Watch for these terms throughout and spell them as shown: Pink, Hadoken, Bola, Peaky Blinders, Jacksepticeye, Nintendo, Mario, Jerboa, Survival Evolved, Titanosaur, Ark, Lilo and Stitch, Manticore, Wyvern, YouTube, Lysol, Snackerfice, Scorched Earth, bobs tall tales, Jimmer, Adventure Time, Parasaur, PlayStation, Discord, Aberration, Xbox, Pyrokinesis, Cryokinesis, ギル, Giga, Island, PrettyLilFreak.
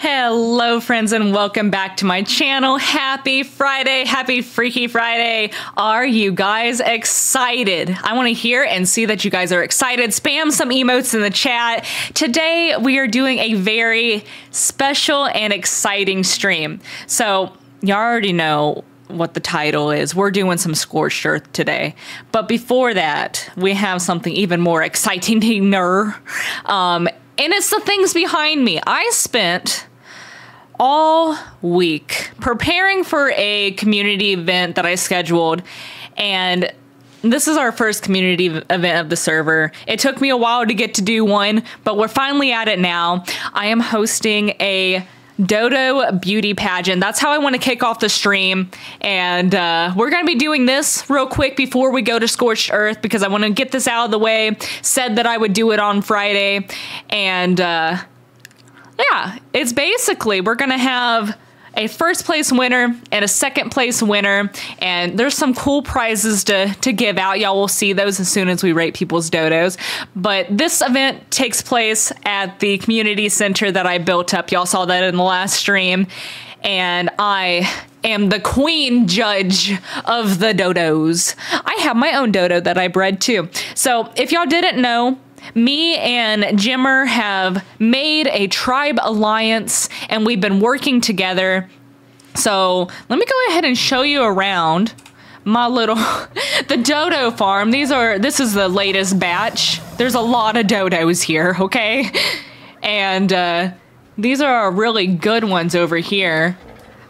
Hello friends and welcome back to my channel. Happy Friday, happy Freaky Friday. Are you guys excited? I wanna hear and see that you guys are excited. Spam some emotes in the chat. Today we are doing a very special and exciting stream. So you already know what the title is. We're doing some Scorched Earth today. But before that, we have something even more exciting-er. And it's the things behind me. I spent all week preparing for a community event that I scheduled, and this is our first community event of the server. It took me a while to get to do one, but we're finally at it now. I am hosting a Dodo beauty pageant. That's how I want to kick off the stream, and we're going to be doing this real quick before we go to Scorched Earth because I want to get this out of the way. Said that I would do it on Friday, and yeah, it's basically we're going to have a first place winner and a second place winner, and there's some cool prizes to give out. Y'all will see those as soon as we rate people's dodos. But this event takes place at the community center that I built up. Y'all saw that in the last stream. And I am the queen judge of the dodos. I have my own dodo that I bred too. So if y'all didn't know, me and Jimmer have made a tribe alliance, and we've been working together. So let me go ahead and show you around my little, the dodo farm. This is the latest batch. There's a lot of dodos here, okay? And these are our really good ones over here.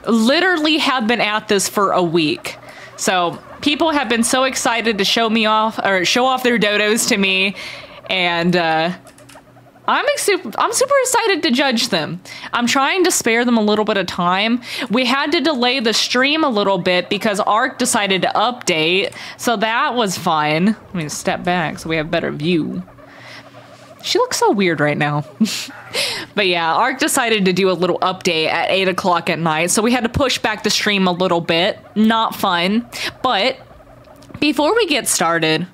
Literally have been at this for a week. So people have been so excited to show off their dodos to me. And I'm super excited to judge them. I'm trying to spare them a little bit of time. We had to delay the stream a little bit because ARK decided to update. So that was fun. Let me step back so we have better view. She looks so weird right now. But yeah, ARK decided to do a little update at 8 o'clock at night. So we had to push back the stream a little bit. Not fun. But before we get started,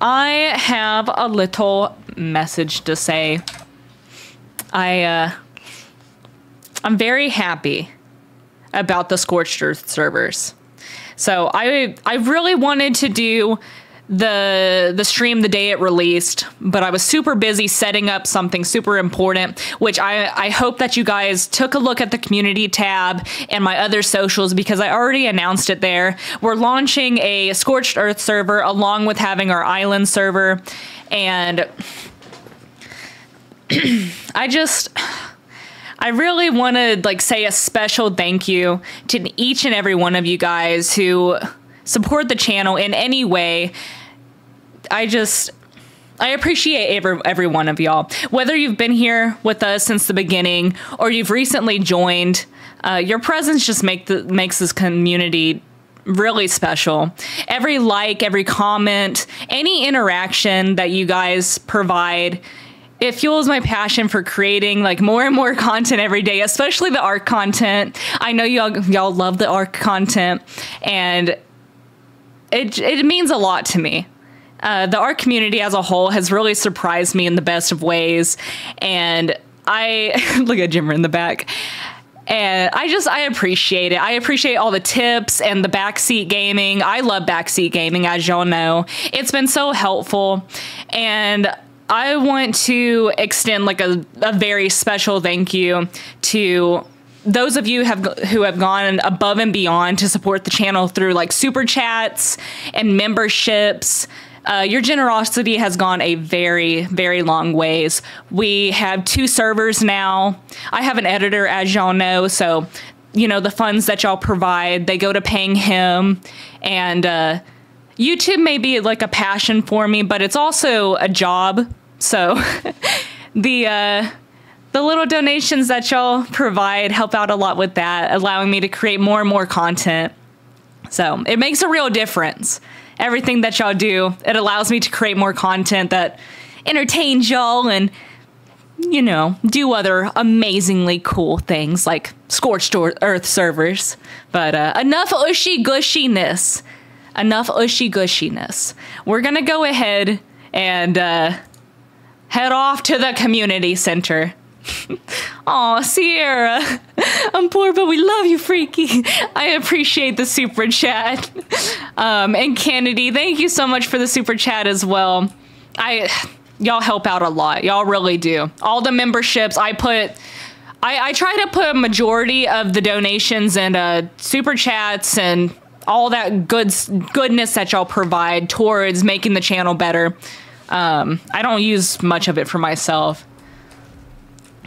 I have a little message to say. I'm very happy about the Scorched Earth servers. So I really wanted to do the stream the day it released, but I was super busy setting up something super important, which I hope that you guys took a look at the community tab and my other socials because I already announced it there. We're launching a Scorched Earth server along with having our Island server, and I really want to say a special thank you to each and every one of you guys who support the channel in any way. I appreciate every one of y'all. Whether you've been here with us since the beginning or you've recently joined, your presence just makes this community really special. Every like, every comment, any interaction that you guys provide, it fuels my passion for creating more and more content every day, especially the ARK content. I know y'all love the ARK content, and it means a lot to me. The ARK community as a whole has really surprised me in the best of ways. And look at Jimmer in the back. And I appreciate it. I appreciate all the tips and the backseat gaming. I love backseat gaming, as y'all know. It's been so helpful. And I want to extend a very special thank you to those of you who have gone above and beyond to support the channel through super chats and memberships. Your generosity has gone a very, very long ways. We have 2 servers now. I have an editor, as y'all know, so the funds that y'all provide, they go to paying him. And YouTube may be a passion for me, but it's also a job. So the little donations that y'all provide help out a lot with that, allowing me to create more and more content. So it makes a real difference. Everything that y'all do, it allows me to create more content that entertains y'all and, do other amazingly cool things like Scorched Earth servers. But enough ushy-gushiness. Enough ushy-gushiness. We're going to go ahead and head off to the community center. Aw, Sierra. I'm poor, but we love you, Freaky. I appreciate the super chat. And Kennedy, thank you so much for the super chat as well. Y'all help out a lot. Y'all really do. All the memberships, I try to put a majority of the donations and super chats and all that goodness that y'all provide towards making the channel better. I don't use much of it for myself.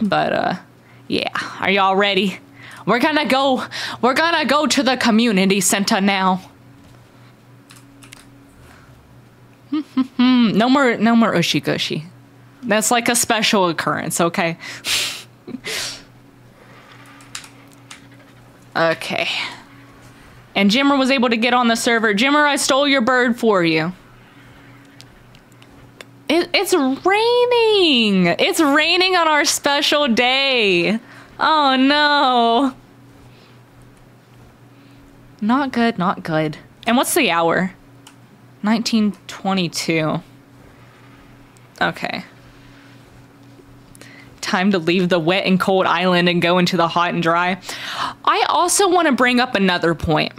But, yeah. Are y'all ready? We're gonna go to the community center now. No more ushy gushy. That's like a special occurrence, okay? Okay. And Jimmer was able to get on the server. Jimmer, I stole your bird for you. It's raining. It's raining on our special day. Oh, no. Not good, not good. And what's the hour? 19:22. Okay. Time to leave the wet and cold island and go into the hot and dry. I also want to bring up another point.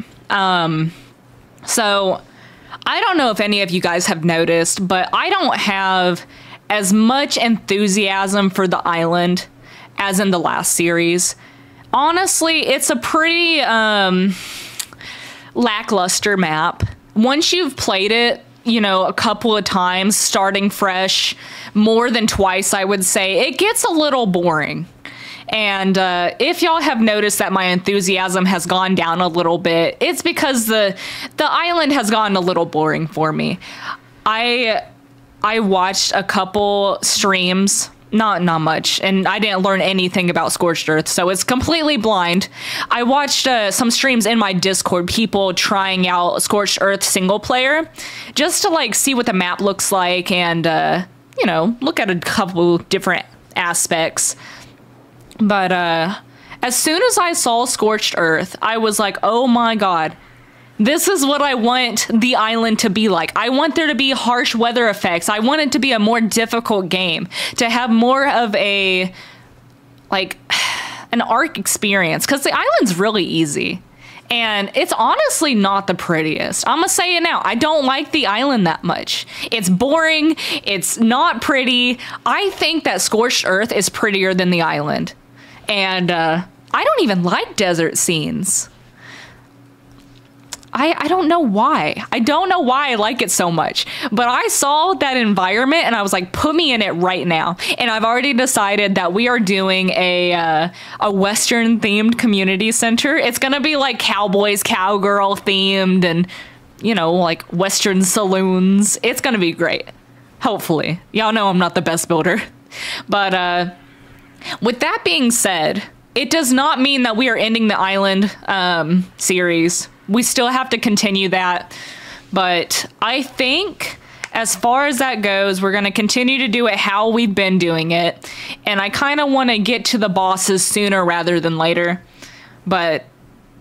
So I don't know if any of you guys have noticed, but I don't have as much enthusiasm for the island as in the last series. Honestly, it's a pretty lackluster map. Once you've played it, you know, a couple of times, starting fresh, more than twice, I would say, it gets a little boring. And if y'all have noticed that my enthusiasm has gone down a little bit, it's because the island has gotten a little boring for me. I watched a couple streams, not much, and I didn't learn anything about Scorched Earth, so it's completely blind. I watched some streams in my Discord, people trying out Scorched Earth single player, just to like see what the map looks like and you know, look at a couple different aspects. But as soon as I saw Scorched Earth, I was like, oh my god, this is what I want the island to be like. I want there to be harsh weather effects. I want it to be a more difficult game, to have more of a, like, an ARK experience. Because the island's really easy. And it's honestly not the prettiest. I'm gonna say it now. I don't like the island that much. It's boring. It's not pretty. I think that Scorched Earth is prettier than the island. And I don't even like desert scenes. I don't know why. I don't know why I like it so much. But I saw that environment and I was like, put me in it right now. And I've already decided that we are doing a Western themed community center. It's gonna be like cowboys, cowgirl themed, and you know, like Western saloons. It's gonna be great. Hopefully. Y'all know I'm not the best builder. But with that being said, it does not mean that we are ending the island series. We still have to continue that. But I think as far as that goes, we're going to continue to do it how we've been doing it. And I kind of want to get to the bosses sooner rather than later. But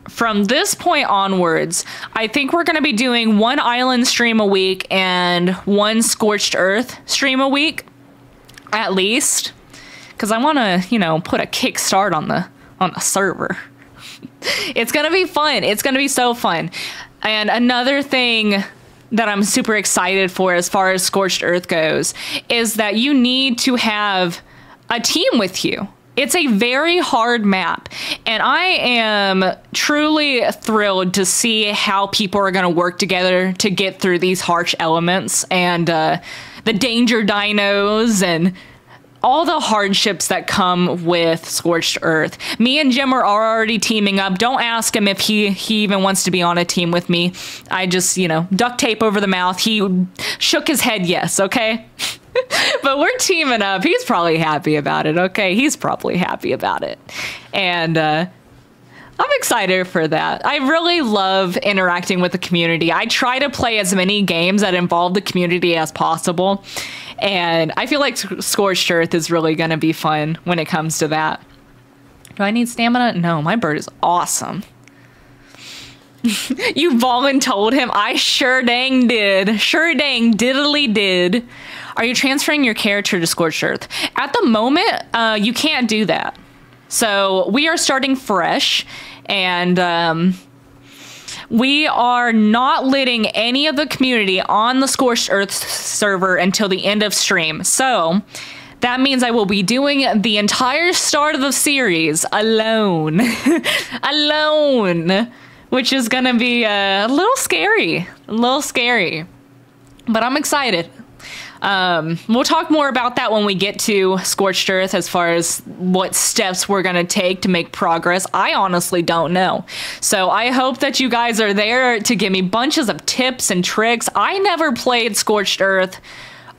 from this point onwards, I think we're going to be doing one island stream a week and one Scorched Earth stream a week, at least. Because I want to, you know, put a kickstart on the server. It's going to be fun. It's going to be so fun. And another thing that I'm super excited for as far as Scorched Earth goes is that you need to have a team with you. It's a very hard map, and I am truly thrilled to see how people are going to work together to get through these harsh elements and the danger dinos and all the hardships that come with Scorched Earth. Me and Jimmer are already teaming up. Don't ask him if he even wants to be on a team with me. I just, you know, duct tape over the mouth. He shook his head yes, okay? But we're teaming up. He's probably happy about it, okay? He's probably happy about it. And I'm excited for that. I really love interacting with the community. I try to play as many games that involve the community as possible. And I feel like Scorched Earth is really going to be fun when it comes to that. Do I need stamina? No, my bird is awesome. You voluntold him? I sure dang did. Sure dang diddly did. Are you transferring your character to Scorched Earth? At the moment, you can't do that. So we are starting fresh, and we are not letting any of the community on the Scorched Earth server until the end of stream. So that means I will be doing the entire start of the series alone. Alone, which is gonna be a little scary, but I'm excited. We'll talk more about that when we get to Scorched Earth as far as what steps we're going to take to make progress. I honestly don't know. So I hope that you guys are there to give me bunches of tips and tricks. I never played Scorched Earth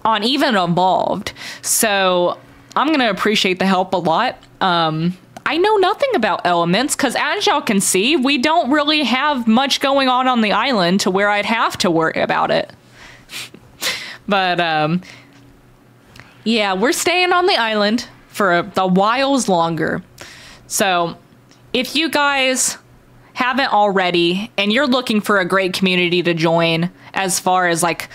on even Evolved, so I'm going to appreciate the help a lot. I know nothing about elements because, as y'all can see, we don't really have much going on the island to where I'd have to worry about it. But, yeah, we're staying on the island for a whiles longer. So if you guys haven't already and you're looking for a great community to join as far as like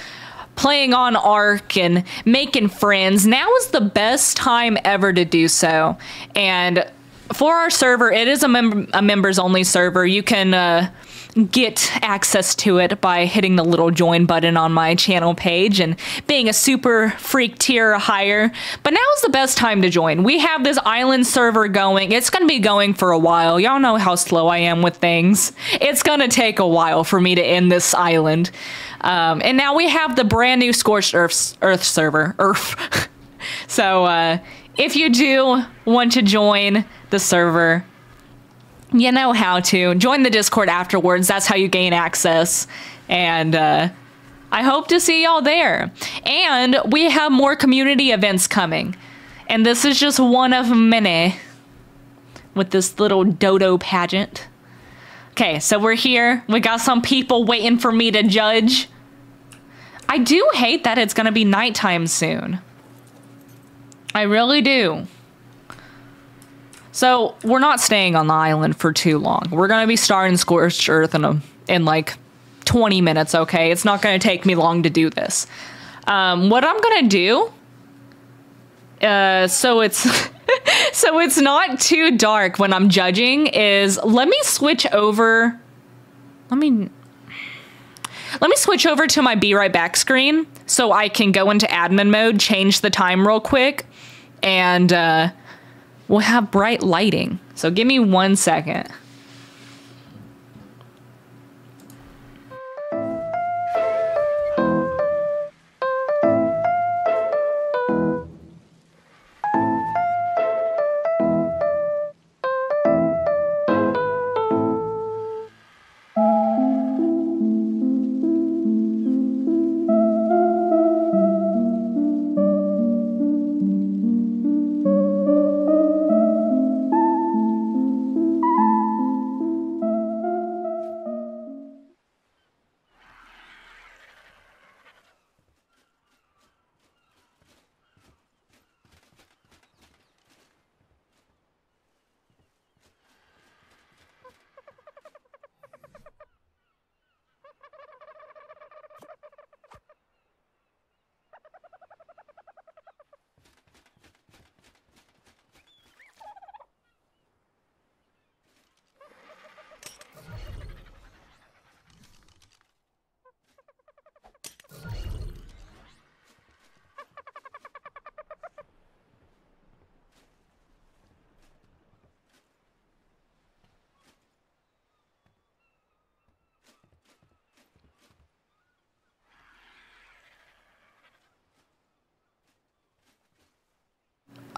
playing on ARK and making friends, now is the best time ever to do so. And for our server, it is a members only server. You can get access to it by hitting the little join button on my channel page and being a super freak tier higher. But now is the best time to join. We have this island server going. It's going to be going for a while. Y'all know how slow I am with things. It's going to take a while for me to end this island. And now we have the brand new Scorched Earth server. So if you do want to join the server, you know how to. Join the Discord afterwards. That's how you gain access. And I hope to see y'all there. And we have more community events coming. And this is just one of many with this little Dodo pageant. Okay, so we're here. We got some people waiting for me to judge. I do hate that it's going to be nighttime soon. I really do. So we're not staying on the island for too long. We're going to be starting Scorched Earth in like 20 minutes, okay? It's not going to take me long to do this. What I'm going to do, so it's so it's not too dark when I'm judging, is let me switch over. Let me switch over to my Be Right Back screen so I can go into admin mode, change the time real quick, and we'll have bright lighting. So give me 1 second.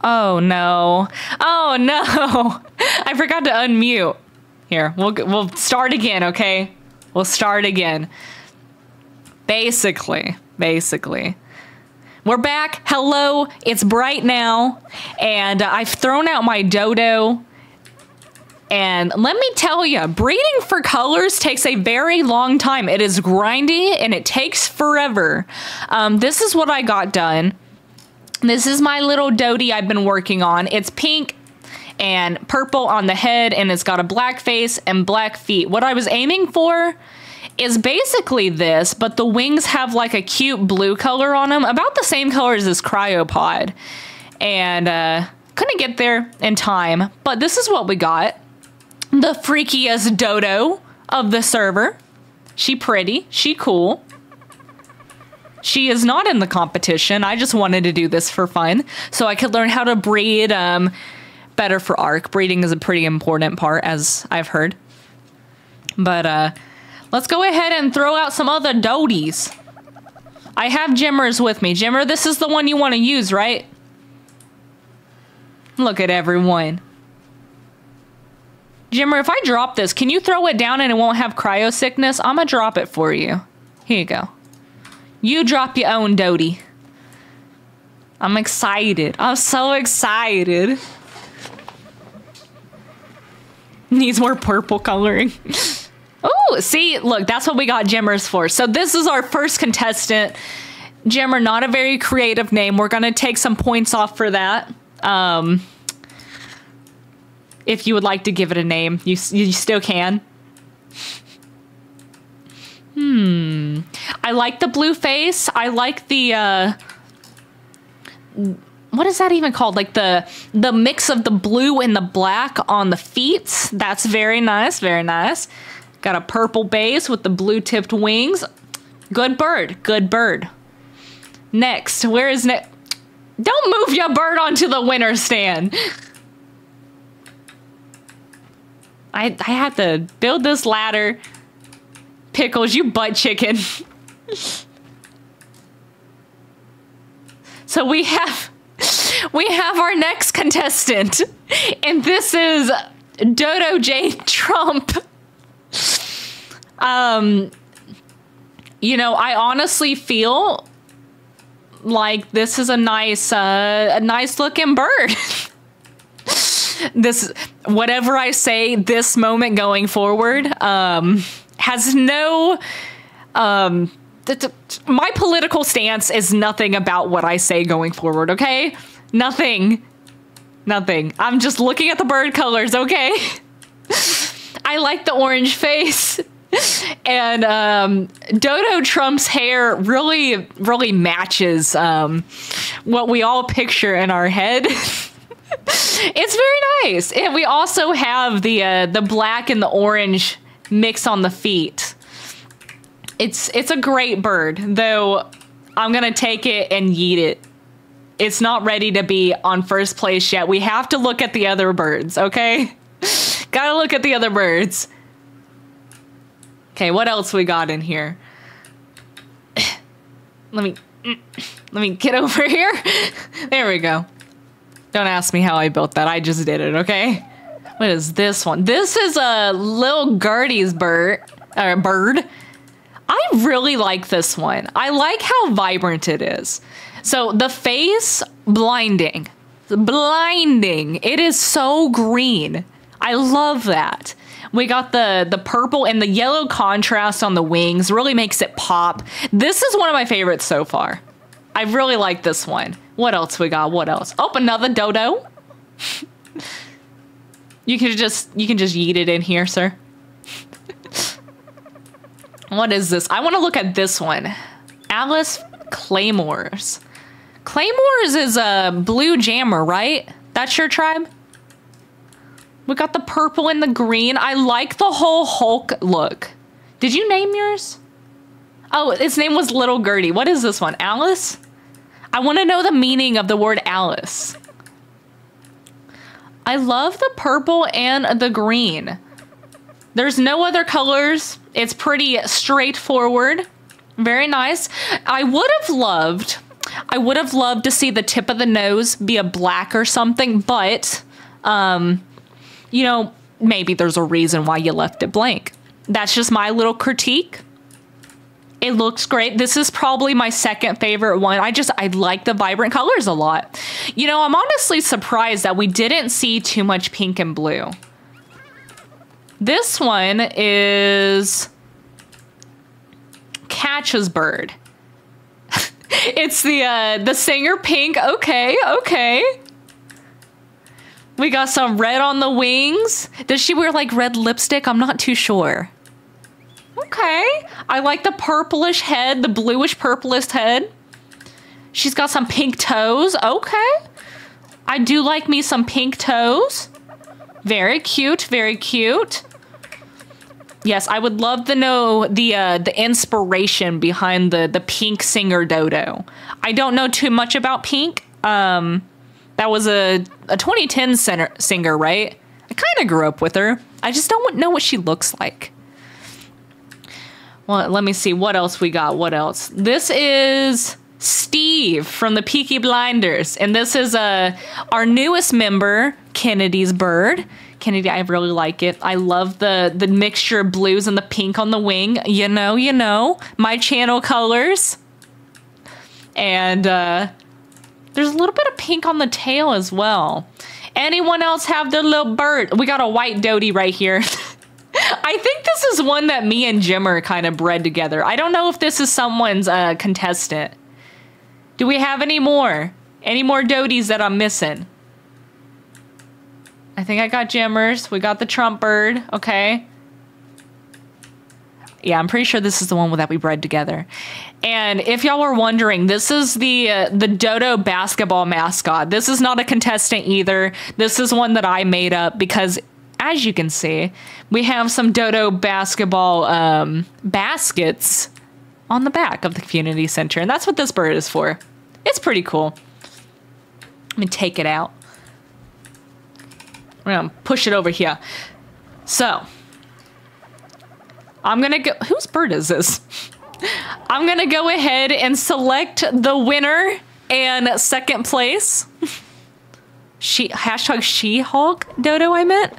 Oh no. Oh no. I forgot to unmute. Here, we'll start again, okay? We'll start again. Basically. We're back. Hello. It's bright now, and I've thrown out my Dodo. And let me tell you, breeding for colors takes a very long time. It is grindy and it takes forever. This is what I got done. This is my little Dodie I've been working on. It's pink and purple on the head, and it's got a black face and black feet. What I was aiming for is basically this, but the wings have like a cute blue color on them, about the same color as this cryopod. And couldn't get there in time, but this is what we got. The freakiest dodo of the server. She pretty, she cool. She is not in the competition. I just wanted to do this for fun so I could learn how to breed better for ARK. Breeding is a pretty important part, as I've heard. But let's go ahead and throw out some other doties. I have Jimmer's with me. Jimmer, this is the one you want to use, right? Look at everyone. Jimmer, if I drop this, can you throw it down and it won't have cryo sickness? I'm gonna drop it for you. Here you go. You drop your own Dodie. I'm excited. I'm so excited. Needs more purple coloring. Oh, see, look, that's what we got Jimmer's for. So this is our first contestant. Jimmer, not a very creative name. We're gonna take some points off for that. If you would like to give it a name, you still can. I like the blue face. I like the, what is that even called? Like the mix of the blue and the black on the feet. That's very nice. Very nice. Got a purple base with the blue tipped wings. Good bird. Good bird. Next, where is next? Don't move your bird onto the winner stand. I had to build this ladder. Pickles, you butt chicken. So we have our next contestant, and this is Dodo J. Trump. You know, I honestly feel like this is a nice looking bird. This, whatever I say this moment going forward, has no, my political stance is nothing about what I say going forward. Okay. Nothing, nothing. I'm just looking at the bird colors. Okay. I like the orange face. And Dodo Trump's hair really matches what we all picture in our head. It's very nice. And we also have the black and the orange mix on the feet. It's a great bird, though I'm going to take it and yeet it. It's not ready to be on first place yet. We have to look at the other birds, okay? Gotta look at the other birds. Okay, what else we got in here? Let me get over here. There we go. Don't ask me how I built that. I just did it, okay? What is this one? This is a Lil Gertie's bird. I really like this one. I like how vibrant it is. So the face, blinding. Blinding. It is so green. I love that. We got the purple and the yellow contrast on the wings. Really makes it pop. This is one of my favorites so far. I really like this one. What else we got? What else? Oh, another dodo. You can just yeet it in here, sir. What is this? I want to look at this one. Alice Claymores. Claymores is a blue jammer, right? That's your tribe? We got the purple and the green. I like the whole Hulk look. Did you name yours? Oh, its name was Little Gertie. What is this one? Alice? I want to know the meaning of the word Alice. I love the purple and the green. There's no other colors. It's pretty straightforward. Very nice. I would have loved to see the tip of the nose be a black or something, but you know, maybe there's a reason why you left it blank. That's just my little critique. It looks great. This is probably my second favorite one. I like the vibrant colors a lot. You know, I'm honestly surprised that we didn't see too much pink and blue. This one is Catch's bird. It's the singer Pink. Okay, okay. We got some red on the wings. Does she wear like red lipstick? I'm not too sure. Okay. I like the purplish head, the bluish purplish head. She's got some pink toes. Okay. I do like me some pink toes. Very cute, very cute. Yes, I would love to know the inspiration behind the pink singer Dodo. I don't know too much about Pink. That was a 2010 singer, right? I kind of grew up with her. I just don't know what she looks like. Well, let me see. What else we got? What else? This is Steve from the Peaky Blinders. And this is our newest member, Kennedy's bird. Kennedy, I really like it. I love the mixture of blues and the pink on the wing. You know, my channel colors. And there's a little bit of pink on the tail as well. Anyone else have their little bird? We got a white dodie right here. I think this is one that me and Jimmer kind of bred together. I don't know if this is someone's contestant. Do we have any more? Any more dodies that I'm missing? I think I got Jimmer's. We got the Trump bird. Okay. Yeah, I'm pretty sure this is the one that we bred together. And if y'all were wondering, this is the Dodo basketball mascot. This is not a contestant either. This is one that I made up because, as you can see, we have some Dodo basketball baskets on the back of the community center. And that's what this bird is for. It's pretty cool. Let me take it out. We're gonna push it over here. So, I'm gonna go, whose bird is this? I'm gonna go ahead and select the winner and second place. She, hashtag She-Hulk Dodo, I meant.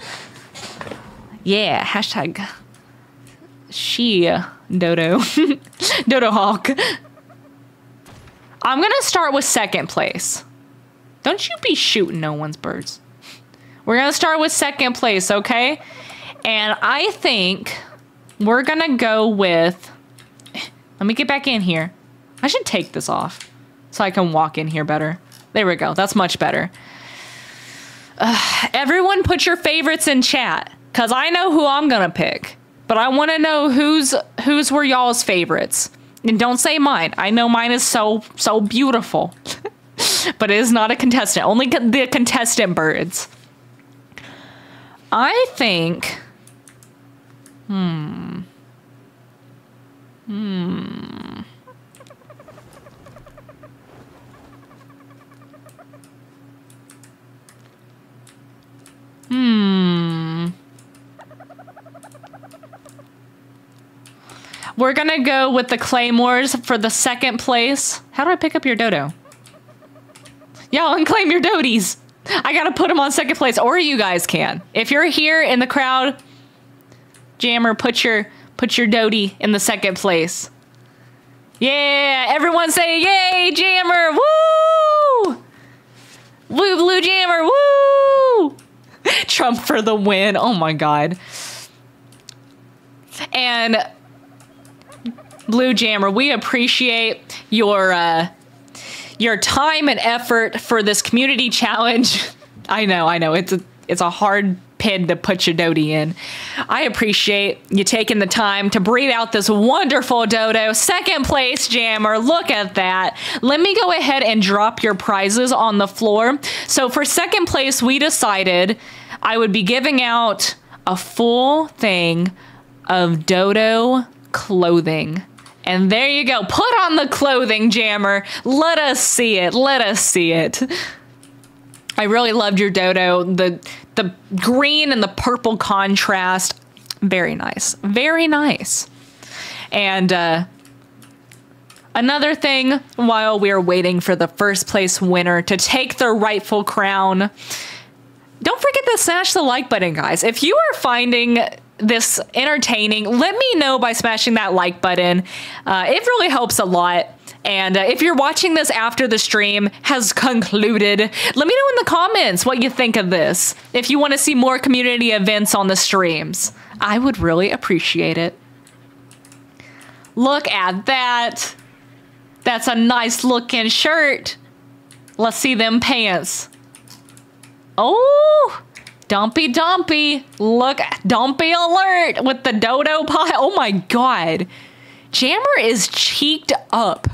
Yeah, hashtag She-Dodo. Dodo Hulk. I'm gonna start with second place. Don't you be shooting no one's birds. We're gonna start with second place, okay? And I think we're gonna go with, let me get back in here. I should take this off so I can walk in here better. There we go, that's much better. Everyone put your favorites in chat, cause I know who I'm gonna pick, but I wanna know whose were y'all's favorites. And don't say mine, I know mine is so beautiful, but it is not a contestant, only the contestant birds. I think, we're gonna go with the Claymores for the second place. How do I pick up your Dodo? Y'all unclaim your Dodies. I gotta put them on second place, or you guys can. If you're here in the crowd, Jammer, put your Dodie in the second place. Yeah, everyone say yay, Jammer! Woo! Blue, blue Jammer! Woo! Trump for the win! Oh my God! And Blue Jammer, we appreciate your time and effort for this community challenge. I know, it's a hard pin to put your Dodie in. I appreciate you taking the time to breed out this wonderful Dodo. Second place, Jammer, look at that. Let me go ahead and drop your prizes on the floor. So for second place, we decided I would be giving out a full thing of Dodo clothing. And there you go. Put on the clothing, Jammer. Let us see it. Let us see it. I really loved your Dodo. The green and the purple contrast. Very nice. Very nice. And another thing, while we're waiting for the first place winner to take their rightful crown, don't forget to smash the like button, guys. If you are finding this entertaining, let me know by smashing that like button. It really helps a lot. And if you're watching this after the stream has concluded, let me know in the comments what you think of this. If you want to see more community events on the streams, I would really appreciate it. Look at that. That's a nice looking shirt. Let's see them pants. Oh, Dumpy Dumpy, look, Dumpy alert with the dodo pie. Oh my God. Jimmer is cheeked up.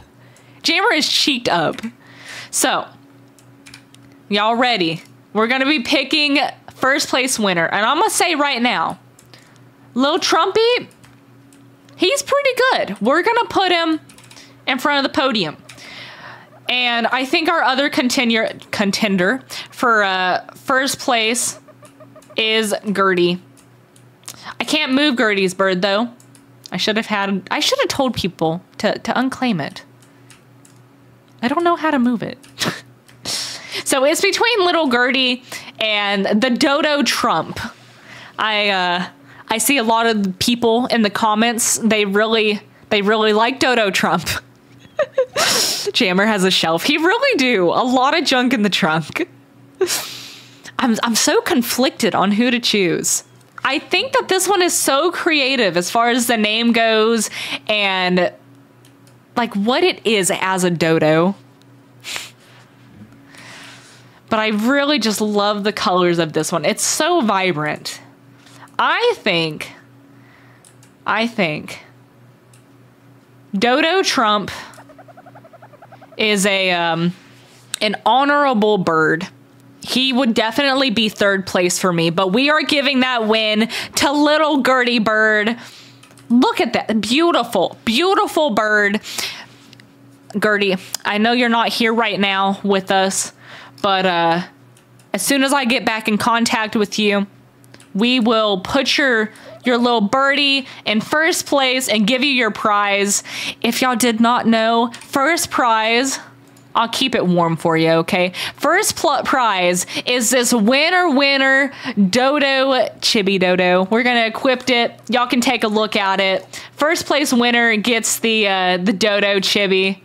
Jimmer is cheeked up. So y'all ready? We're going to be picking first place winner. And I'm going to say right now, Lil Trumpy, he's pretty good. We're going to put him in front of the podium. And I think our other contender for first place is Gertie. I can't move Gertie's bird though. I should have told people to unclaim it. I don't know how to move it. So it's between little Gertie and the Dodo Trump. I see a lot of people in the comments. They really like Dodo Trump. Jimmer has a shelf. He really do. A lot of junk in the trunk. I'm so conflicted on who to choose. I think that this one is so creative as far as the name goes and like what it is as a dodo. But I really just love the colors of this one. It's so vibrant. I think Dodo Trump is a an honorable bird. He would definitely be third place for me, but we are giving that win to little Gertie bird. Look at that beautiful, beautiful bird. Gertie, I know you're not here right now with us, but as soon as I get back in contact with you, we will put your little birdie in first place and give you your prize. If y'all did not know, first prize, I'll keep it warm for you, okay? First prize is this winner dodo, chibi dodo. We're gonna equip it. Y'all can take a look at it. First place winner gets the dodo chibi.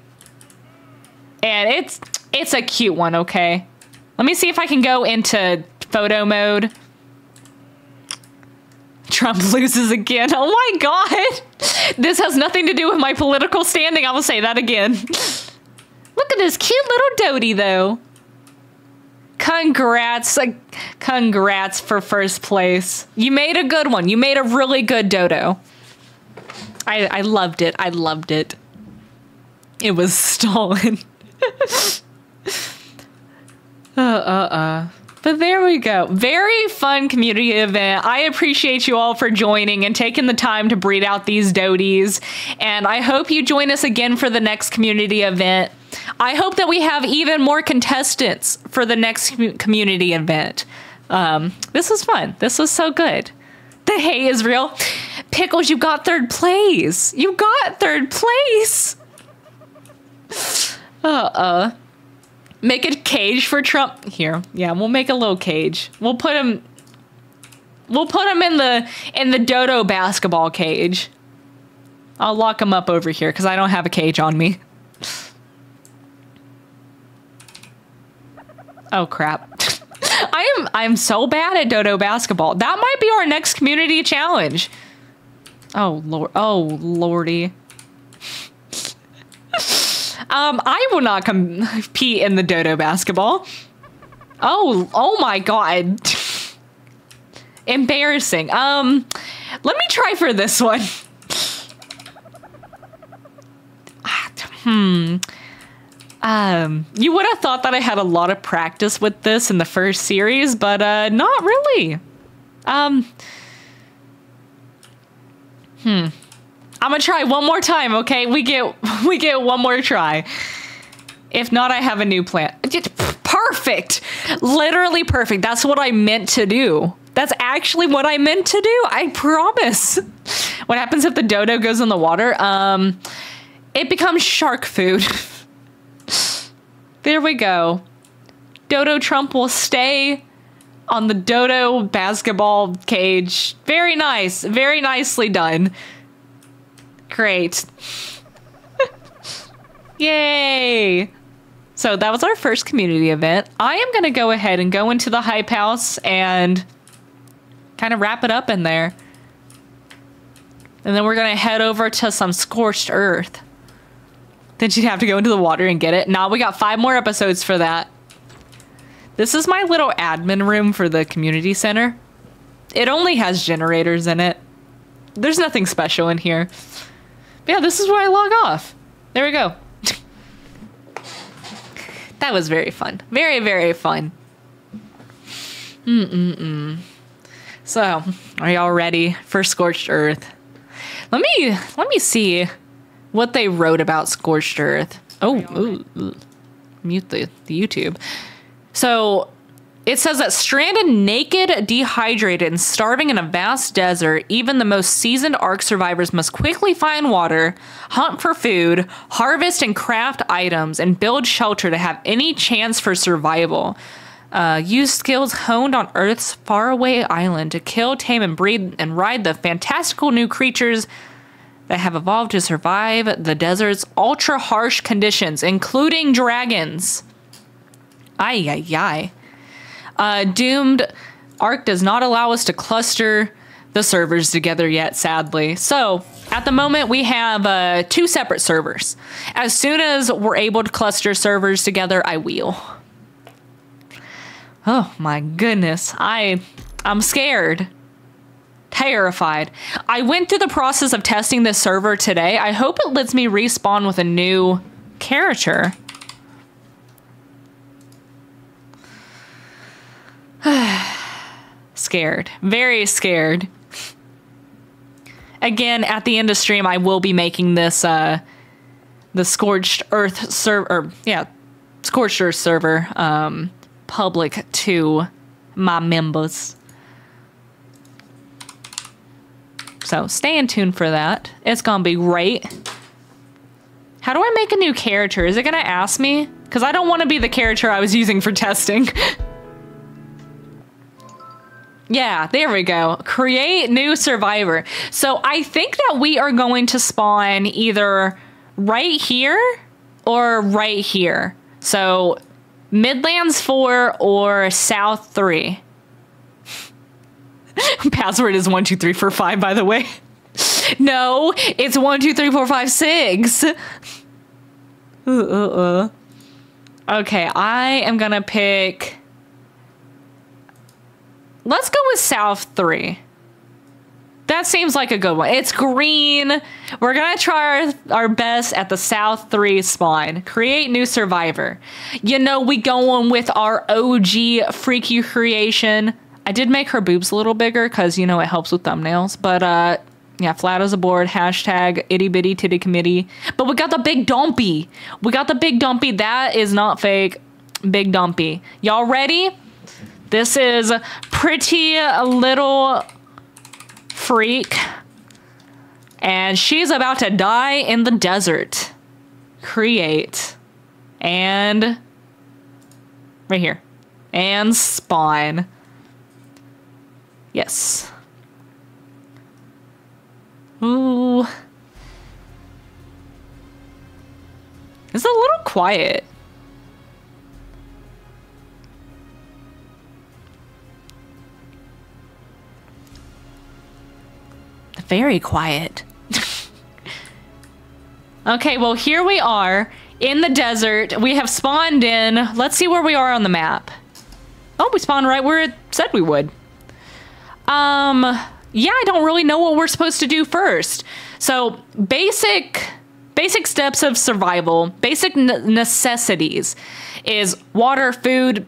And it's a cute one, okay? Let me see if I can go into photo mode. Trump loses again. Oh my God. This has nothing to do with my political standing. I will say that again. Look at this cute little Dodie though. Congrats. Congrats for first place. You made a good one. You made a really good dodo. I loved it. I loved it. It was stolen. But there we go. Very fun community event. I appreciate you all for joining and taking the time to breed out these doties. And I hope you join us again for the next community event. I hope that we have even more contestants for the next community event. This was fun. This was so good. The hay is real. Pickles, you got third place. You got third place. Make a cage for Trump here. Yeah, we'll make a little cage. We'll put him in the dodo basketball cage. I'll lock him up over here because I don't have a cage on me. Oh crap. I'm so bad at dodo basketball. That might be our next community challenge. Oh Lord. Oh Lordy. I will not compete in the dodo basketball. Oh my God. Embarrassing. Let me try for this one. You would have thought that I had a lot of practice with this in the first series, but not really. I'm gonna try one more time, okay? We get one more try. If not, I have a new plan. Perfect. Literally perfect. That's what I meant to do. That's actually what I meant to do. I promise. What happens if the dodo goes in the water? It becomes shark food. There we go. Dodo Trump will stay on the dodo basketball cage. Very nice. Very nicely done. Great. Yay. So that was our first community event. I am going to go ahead and go into the hype house and kind of wrap it up in there. And then we're going to head over to some Scorched Earth. Then she'd have to go into the water and get it. Nah, we got 5 more episodes for that. This is my little admin room for the community center. It only has generators in it. There's nothing special in here. But yeah, this is where I log off. There we go. That was very fun. Very, very fun. So, are y'all ready for Scorched Earth? Let me see what they wrote about Scorched Earth. Oh, ooh, mute the YouTube. So it says that stranded, naked, dehydrated, and starving in a vast desert, even the most seasoned ARK survivors must quickly find water, hunt for food, harvest and craft items, and build shelter to have any chance for survival. Use skills honed on Earth's faraway island to kill, tame, and breed, and ride the fantastical new creatures that have evolved to survive the desert's ultra-harsh conditions, including dragons. Ay, ay, ay. Doomed, ARK does not allow us to cluster the servers together yet, sadly. So, at the moment, we have 2 separate servers. As soon as we're able to cluster servers together, I will. Oh my goodness, I'm scared. Terrified. I went through the process of testing this server today. I hope it lets me respawn with a new character. Scared. Very scared. Again, at the end of stream, I will be making this, the Scorched Earth server, yeah, Scorched Earth server, public to my members. So stay in tune for that. It's gonna be great. How do I make a new character? Is it gonna ask me? Because I don't want to be the character I was using for testing. Yeah, there we go. Create new survivor. So I think that we are going to spawn either right here or right here. So Midlands 4 or South 3. Password is 12345, by the way. No, it's 123456. Okay, I am gonna pick. Let's go with South 3. That seems like a good one. It's green. We're gonna try our best at the South 3 spawn. Create new survivor. You know, we going with our OG freaky creation. I did make her boobs a little bigger because, you know, it helps with thumbnails. But yeah, flat as a board, hashtag itty bitty titty committee. But we got the big dumpy. We got the big dumpy. That is not fake. Big dumpy. Y'all ready? This is pretty little freak, and she's about to die in the desert. Create, and right here, and spawn. Yes. Ooh, it's a little quiet. Very quiet. Okay, well, here we are in the desert. We have spawned in. Let's see where we are on the map. Oh, we spawned right where it said we would. Yeah, I don't really know what we're supposed to do first. So basic steps of survival, basic necessities is water, food,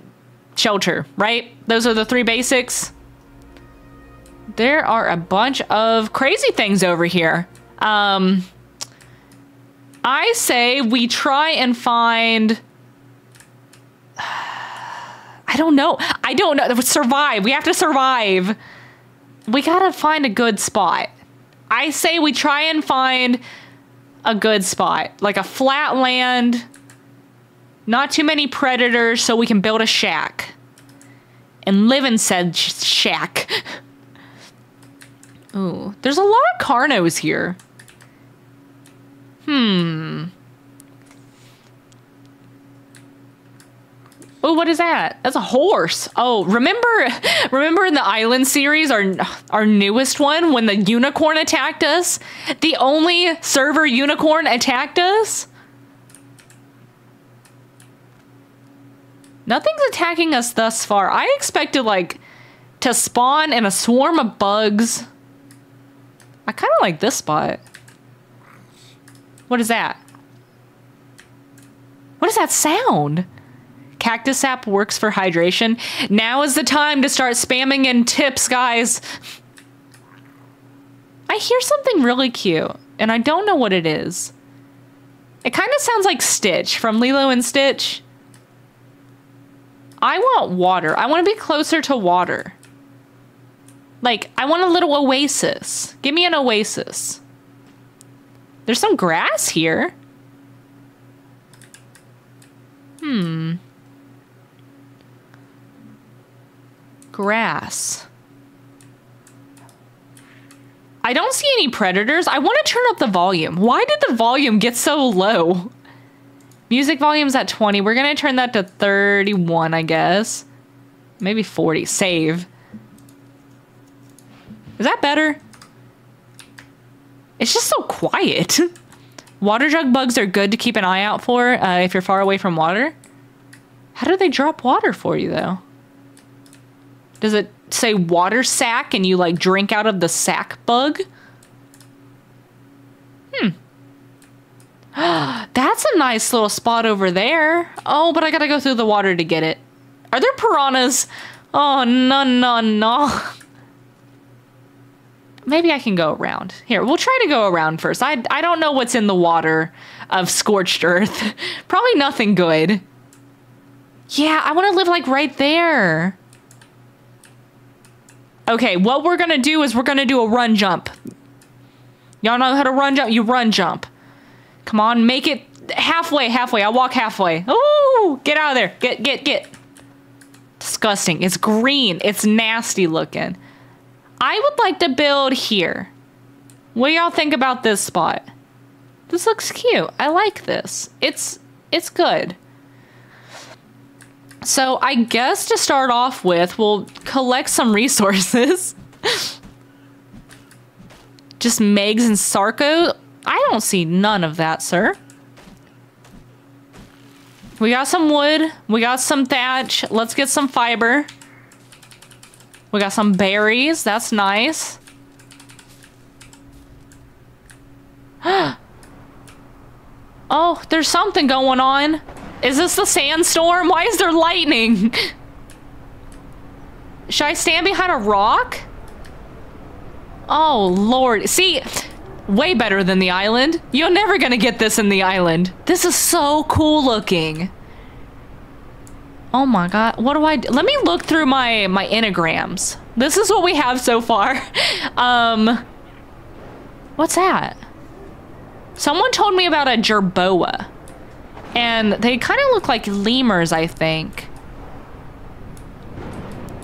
shelter, right? Those are the 3 basics. There are a bunch of crazy things over here. I say we try and find... I don't know. I don't know. Survive. We have to survive. We gotta find a good spot. I say we try and find a good spot. Like a flat land. Not too many predators, so we can build a shack. And live in said shack. Ooh, there's a lot of Carnos here. Oh, what is that? That's a horse. Oh, remember in the Island series, our newest one, when the unicorn attacked us? The only server unicorn attacked us? Nothing's attacking us thus far. I expected, like, to spawn in a swarm of bugs. I kind of like this spot. What is that? What is that sound? Cactus sap works for hydration. Now is the time to start spamming in tips, guys. I hear something really cute, and I don't know what it is. It kind of sounds like Stitch from Lilo and Stitch. I want water. I want to be closer to water. Like, I want a little oasis. Give me an oasis. There's some grass here. Hmm. Grass. I don't see any predators. I want to turn up the volume. Why did the volume get so low? Music volume's at 20. We're going to turn that to 31, I guess. Maybe 40. Save. Is that better? It's just so quiet. Water jug bugs are good to keep an eye out for if you're far away from water. How do they drop water for you, though? Does it say water sack and you, like, drink out of the sack bug? Hmm. That's a nice little spot over there. Oh, but I gotta go through the water to get it. Are there piranhas? Oh, no, no, no. Maybe I can go around. Here, we'll try to go around first. I don't know what's in the water of Scorched Earth. Probably nothing good. Yeah, I want to live, like, right there. Okay, what we're going to do is we're going to do a run jump. Y'all know how to run jump? You run jump. Come on, make it halfway, halfway. I'll walk halfway. Ooh, get out of there. Get. Disgusting. It's green. It's nasty looking. I would like to build here. What do y'all think about this spot? This looks cute. I like this. It's good. So I guess to start off with, we'll collect some resources. Just Megs and Sarco. I don't see none of that, sir. We got some wood. We got some thatch. Let's get some fiber. We got some berries. That's nice. Oh, there's something going on. Is this the sandstorm? Why is there lightning? Should I stand behind a rock? Oh, Lord. See, way better than the island. You're never going to get this in the island. This is so cool looking. Oh my God, what do I do? Let me look through my enneagrams. This is what we have so far. What's that? Someone told me about a jerboa, and they kind of look like lemurs, I think.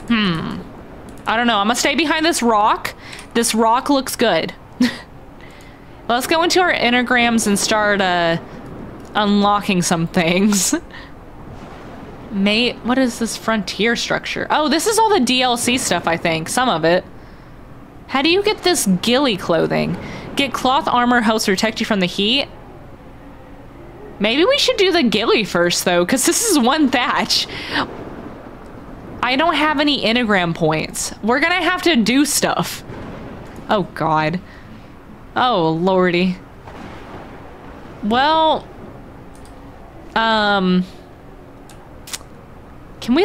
I don't know, I'm gonna stay behind this rock. This rock looks good. Let's go into our enneagrams and start unlocking some things. Mate, what is this frontier structure? Oh, this is all the DLC stuff, I think. Some of it. How do you get this ghillie clothing? Get cloth armor helps protect you from the heat. Maybe we should do the ghillie first, though, because this is one thatch. I don't have any enneagram points. We're gonna have to do stuff. Oh, God. Oh, Lordy. Well, Can we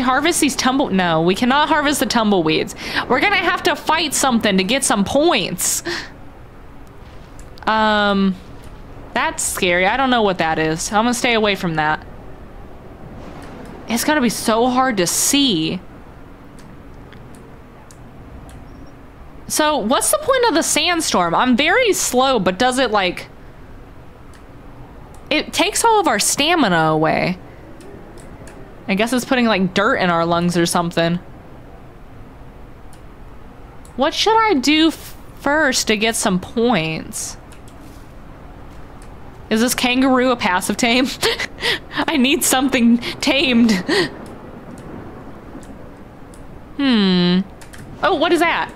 harvest these no, we cannot harvest the tumbleweeds. We're gonna have to fight something to get some points. That's scary. I don't know what that is. I'm gonna stay away from that. It's gonna be so hard to see. So what's the point of the sandstorm? I'm very slow, but does it, like, it takes all of our stamina away. I guess it's putting, like, dirt in our lungs or something. What should I do first to get some points? Is this kangaroo a passive tame? I need something tamed. Oh, what is that?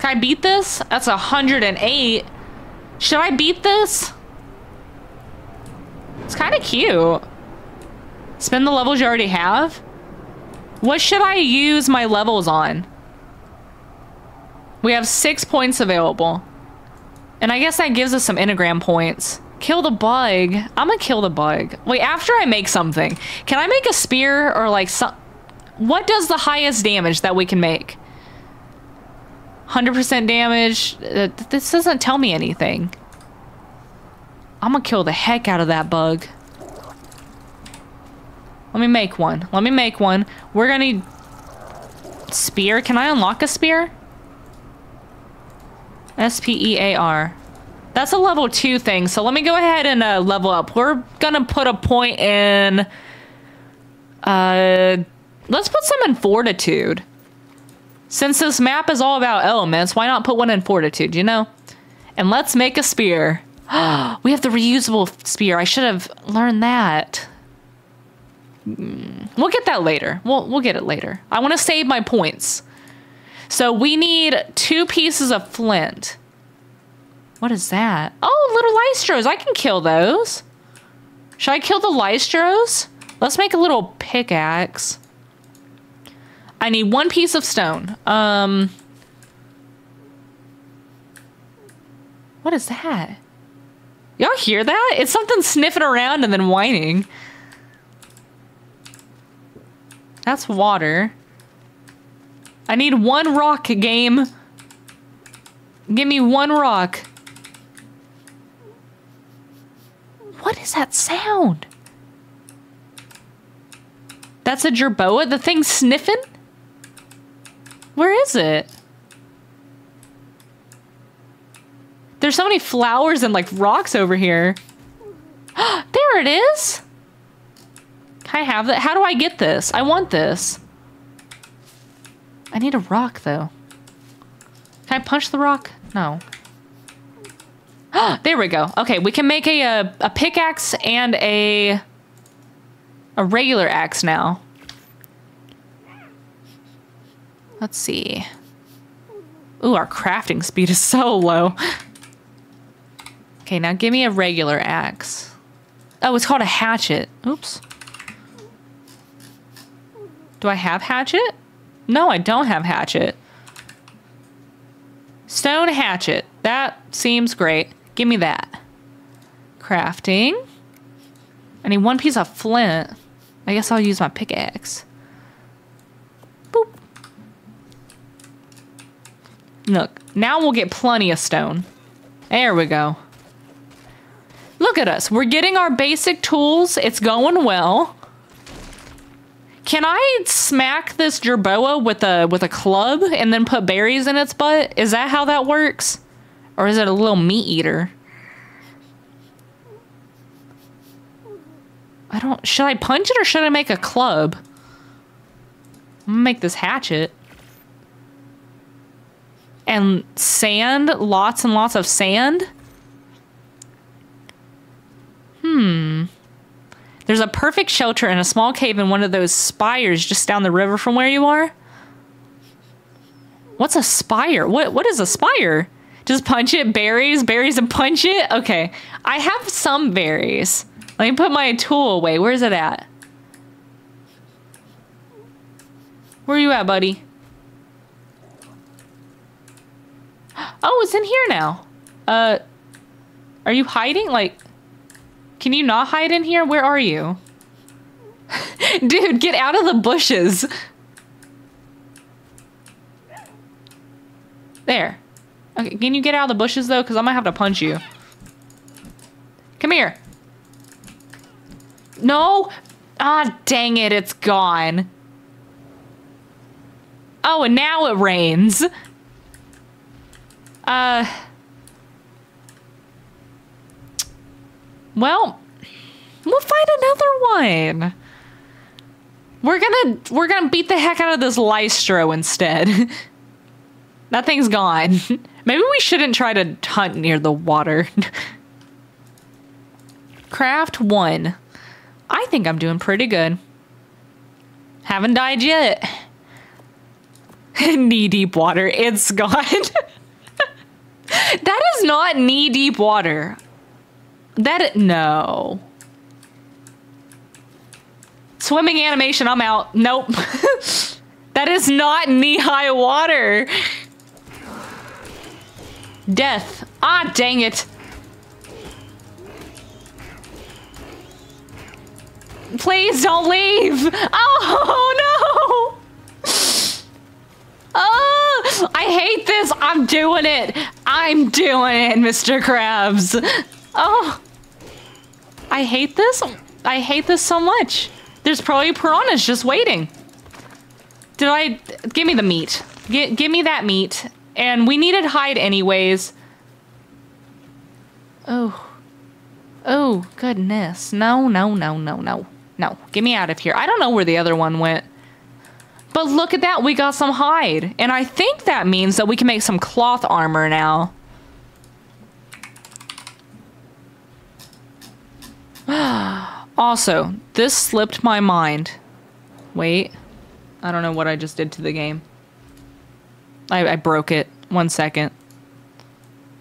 Can I beat this? That's 108. Should I beat this? It's kind of cute. Spend the levels you already have. What should I use my levels on? We have 6 points available. And I guess that gives us some Enneagram points. Kill the bug. I'm gonna kill the bug. Wait, after I make something, can I make a spear or like some... What does the highest damage that we can make? 100% damage. This doesn't tell me anything. I'm gonna kill the heck out of that bug. Let me make one. Let me make one. We're gonna need... Spear? Can I unlock a spear? S-P-E-A-R. That's a level 2 thing, so let me go ahead and level up. We're gonna put a point in... let's put some in Fortitude. Since this map is all about elements, why not put one in Fortitude, you know? And let's make a spear. We have the reusable spear. I should have learned that. We'll get that later. We'll get it later. I want to save my points. So we need 2 pieces of flint. What is that? Oh, little lystros. I can kill those. Should I kill the lystros? Let's make a little pickaxe. I need 1 piece of stone. What is that? Y'all hear that? It's something sniffing around and then whining. That's water. I need 1 rock, game. Give me 1 rock. What is that sound? That's a jerboa? The thing's sniffing? Where is it? There's so many flowers and like rocks over here. There it is. Can I have that? How do I get this? I want this. I need a rock though. Can I punch the rock? No. There we go. Okay, we can make a pickaxe and a regular axe now. Let's see. Ooh, our crafting speed is so low. Okay, now give me a regular axe. Oh, it's called a hatchet. Oops. Do I have hatchet? No, I don't have hatchet. Stone hatchet. That seems great. Give me that. Crafting. I need 1 piece of flint. I guess I'll use my pickaxe. Boop. Look, now we'll get plenty of stone. There we go. Look at us. We're getting our basic tools. It's going well. Can I smack this jerboa with a club and then put berries in its butt? Is that how that works? Or is it a little meat eater? I don't... Should I punch it or should I make a club? I'm gonna make this hatchet. And sand? Lots and lots of sand? There's a perfect shelter in a small cave in one of those spires just down the river from where you are. What's a spire? What is a spire? Just punch it, berries and punch it? Okay, I have some berries. Let me put my tool away. Where's it at? Where are you at, buddy? Oh, it's in here now. Are you hiding? Like... Can you not hide in here? Where are you? Dude, get out of the bushes. There. Okay, can you get out of the bushes though? Because I might have to punch you. Come here. No. Ah, dang it. It's gone. Oh, and now it rains. Well, we'll find another one. We're gonna beat the heck out of this lystro instead. That thing's gone. Maybe we shouldn't try to hunt near the water. Craft 1. I think I'm doing pretty good. Haven't died yet. Knee deep water. It's gone. That is not knee deep water. No. Swimming animation, I'm out. Nope. That is not knee-high water. Death. Ah, dang it. Please don't leave. Oh, no. Oh, I hate this. I'm doing it. I'm doing it, Mr. Krabs. Oh, I hate this. I hate this so much. There's probably piranhas just waiting. Give me the meat. Give me that meat. And we needed hide anyways. Oh. Oh, goodness. No, no, no, no, no. No, get me out of here. I don't know where the other one went. But look at that. We got some hide. And I think that means that we can make some cloth armor now. Also, this slipped my mind. Wait. I don't know what I just did to the game. I broke it. 1 second.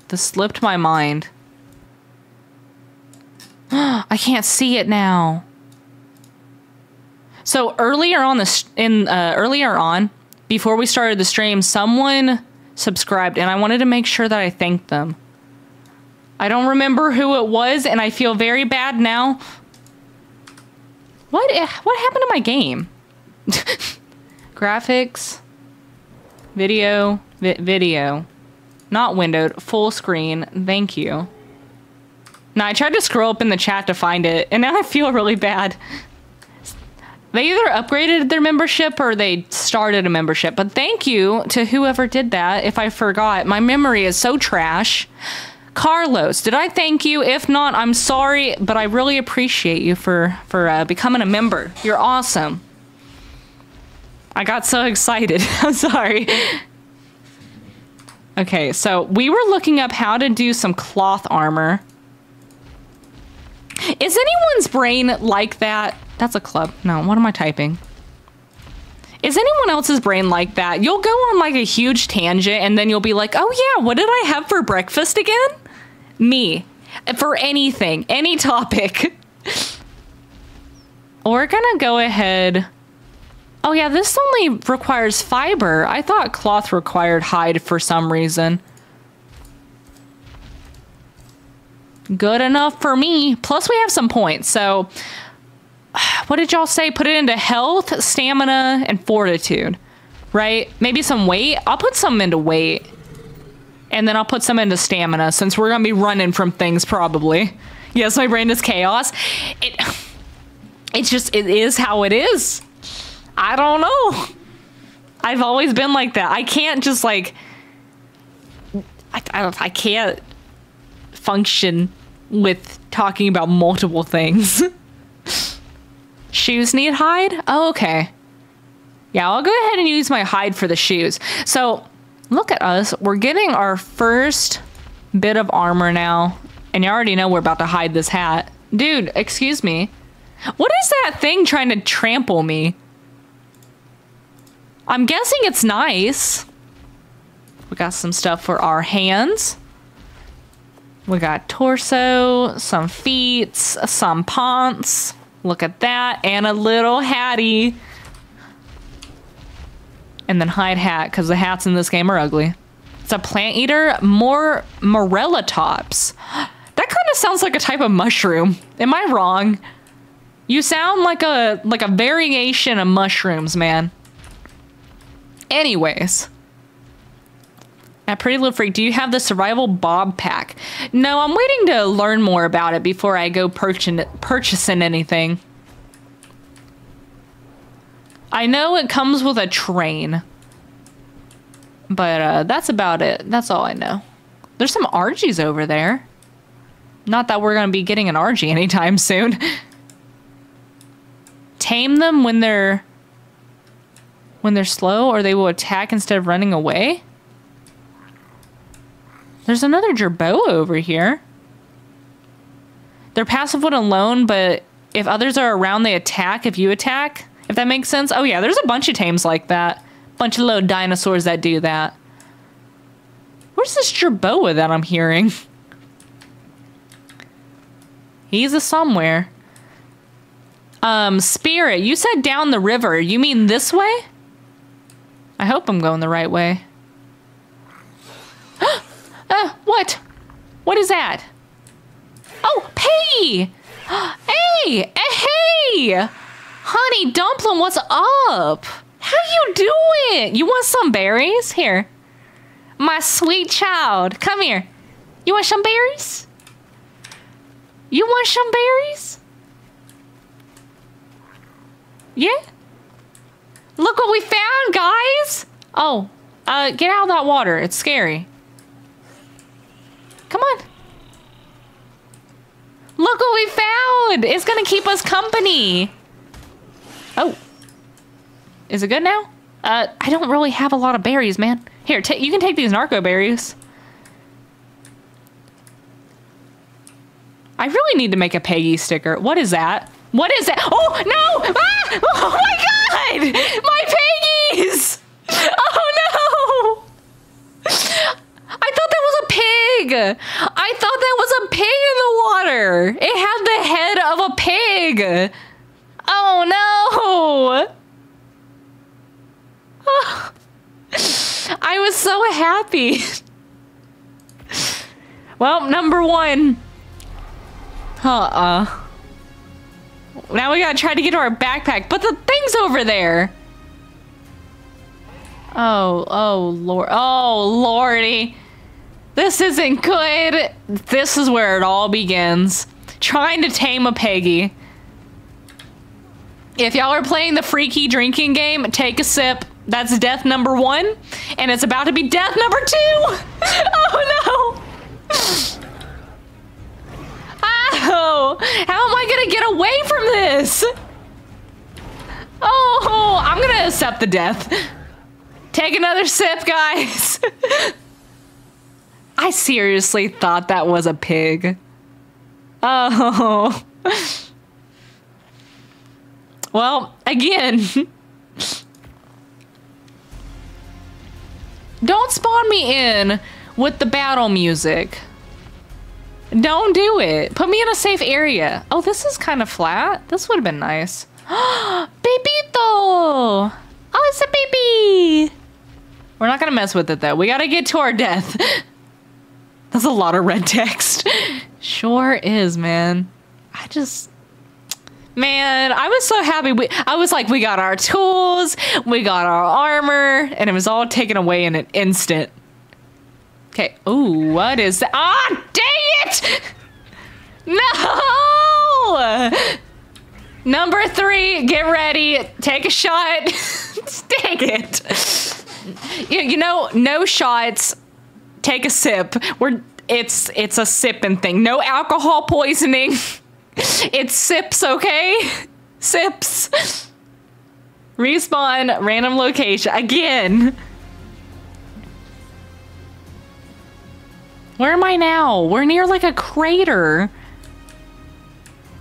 This slipped my mind. I can't see it now. So earlier on before we started the stream, someone subscribed and I wanted to make sure that I thanked them. I don't remember who it was and I feel very bad now. What happened to my game? Graphics, video, video, not windowed, full screen. Thank you. Now I tried to scroll up in the chat to find it and now I feel really bad. They either upgraded their membership or they started a membership, but thank you to whoever did that. If I forgot, my memory is so trash. Carlos, did I thank you? If not, I'm sorry, but I really appreciate you for becoming a member. You're awesome. I got so excited. I'm sorry. Okay, so we were looking up how to do some cloth armor. Is anyone's brain like that? That's a club. No, what am I typing? Is anyone else's brain like that? You'll go on like a huge tangent and then you'll be like, oh yeah, what did I have for breakfast again? Me. For anything. Any topic. We're gonna go ahead... Oh yeah, this only requires fiber. I thought cloth required hide for some reason. Good enough for me. Plus we have some points. So what did y'all say? Put it into health, stamina, and fortitude, right? Maybe some weight. I'll put some into weight and then I'll put some into stamina since we're gonna be running from things probably. Yes, my brain is chaos. It is how it is. I don't know. I've always been like that. I can't just like, I can't function with talking about multiple things. Shoes need hide? Oh, okay. Yeah, I'll go ahead and use my hide for the shoes. So look at us. We're getting our first bit of armor now. And you already know we're about to hide this hat. Dude, excuse me. What is that thing trying to trample me? I'm guessing it's nice. We got some stuff for our hands. We got torso, some feet, some pants. Look at that. And a little hattie. And then hide hat, because the hats in this game are ugly. It's a plant eater. More morella tops. That kind of sounds like a type of mushroom. Am I wrong? You sound like a variation of mushrooms, man. Anyways, at Pretty Little Freak, do you have the Survival Bob Pack? No, I'm waiting to learn more about it before I go purchasing anything. I know it comes with a train, but that's about it. That's all I know. There's some Argies over there. Not that we're going to be getting an Argie anytime soon. Tame them when they're... When they're slow, or they will attack instead of running away. There's another Jerboa over here. They're passive when alone, but if others are around, they attack if you attack. If that makes sense. Oh yeah, there's a bunch of tames like that. Bunch of little dinosaurs that do that. Where's this Jerboa that I'm hearing? He's a somewhere. Spirit, you said down the river. You mean this way? I hope I'm going the right way. What? What is that? Oh, Peggy! Hey! Hey! Honey, Dumpling, what's up? How you doing? You want some berries? Here. My sweet child, come here. You want some berries? You want some berries? Yeah? Look what we found, guys! Oh, get out of that water. It's scary. Come on. Look what we found! It's gonna keep us company. Oh. Is it good now? I don't really have a lot of berries, man. Here, you can take these narco berries. I really need to make a Peggy sticker. What is that? What is that? Oh, no! Ah! Oh, my God! My Peggies! Oh, no! I thought that was a pig! I thought that was a pig in the water! It had the head of a pig! Oh, no! Oh, I was so happy. Well, number one. Now we gotta try to get to our backpack, but the thing's over there. Oh, Lord. Oh, Lordy. This isn't good. This is where it all begins. Trying to tame a Peggy. If y'all are playing the freaky drinking game, take a sip. That's death number one, and it's about to be death number two. Oh no! Oh, how am I gonna get away from this? Oh, I'm gonna accept the death. Take another sip, guys. I seriously thought that was a pig. Oh. Well, again. Don't spawn me in with the battle music. Don't do it. Put me in a safe area. Oh, this is kind of flat. This would have been nice. Bebito! Oh, it's a baby. We're not going to mess with it, though. We got to get to our death. That's a lot of red text. Sure is, man. Man, I was so happy. I was like, we got our tools, we got our armor, and it was all taken away in an instant. Okay. Ooh, what is that? Ah, dang it! No! Number three, get ready. Take a shot. Dang it. You know, no shots. Take a sip. It's a sipping thing. No alcohol poisoning. It's sips, okay? Sips. Respawn, random location. Again. Where am I now? We're near like a crater.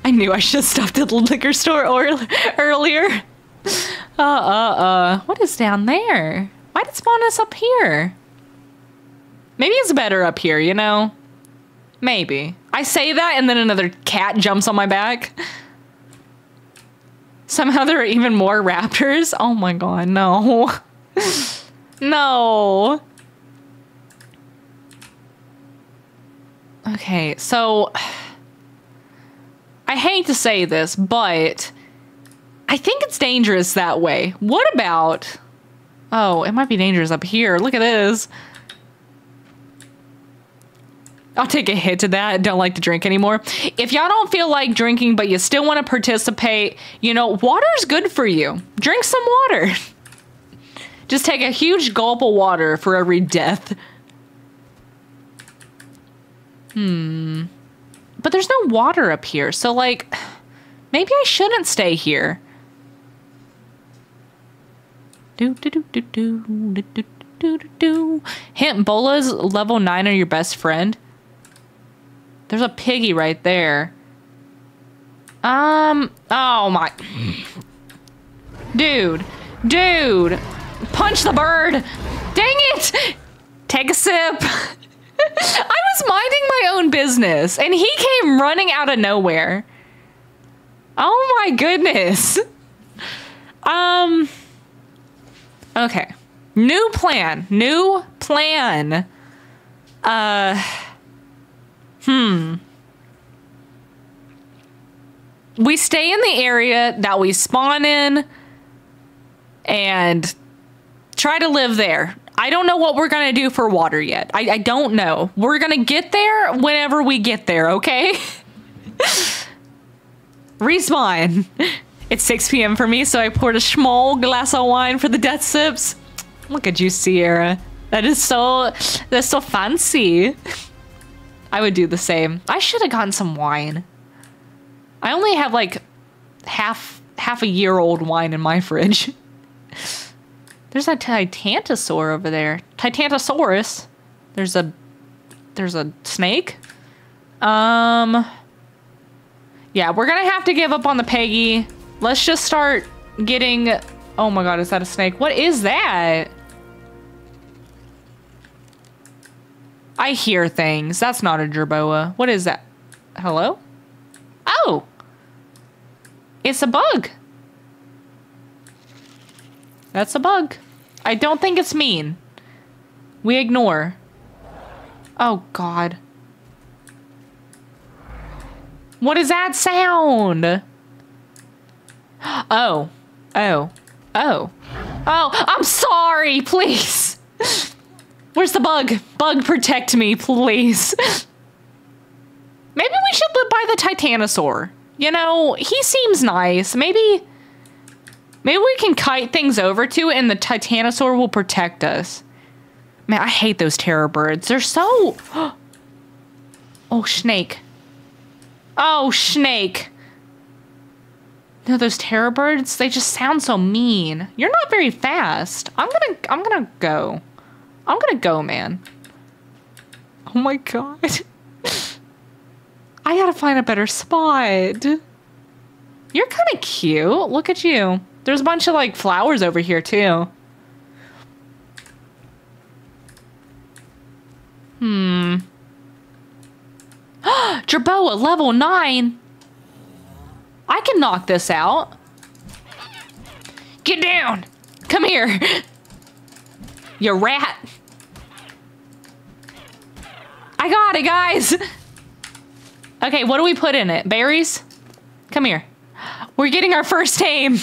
I knew I should have stopped at the liquor store earlier. What is down there? Why did it spawn us up here? Maybe it's better up here, you know? Maybe. I say that and then another cat jumps on my back. Somehow there are even more raptors. Oh my God, no. No. Okay, so I hate to say this, but I think it's dangerous that way. What about... Oh, it might be dangerous up here. Look at this. I'll take a hit to that. I don't like to drink anymore. If y'all don't feel like drinking, but you still want to participate, you know, water's good for you. Drink some water. Just take a huge gulp of water for every death. But there's no water up here. So, like, maybe I shouldn't stay here. Hint, Bola's level 9 or your best friend. There's a piggy right there. Oh my. Dude. Punch the bird. Dang it. Take a sip. I was minding my own business and he came running out of nowhere. Oh my goodness. Okay. New plan. New plan. We stay in the area that we spawn in and try to live there. I don't know what we're gonna do for water yet. I don't know. We're gonna get there whenever we get there, okay? Respawn. It's 6 p.m. for me, so I poured a small glass of wine for the death sips. Look at you, Sierra. That's so fancy. I would do the same. I should have gotten some wine. I only have like half a year old wine in my fridge. There's a Titanosaur over there. Titanosaurus. There's a snake. Yeah, we're gonna have to give up on the Peggy. Let's just start getting. Oh my God, is that a snake? What is that? I hear things. That's not a Jerboa. What is that? Hello? Oh, it's a bug. That's a bug. I don't think it's mean. We ignore. Oh God. What is that sound? Oh, oh, oh, oh, I'm sorry, please. Where's the bug? Bug, protect me, please. Maybe we should live by the Titanosaur. You know, he seems nice. Maybe we can kite things over to it and the Titanosaur will protect us. Man, I hate those terror birds. They're so... Oh, snake. Oh, snake. No, those terror birds, they just sound so mean. You're not very fast. I'm gonna go. I'm gonna go, man. Oh my God. I gotta find a better spot. You're kind of cute. Look at you. There's a bunch of like flowers over here too. Jerboa level 9. I can knock this out. Get down. Come here. You rat. I got it, guys. Okay, what do we put in it? Berries? Come here. We're getting our first tame.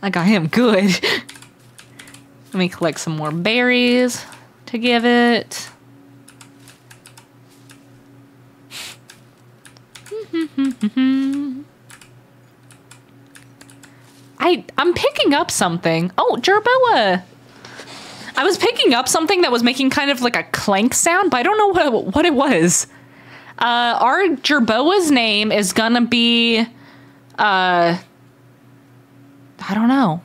I got him good. Let me collect some more berries to give it. I'm picking up something. Oh, Jerboa. I was picking up something that was making kind of like a clank sound, but I don't know what it was. Our Jerboa's name is gonna be, I don't know.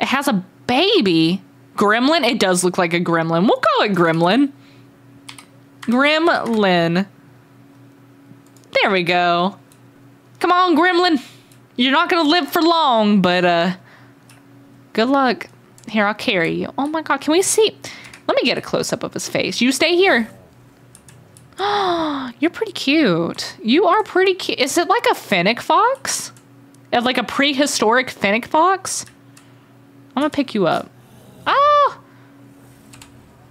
It has a baby. Gremlin? It does look like a gremlin. We'll call it Gremlin. Gremlin. There we go. Come on, Gremlin. You're not gonna live for long, but, good luck. Here, I'll carry you. Oh my God, can we see? Let me get a close-up of his face. You stay here. Oh, you're pretty cute. You are pretty cute. Is it like a fennec fox? Like a prehistoric fennec fox? I'm gonna pick you up. Oh!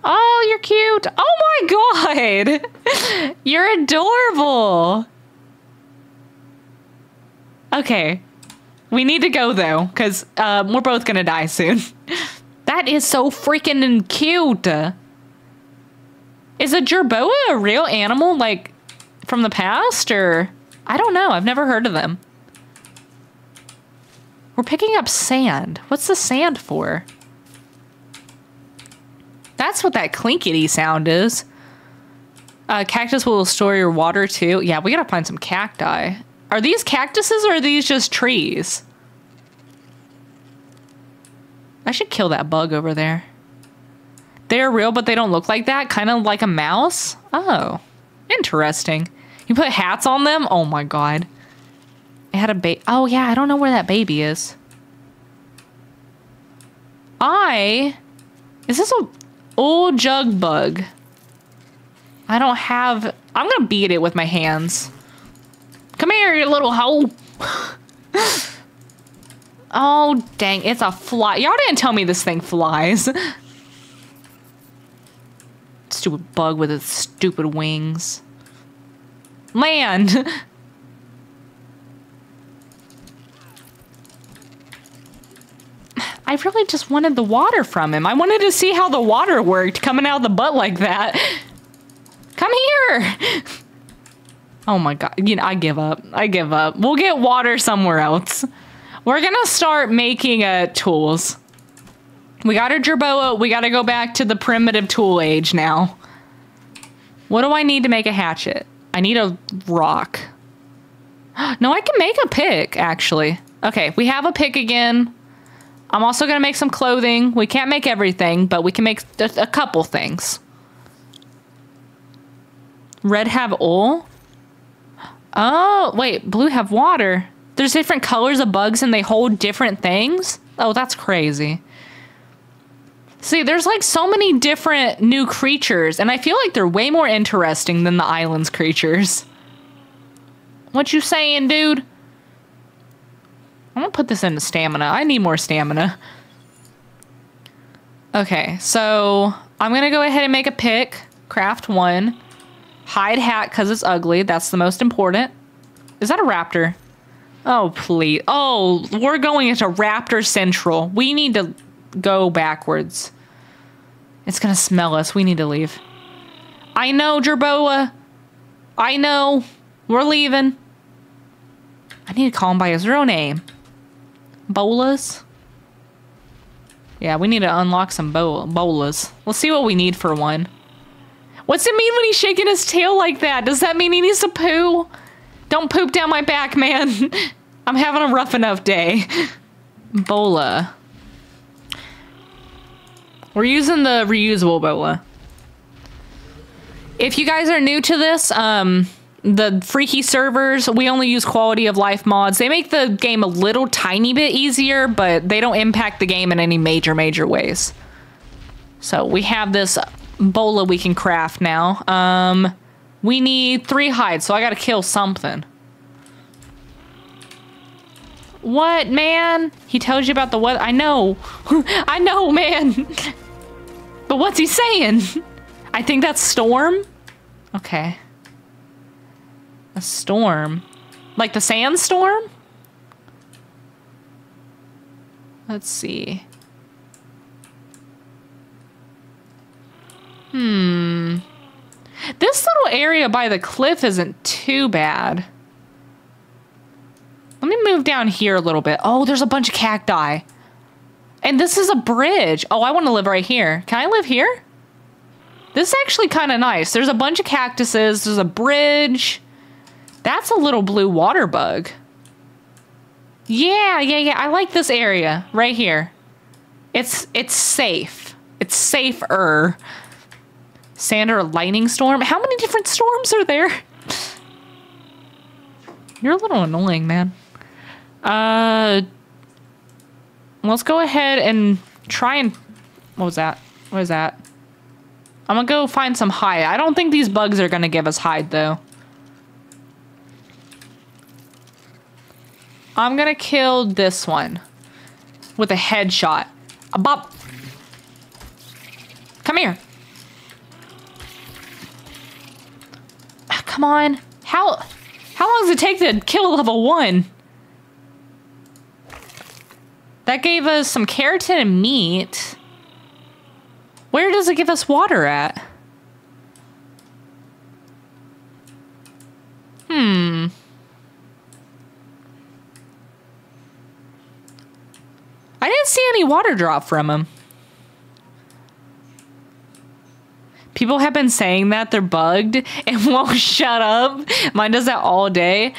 Oh, you're cute. Oh my God! You're adorable. Okay. We need to go though, because we're both gonna die soon. That is so freaking cute. Is a Jerboa a real animal, like, from the past, or... I don't know. I've never heard of them. We're picking up sand. What's the sand for? That's what that clinkety sound is. Cactus will store your water, too. Yeah, we gotta find some cacti. Are these cactuses, or are these just trees? I should kill that bug over there. They're real, but they don't look like that. Kind of like a mouse. Oh, interesting. You put hats on them? Oh my God. It had a baby. Oh yeah, I don't know where that baby is. Is this an old jug bug? I'm gonna beat it with my hands. Come here, you little hoe. Oh, dang. It's a fly. Y'all didn't tell me this thing flies. Stupid bug with its stupid wings. Land! I really just wanted the water from him. I wanted to see how the water worked coming out of the butt like that. Come here! Oh my god. You know, I give up. I give up. We'll get water somewhere else. We're gonna start making tools. We got our jerboa. We gotta go back to the primitive tool age now. What do I need to make a hatchet? I need a rock. No, I can make a pick, actually. Okay, we have a pick again. I'm also gonna make some clothing. We can't make everything, but we can make a couple things. Red have oil. Oh, wait, blue have water. There's different colors of bugs and they hold different things? Oh, that's crazy. See, there's like so many different new creatures and I feel like they're way more interesting than the island's creatures. What you saying, dude? I'm gonna put this into stamina. I need more stamina. Okay, so I'm gonna go ahead and make a pick. Craft one. Hide hat because it's ugly. That's the most important. Is that a raptor? Oh, please. Oh, we're going into Raptor Central. We need to go backwards. It's going to smell us. We need to leave. I know, jerboa. I know. We're leaving. I need to call him by his real name. Bolas? Yeah, we need to unlock some bolas. Let's see what we need for one. What's it mean when he's shaking his tail like that? Does that mean he needs to poo? Don't poop down my back, man. I'm having a rough enough day. Bola. We're using the reusable bola. If you guys are new to this, the freaky servers, we only use quality of life mods. They make the game a little tiny bit easier, but they don't impact the game in any major ways. So we have this bola we can craft now. We need 3 hides, so I gotta kill something. What, man? He tells you about the weather. I know. I know, man. But what's he saying? I think that's storm? Okay. A storm? Like the sandstorm? Let's see. Hmm. This little area by the cliff isn't too bad. Let me move down here a little bit. Oh, there's a bunch of cacti. And this is a bridge. Oh, I want to live right here. Can I live here? This is actually kind of nice. There's a bunch of cactuses. There's a bridge. That's a little blue water bug. Yeah. I like this area right here. It's safe. It's safer. Sand or a lightning storm? How many different storms are there? You're a little annoying, man. Let's go ahead and try and... What was that? What is that? I'm gonna go find some hide. I don't think these bugs are gonna give us hide, though. I'm gonna kill this one with a headshot. A bop! Come here! Come on. How long does it take to kill level 1? That gave us some keratin and meat. Where does it give us water at? Hmm. I didn't see any water drop from him. People have been saying that they're bugged and won't shut up. Mine does that all day.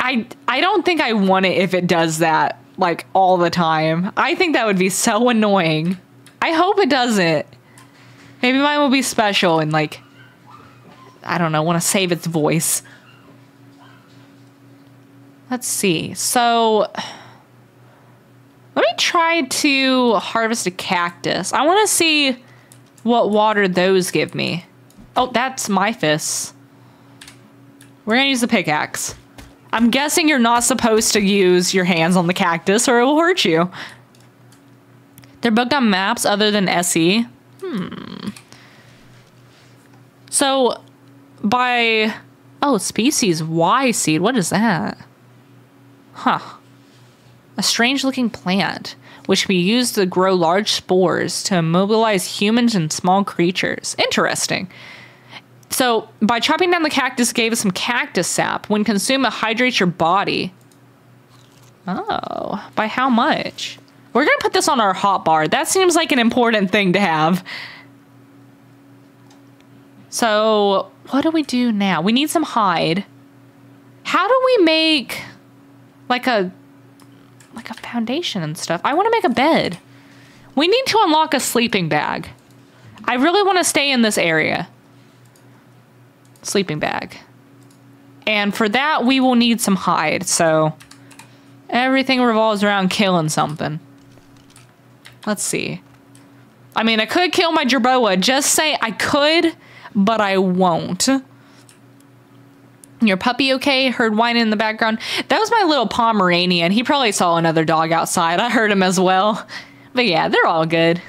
I don't think I want it if it does that, like, all the time. I think that would be so annoying. I hope it doesn't. Maybe mine will be special and, like, I don't know, want to save its voice. Let's see. So... let me try to harvest a cactus. I want to see... what water those give me. Oh, that's my fists. We're gonna use the pickaxe. I'm guessing you're not supposed to use your hands on the cactus or it will hurt you. They're booked on maps other than SE. So by, oh, species Y seed, what is that? Huh. A strange looking plant, which can be used to grow large spores to immobilize humans and small creatures. Interesting. So by chopping down the cactus, gave us some cactus sap. When consumed, it hydrates your body. Oh, by how much? We're gonna put this on our hotbar. That seems like an important thing to have. So what do we do now? We need some hide. How do we make like a foundation and stuff? I wanna make a bed. We need to unlock a sleeping bag. I really wanna stay in this area. Sleeping bag. And for that, we will need some hide. So everything revolves around killing something. Let's see. I mean, I could kill my jerboa. Just say I could, but I won't. Your puppy okay? Heard whining in the background. That was my little Pomeranian. He probably saw another dog outside. I heard him as well. But yeah, they're all good.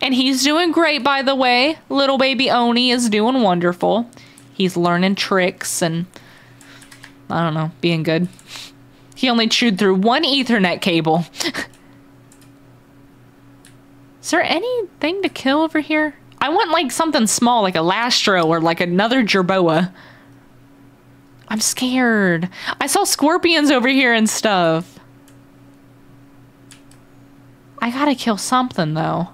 And he's doing great, by the way. Little baby Oni is doing wonderful. He's learning tricks and, I don't know, being good. He only chewed through one Ethernet cable. Is there anything to kill over here? I want like something small, like a lastro or like another jerboa. I'm scared. I saw scorpions over here and stuff. I gotta kill something though.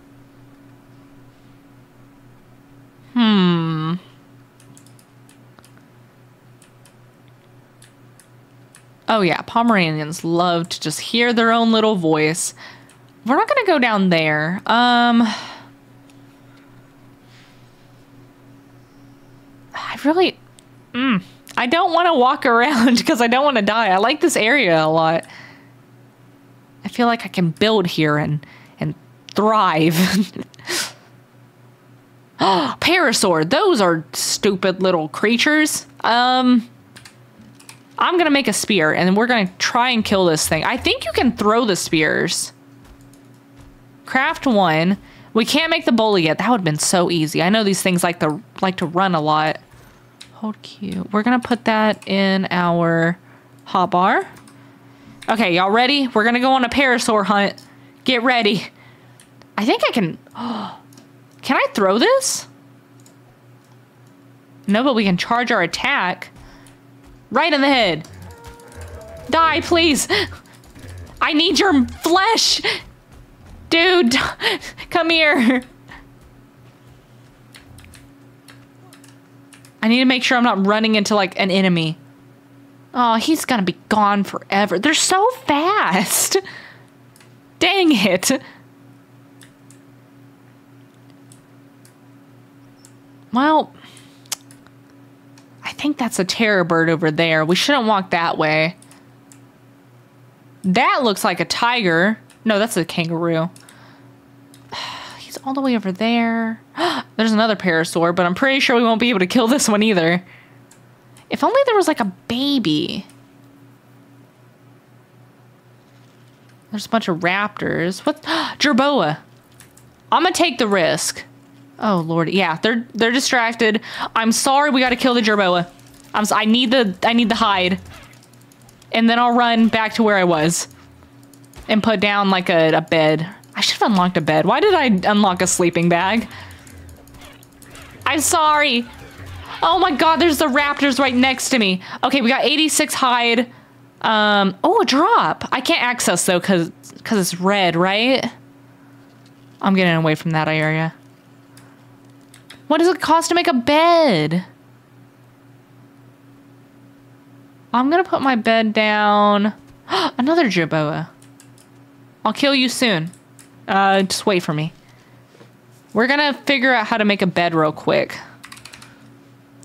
Oh yeah, Pomeranians love to just hear their own little voice. We're not gonna go down there. I really, I don't wanna walk around because I don't wanna die. I like this area a lot. I feel like I can build here and thrive. Oh, parasaur, those are stupid little creatures. I'm gonna make a spear and we're gonna try and kill this thing. I think you can throw the spears. Craft one. We can't make the bowl yet. That would have been so easy. I know these things like to run a lot. Hold Q. We're gonna put that in our hotbar. Okay, y'all ready? We're gonna go on a parasaur hunt. Get ready. I think I can, oh, can I throw this? No, but we can charge our attack. Right in the head. Die, please. I need your flesh. Dude, come here. I need to make sure I'm not running into like an enemy. Oh, he's gonna be gone forever. They're so fast. Dang it. Well, I think that's a terror bird over there. We shouldn't walk that way. That looks like a tiger. No, that's a kangaroo. He's all the way over there. There's another parasaur, but I'm pretty sure we won't be able to kill this one either. If only there was like a baby. There's a bunch of raptors. What? Jerboa. I'm gonna take the risk. Oh Lord, yeah, they're distracted. I'm sorry, we gotta kill the jerboa. I need the hide, and then I'll run back to where I was, and put down like a bed. I should have unlocked a bed. Why did I unlock a sleeping bag? I'm sorry. Oh my God, there's the raptors right next to me. Okay, we got 86 hide. Oh, a drop. I can't access though cause it's red, right? I'm getting away from that area. What does it cost to make a bed? I'm gonna put my bed down. Another jerboa. I'll kill you soon. Just wait for me. We're gonna figure out how to make a bed real quick.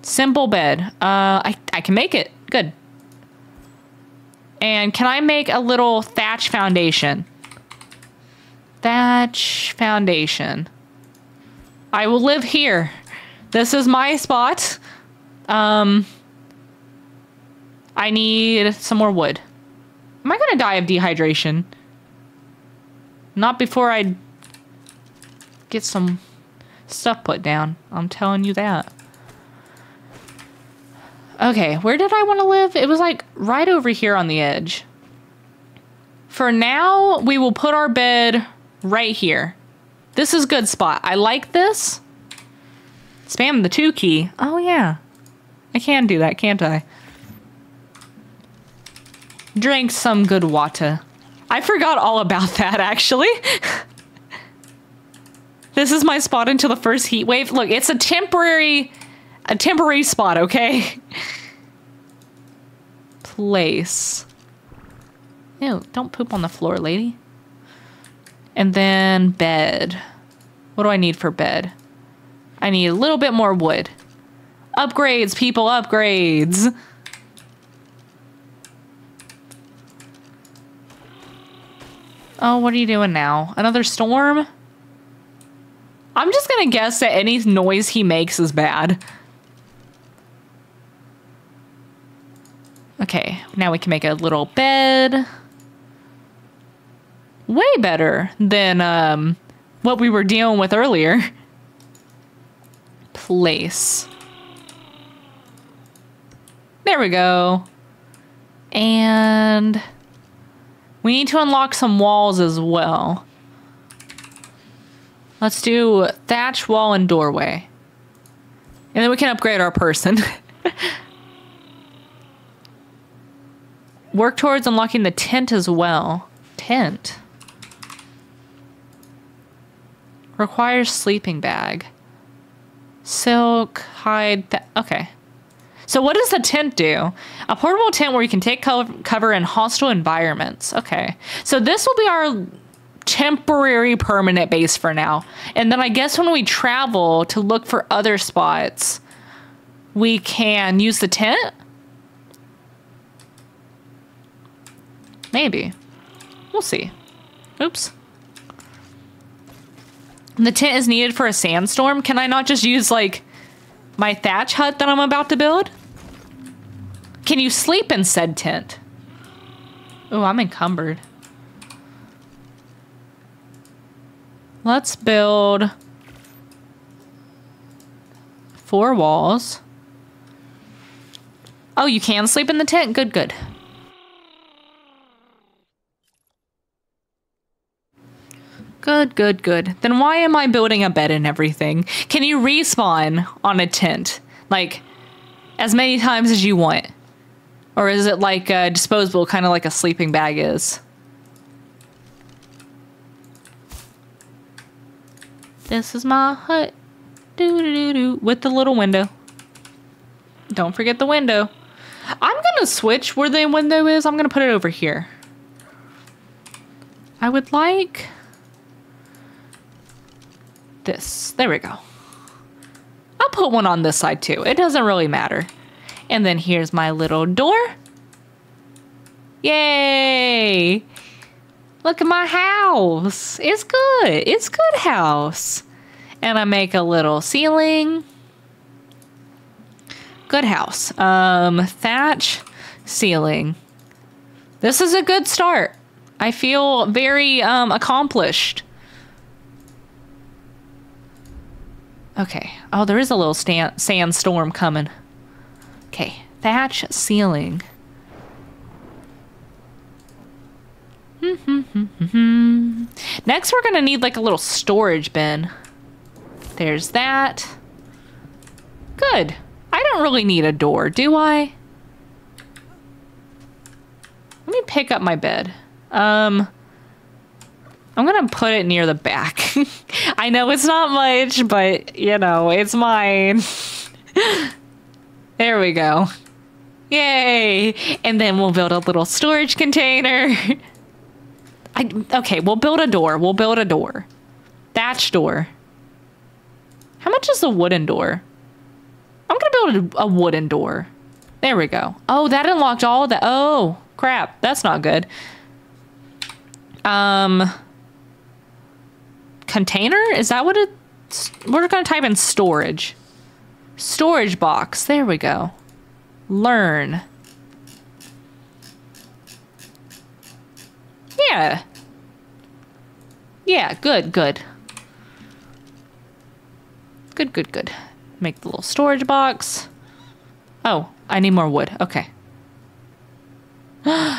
Simple bed. I can make it. Good. And can I make a little thatch foundation? Thatch foundation. I will live here. This is my spot. I need some more wood. Am I gonna die of dehydration? Not before I get some stuff put down. I'm telling you that. Okay, where did I want to live? It was like right over here on the edge. For now, we will put our bed right here. This is a good spot. I like this. Spam the 2 key. Oh, yeah. I can do that, can't I? Drink some good water. I forgot all about that, actually. This is my spot until the first heat wave. Look, it's a temporary spot, okay? Place. Ew, don't poop on the floor, lady. And then bed. What do I need for bed? I need a little bit more wood. Upgrades, people, upgrades. Oh, what are you doing now? Another storm? I'm just gonna guess that any noise he makes is bad. Okay, now we can make a little bed. Way better than what we were dealing with earlier. Place. There we go. And we need to unlock some walls as well. Let's do thatch, wall, and doorway. And then we can upgrade our person. Work towards unlocking the tent as well. Tent. Requires sleeping bag. Silk, hide, okay. So what does the tent do? A portable tent where you can take cover in hostile environments. Okay, so this will be our temporary permanent base for now. And then I guess when we travel to look for other spots, we can use the tent? Maybe. We'll see. Oops. The tent is needed for a sandstorm. Can I not just use, like, my thatch hut that I'm about to build? Can you sleep in said tent? Oh, I'm encumbered. Let's build 4 walls. Oh, you can sleep in the tent? Good, good. Good, good, good. Then why am I building a bed and everything? Can you respawn on a tent? Like, as many times as you want? Or is it like a disposable, kind of like a sleeping bag is? This is my hut. Doo-doo-doo-doo. With the little window. Don't forget the window. I'm gonna switch where the window is. I'm gonna put it over here. I would like this. There we go. I'll put one on this side too. It doesn't really matter. And then here's my little door. Yay! Look at my house. It's good. It's good house. And I make a little ceiling. Good house. Thatch, ceiling. This is a good start. I feel very accomplished. Okay. Oh, there is a little sandstorm coming. Okay. Thatch, ceiling. Next, we're gonna need like a little storage bin. There's that. Good. I don't really need a door, do I? Let me pick up my bed. I'm gonna put it near the back. I know it's not much, but you know, it's mine. There we go. Yay! And then we'll build a little storage container. Okay, we'll build a door. We'll build a door. Thatch door. How much is the wooden door? I'm gonna build a wooden door. There we go. Oh, that unlocked all the... Oh, crap. That's not good. Container? Is that what it... We're gonna type in storage. Storage box. There we go. Learn. Yeah. Yeah, good, good. Good, good, good. Make the little storage box. Oh, I need more wood. Okay.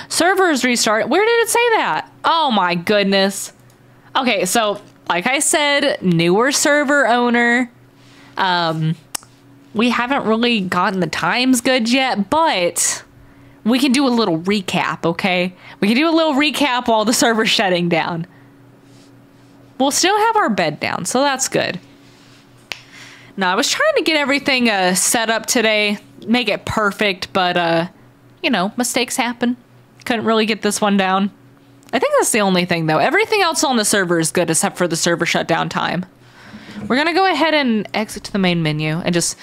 Servers restart. Where did it say that? Oh my goodness. Okay, so like I said, newer server owner. We haven't really gotten the times good yet, but we can do a little recap, okay? We can do a little recap while the server's shutting down. We'll still have our bed down, so that's good. Now, I was trying to get everything set up today, make it perfect, but, you know, mistakes happen. Couldn't really get this one down. I think that's the only thing, though. Everything else on the server is good except for the server shutdown time. We're going to go ahead and exit to the main menu and just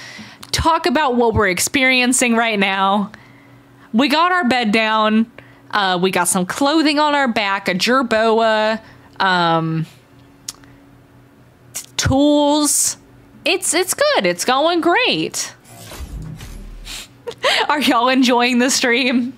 talk about what we're experiencing right now. We got our bed down. We got some clothing on our back, a jerboa, tools. It's good. It's going great. Are y'all enjoying the stream?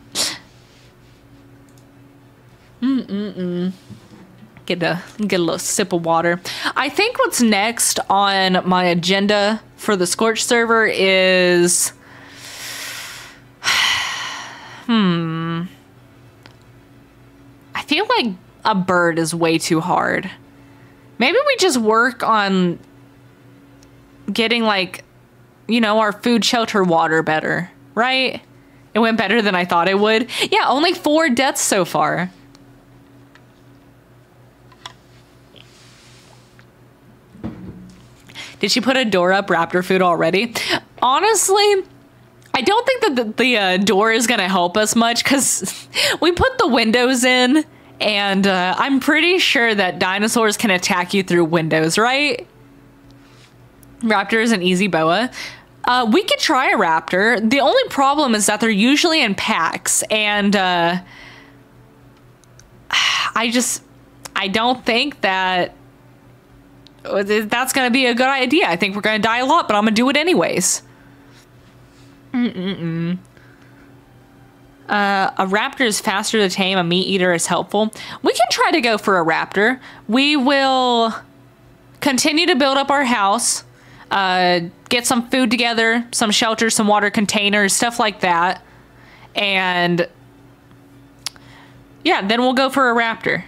Get a little sip of water. I think what's next on my agenda for the Scorched server is I feel like a bird is way too hard. Maybe we just work on getting, like, you know, our food, shelter, water better, right? It went better than I thought it would. Yeah, only 4 deaths so far. Did she put a door up, raptor food already? Honestly, I don't think that the door is going to help us much because we put the windows in, and I'm pretty sure that dinosaurs can attack you through windows, right? Raptor is an easy boa. We could try a raptor. The only problem is that they're usually in packs, and I don't think that that's going to be a good idea. I think we're going to die a lot, but I'm going to do it anyways. A raptor is faster to tame. A meat eater is helpful. We can try to go for a raptor. We will continue to build up our house, get some food together, some shelter, some water containers, stuff like that. And yeah, then we'll go for a raptor.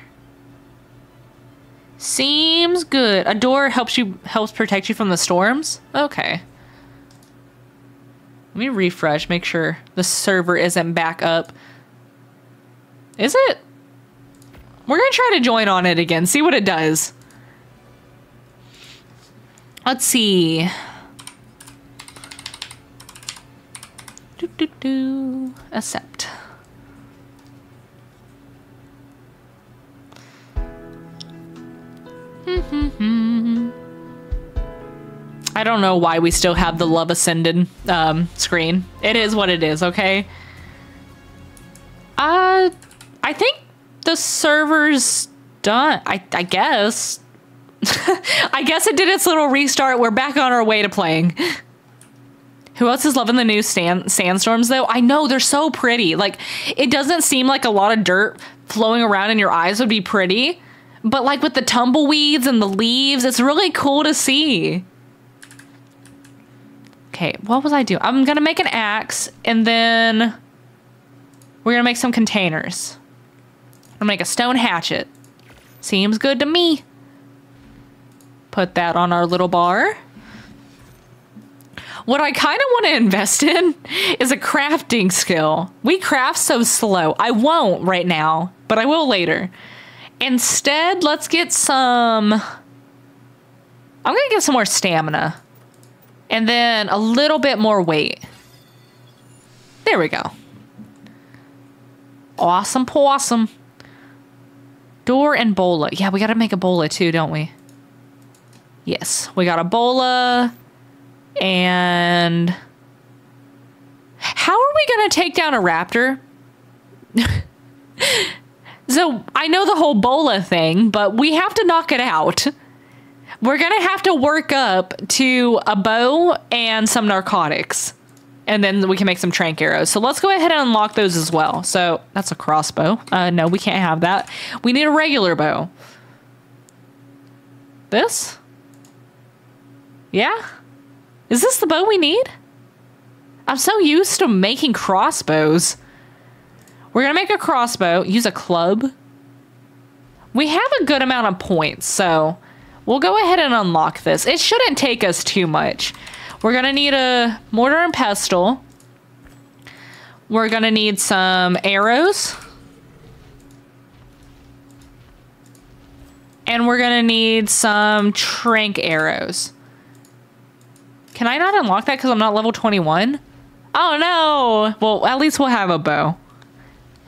Seems good. A door helps protect you from the storms. Okay. Let me refresh, make sure the server isn't back up. Is it? We're gonna try to join on it again, see what it does. Let's see. Accept. I don't know why we still have the Love Ascended screen. It is what it is, okay? I think the server's done. I guess. I guess it did its little restart. We're back on our way to playing. Who else is loving the new sandstorms, though? I know, they're so pretty. Like, it doesn't seem like a lot of dirt flowing around in your eyes would be pretty. But, like, with the tumbleweeds and the leaves, it's really cool to see. Okay, what was I doing? I'm going to make an axe, and then we're going to make some containers. I'm going to make a stone hatchet. Seems good to me. Put that on our little bar. What I kind of want to invest in is a crafting skill. We craft so slow. I won't right now, but I will later. Instead, let's get some... I'm going to get some more stamina. And then a little bit more weight. There we go. Awesome possum. Door and bola. Yeah, we got to make a bola too, don't we? Yes, we got a bola. And... how are we going to take down a raptor? So, I know the whole bola thing, but we have to knock it out. We're going to have to work up to a bow and some narcotics. and then we can make some trank arrows. So let's go ahead and unlock those as well. So that's a crossbow. No, we can't have that. We need a regular bow. This? Yeah? Is this the bow we need? I'm so used to making crossbows. We're gonna make a crossbow, use a club. We have a good amount of points, so we'll go ahead and unlock this. It shouldn't take us too much. We're gonna need a mortar and pestle. We're gonna need some arrows. And we're gonna need some trank arrows. Can I not unlock that because I'm not level 21? Oh no! Well, at least we'll have a bow.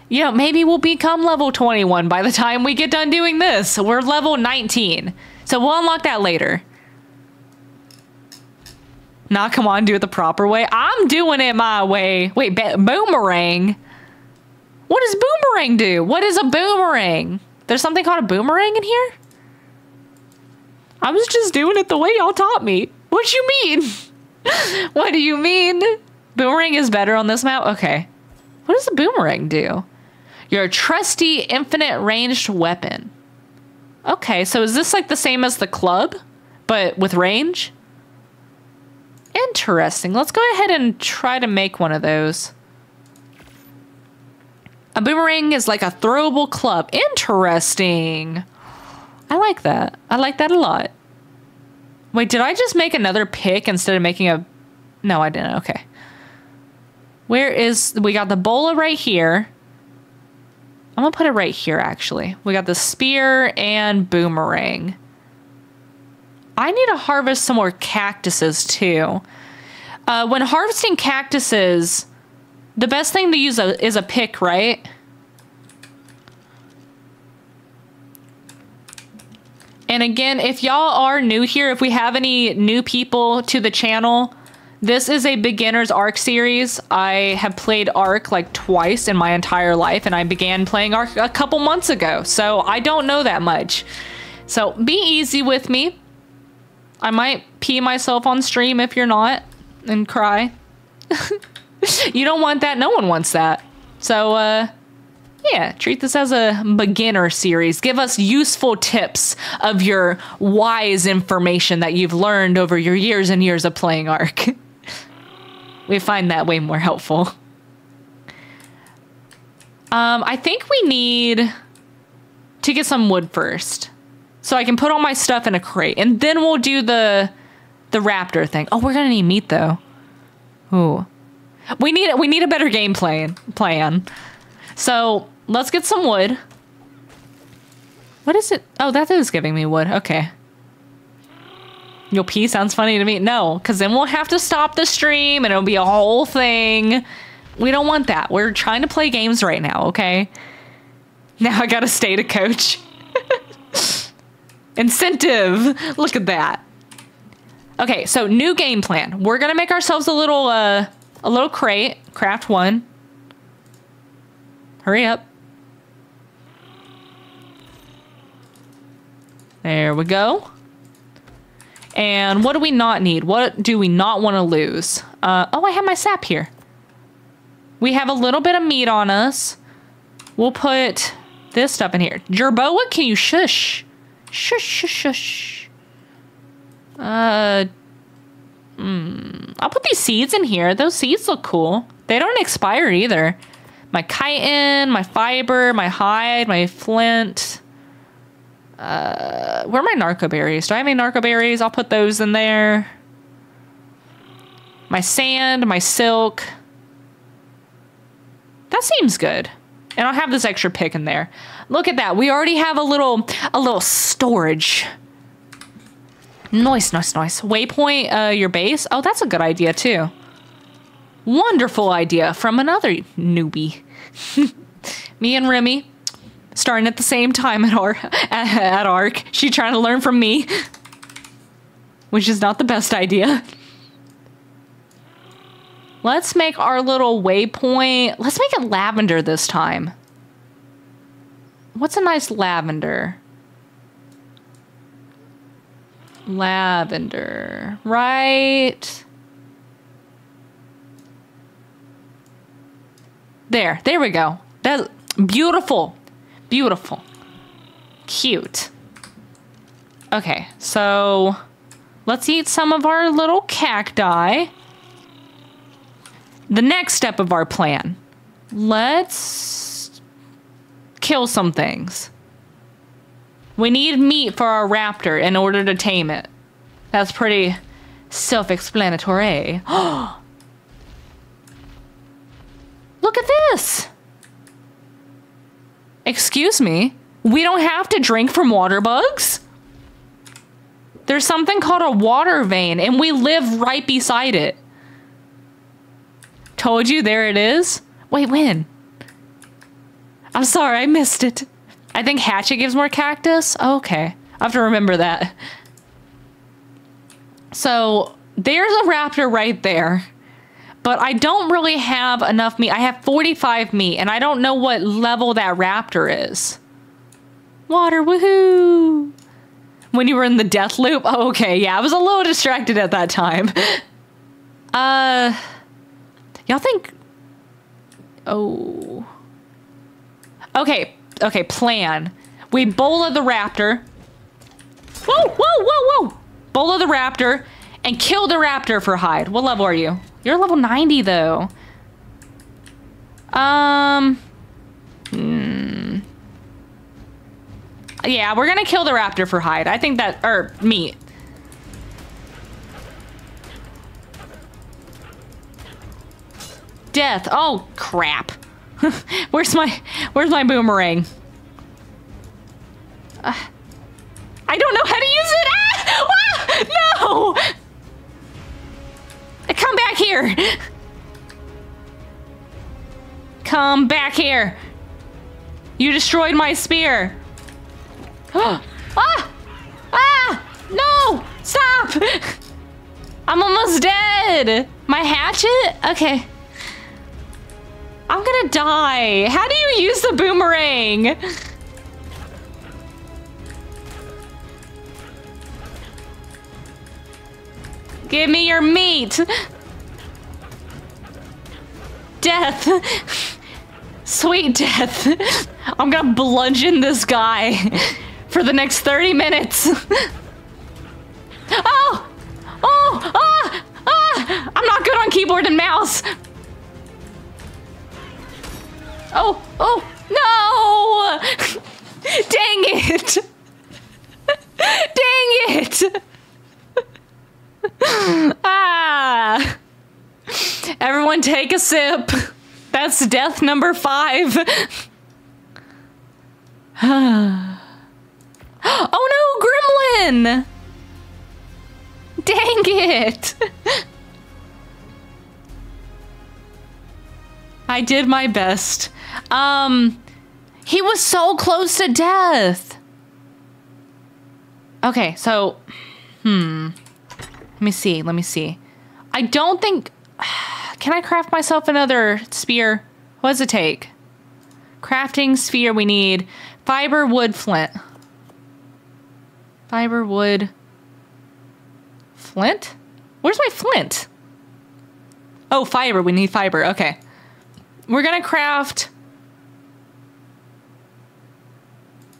You know, maybe we'll become level 21 by the time we get done doing this. We're level 19. So we'll unlock that later. Nah, come on, do it the proper way. I'm doing it my way. Wait, boomerang? What does boomerang do? What is a boomerang? There's something called a boomerang in here? I was just doing it the way y'all taught me. What you mean? What do you mean? Boomerang is better on this map? Okay. What does a boomerang do? Your trusty infinite ranged weapon. Okay, so is this like the same as the club, but with range? Interesting. Let's go ahead and try to make one of those. A boomerang is like a throwable club. Interesting. I like that. I like that a lot. Wait, did I just make another pick instead of making a... No, I didn't. Okay. Where is... We got the bola right here. I'm gonna put it right here, actually. We got the spear and boomerang. I need to harvest some more cactuses, too. When harvesting cactuses, the best thing to use is a pick, right? And again, if y'all are new here, if we have any new people to the channel, this is a beginner's ARK series. I have played ARK like twice in my entire life, and I began playing ARK a couple months ago, so I don't know that much. So be easy with me. I might pee myself on stream if you're not, and cry. You don't want that. No one wants that. So, yeah, treat this as a beginner series. Give us useful tips of your wise information that you've learned over your years and years of playing ARK. We find that way more helpful. I think we need to get some wood first. So I can put all my stuff in a crate, and then we'll do the raptor thing. Oh, we're gonna need meat though. Ooh, we need a better game plan. So let's get some wood. What is it? Oh, that is giving me wood. Okay. Your pee sounds funny to me. No, because then we'll have to stop the stream, and it'll be a whole thing. We don't want that. We're trying to play games right now. Okay. Now I gotta stay to coach. Incentive. Look at that. Okay, so new game plan. We're gonna make ourselves a little crate. Craft one. Hurry up. There we go. And what do we not need? What do we not want to lose? Oh, I have my sap here. We have a little bit of meat on us. We'll put this stuff in here. Jerboa, can you shush? Shush, shush, shush. I'll put these seeds in here. Those seeds look cool. They don't expire either. My chitin, my fiber, my hide, my flint. Where are my narco berries? Do I have any narco berries? I'll put those in there. My sand, my silk. That seems good. And I'll have this extra pick in there. Look at that. We already have a little storage. Nice, nice, nice. Waypoint your base. Oh, that's a good idea too. Wonderful idea from another newbie. Me and Remy starting at the same time at ARK. She trying to learn from me, which is not the best idea. Let's make our little waypoint. Let's make it lavender this time. What's a nice lavender? Lavender, right? There. There we go. That's beautiful. Beautiful. Cute. Okay, so let's eat some of our little cacti. The next step of our plan. Let's kill some things. We need meat for our raptor in order to tame it. That's pretty self-explanatory. Look at this. Excuse me. We don't have to drink from water bugs. There's something called a water vein, and we live right beside it. Told you, there it is. Wait, when? I'm sorry, I missed it. I think hatchet gives more cactus. Oh, okay, I have to remember that. So there's a raptor right there, but I don't really have enough meat. I have 45 meat, and I don't know what level that raptor is. Water, woohoo! When you were in the death loop? Oh, okay, yeah, I was a little distracted at that time. Y'all think... Oh... Okay, okay, plan. We bola the raptor. Whoa, whoa, whoa, whoa! Bola the raptor and kill the raptor for hide. What level are you? You're level 90, though. Yeah, we're gonna kill the raptor for hide. I think that, or meat. Death. Oh, crap. Where's my boomerang? I don't know how to use it. Ah! No! Come back here. Come back here. You destroyed my spear. Ah! Ah! No! Stop! I'm almost dead! My hatchet? Okay. I'm gonna die. How do you use the boomerang? Give me your meat! Death! Sweet death! I'm gonna bludgeon this guy for the next 30 minutes. Oh! Oh! Ah! Ah! I'm not good on keyboard and mouse. Oh! Oh! No! Dang it! Dang it! Ah! Everyone take a sip. That's death number 5. Oh no, gremlin! Dang it! I did my best. He was so close to death. Okay, so, let me see, I don't think, can I craft myself another spear? What does it take? Crafting sphere, we need fiber, wood, flint. Fiber, wood, flint? Where's my flint? Oh, fiber. We need fiber. Okay. We're going to craft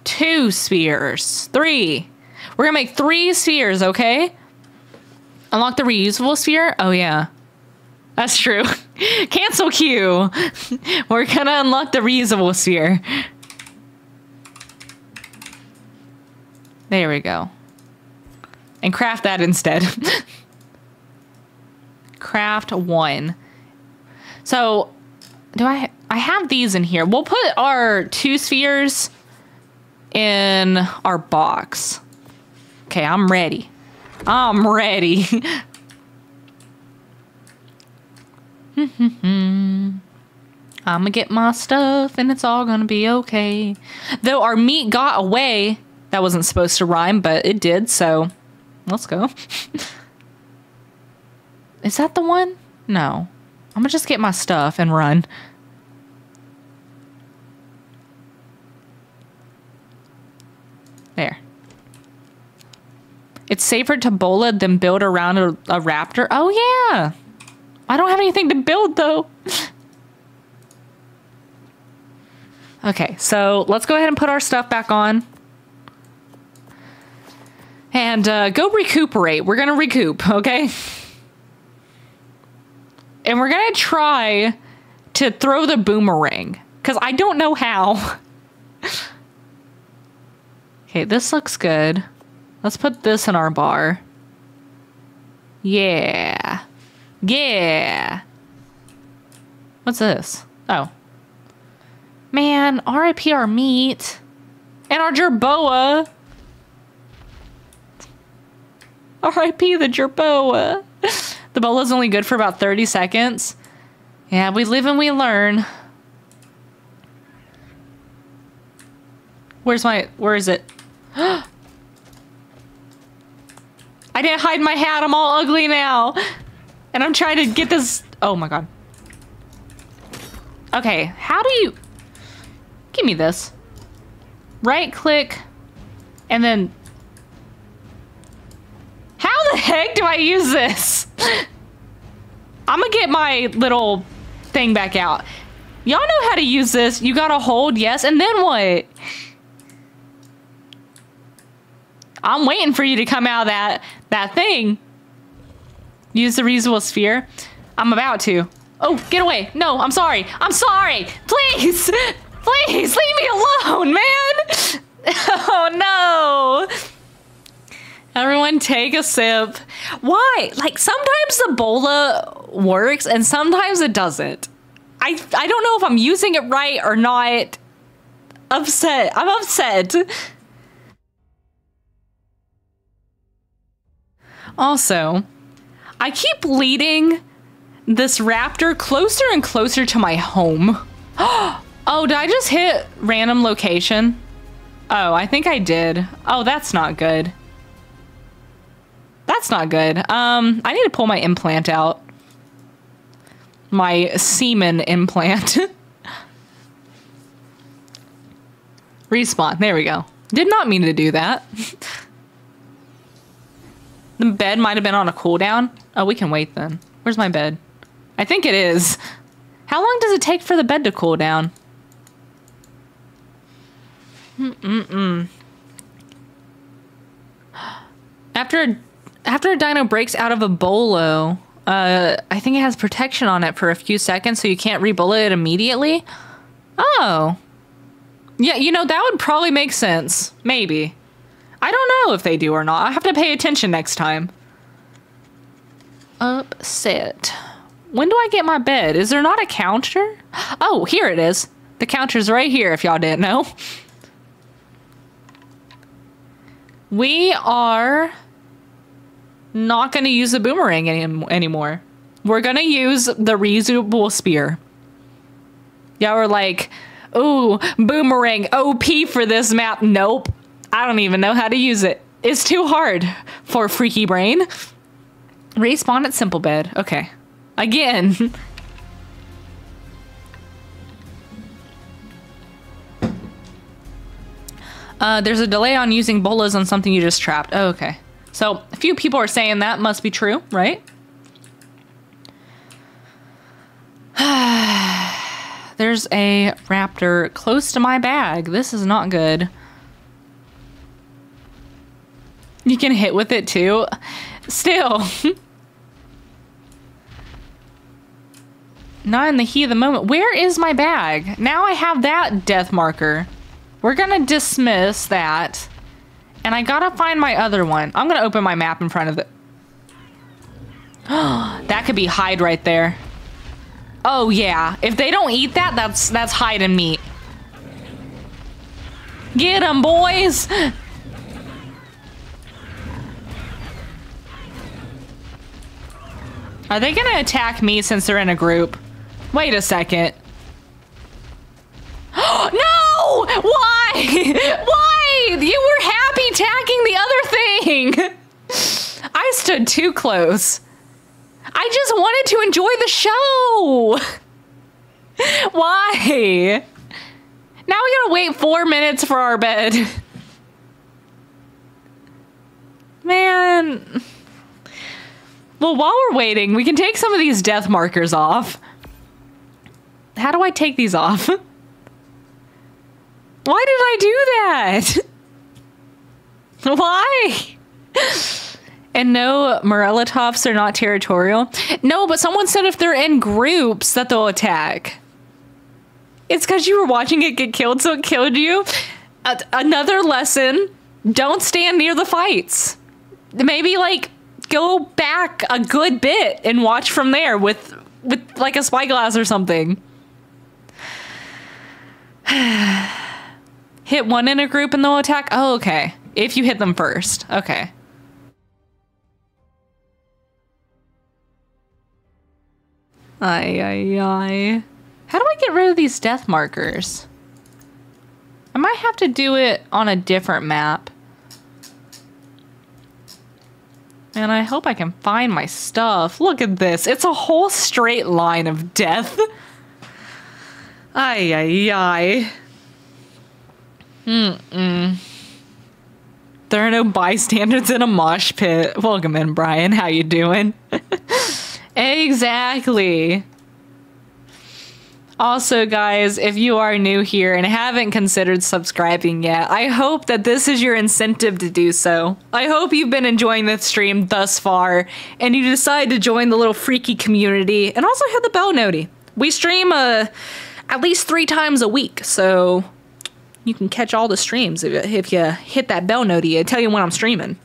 2 spheres. 3. We're going to make 3 spheres, okay? Unlock the reusable sphere? Oh, yeah. That's true. Cancel queue. We're going to unlock the reusable sphere. There we go. And craft that instead. Craft 1. So, do I have these in here. We'll put our 2 spheres in our box. Okay, I'm ready. I'm ready. I'ma get my stuff and it's all gonna be okay. Though our meat got away. That wasn't supposed to rhyme, but it did, so let's go. Is that the one? No. I'm gonna just get my stuff and run. There. It's safer to bola than build around a raptor. Oh, yeah. I don't have anything to build, though. Okay, so let's go ahead and put our stuff back on. And go recuperate. We're gonna recoup, okay? And we're gonna try to throw the boomerang, because I don't know how. Okay, this looks good. Let's put this in our bar. Yeah. Yeah. What's this? Oh. Man, RIP our meat. And our jerboa. RIP the jerboa. The bola's only good for about 30 seconds. Yeah, we live and we learn. Where's my... Where is it? I didn't hide my hat. I'm all ugly now. And I'm trying to get this... Oh my god. Okay, how do you... Give me this. Right click. And then... How the heck do I use this? I'm gonna get my little thing back out. Y'all know how to use this. You gotta hold yes, and then what? I'm waiting for you to come out of that thing. Use the reusable sphere. I'm about to. Oh, get away. No, I'm sorry. I'm sorry. Please. Please, leave me alone, man. Oh, no. Everyone take a sip. Why? Like, sometimes the bola works and sometimes it doesn't. I don't know if I'm using it right or not. Upset. I'm upset. Also, I keep leading this raptor closer and closer to my home. Oh, did I just hit random location? Oh, I think I did. Oh, that's not good. That's not good. I need to pull my implant out. My semen implant. Respawn. There we go. Did not mean to do that. The bed might have been on a cooldown. Oh, we can wait then. Where's my bed? I think it is. How long does it take for the bed to cool down? After a dino breaks out of a bolo, I think it has protection on it for a few seconds, so you can't re-bullet it immediately. Oh. Yeah, you know, that would probably make sense. Maybe. I don't know if they do or not. I have to pay attention next time. Upset. When do I get my bed? Is there not a counter? Oh, here it is. The counter's right here if y'all didn't know. We are not going to use the boomerang anymore. We're going to use the reusable spear. Y'all were like, ooh, boomerang OP for this map. Nope. I don't even know how to use it. It's too hard for freaky brain. Respawn at simple bed. Okay. Again. There's a delay on using bolas on something you just trapped. Oh, okay. So a few people are saying that must be true, right? There's a raptor close to my bag. This is not good. You can hit with it too. Still. Not in the heat of the moment. Where is my bag? Now I have that death marker. We're gonna dismiss that. And I gotta find my other one. I'm gonna open my map in front of it. That could be hide right there. Oh yeah. If they don't eat that, that's hide and meat. Get 'em, boys! Are they gonna attack me since they're in a group? Wait a second. No! Why? Why? You were happy attacking the other thing. I stood too close. I just wanted to enjoy the show. Why? Now we gotta wait 4 minutes for our bed. Man. Well, while we're waiting, we can take some of these death markers off. How do I take these off? Why did I do that? Why? And no, Morella tops are not territorial. No, but someone said if they're in groups that they'll attack. It's because you were watching it get killed, so it killed you. Another lesson, don't stand near the fights. Maybe like go back a good bit and watch from there with like a spyglass or something. Hit one in a group and they'll attack. Oh, okay. If you hit them first. Okay. Ay, ay, ay. How do I get rid of these death markers? I might have to do it on a different map. And I hope I can find my stuff. Look at this. It's a whole straight line of death. Ay, ay, ay. Mm-mm. There are no bystanders in a mosh pit. Welcome in, Brian. How you doing? Exactly. Also, guys, if you are new here and haven't considered subscribing yet, I hope that this is your incentive to do so. I hope you've been enjoying this stream thus far and you decide to join the little freaky community and also hit the bell noti. We stream at least 3 times a week, so you can catch all the streams if you hit that bell noti. It'll tell you when I'm streaming.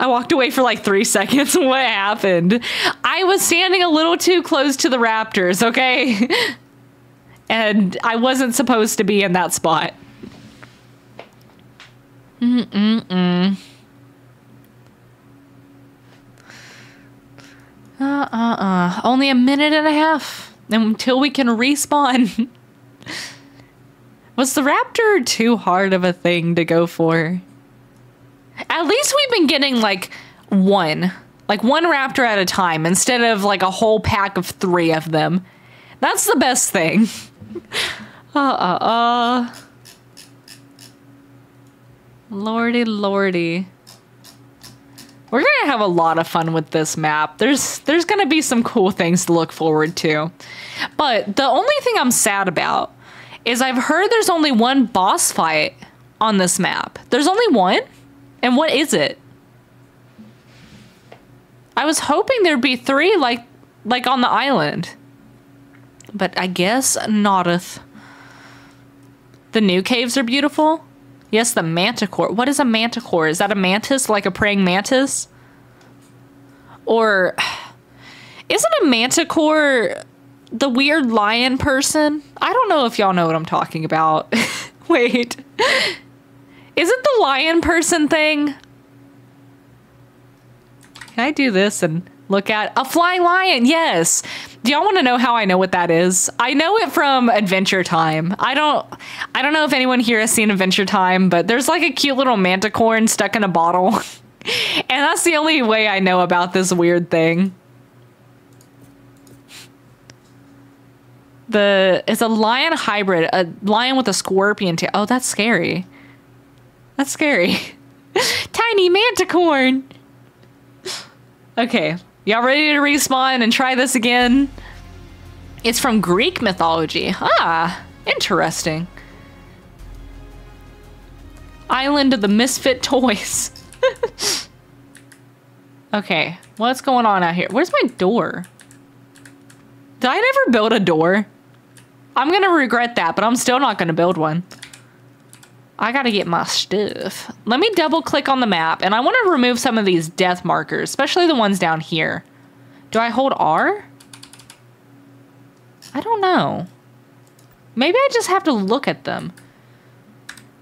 I walked away for like 3 seconds. What happened? I was standing a little too close to the raptors, okay? And I wasn't supposed to be in that spot. Mm-mm-mm. Only 1.5 minutes until we can respawn. Was the raptor too hard of a thing to go for? At least we've been getting like one raptor at a time instead of like a whole pack of 3 of them. That's the best thing. Lordy, lordy. We're gonna have a lot of fun with this map. There's gonna be some cool things to look forward to. But the only thing I'm sad about is I've heard there's only 1 boss fight on this map. There's only 1? And what is it? I was hoping there'd be 3 like on the island. But I guess notteth. The new caves are beautiful. Yes, the manticore. What is a manticore? Is that a mantis, like a praying mantis? Or isn't a manticore the weird lion person? I don't know if y'all know what I'm talking about. Wait. Is it the lion person thing? Can I do this and look at a flying lion? Yes. Do y'all want to know how I know what that is? I know it from Adventure Time. I don't know if anyone here has seen Adventure Time, but there's like a cute little manticorn stuck in a bottle. And that's the only way I know about this weird thing. It's a lion hybrid, a lion with a scorpion tail. Oh, that's scary. That's scary. Tiny manticorn. Okay, y'all ready to respawn and try this again? It's from Greek mythology. Ah, interesting. Island of the Misfit Toys. Okay, what's going on out here? Where's my door? Did I never build a door? I'm gonna regret that, but I'm still not gonna build one. I gotta get my stuff. Let me double click on the map and I wanna remove some of these death markers, especially the ones down here. Do I hold R? I don't know. Maybe I just have to look at them.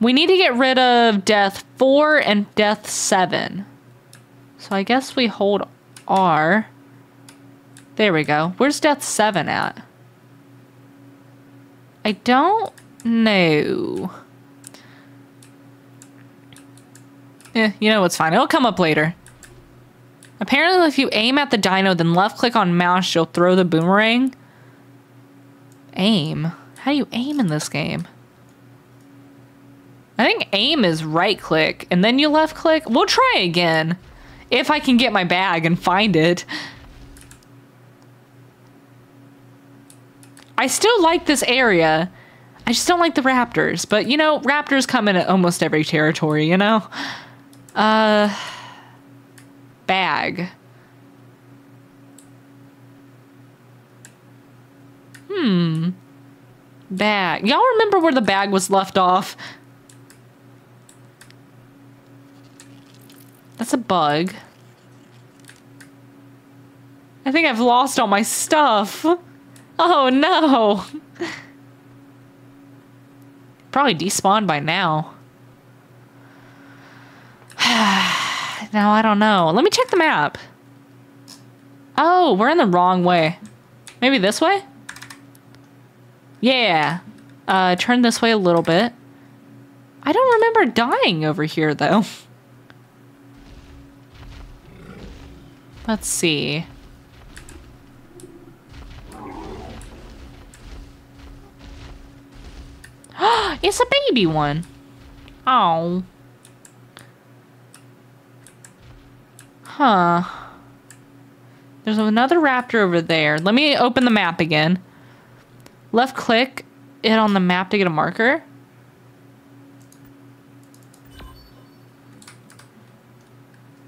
We need to get rid of death 4 and death 7. So I guess we hold R. There we go. Where's death 7 at? I don't know. Eh, you know what's fine. It'll come up later. Apparently, if you aim at the dino, then left-click on mouse, you'll throw the boomerang. Aim? How do you aim in this game? I think aim is right-click, and then you left-click. We'll try again. If I can get my bag and find it. I still like this area. I just don't like the raptors, but you know, raptors come in at almost every territory, you know? Bag. Bag. Y'all remember where the bag was left off? That's a bug. I think I've lost all my stuff. Oh no. Probably despawned by now. Now I don't know. Let me check the map. Oh, we're in the wrong way. Maybe this way? Yeah. Turn this way a little bit. I don't remember dying over here, though. Let's see. It's a baby one. Oh. Huh. There's another raptor over there. Let me open the map again. Left click it on the map to get a marker.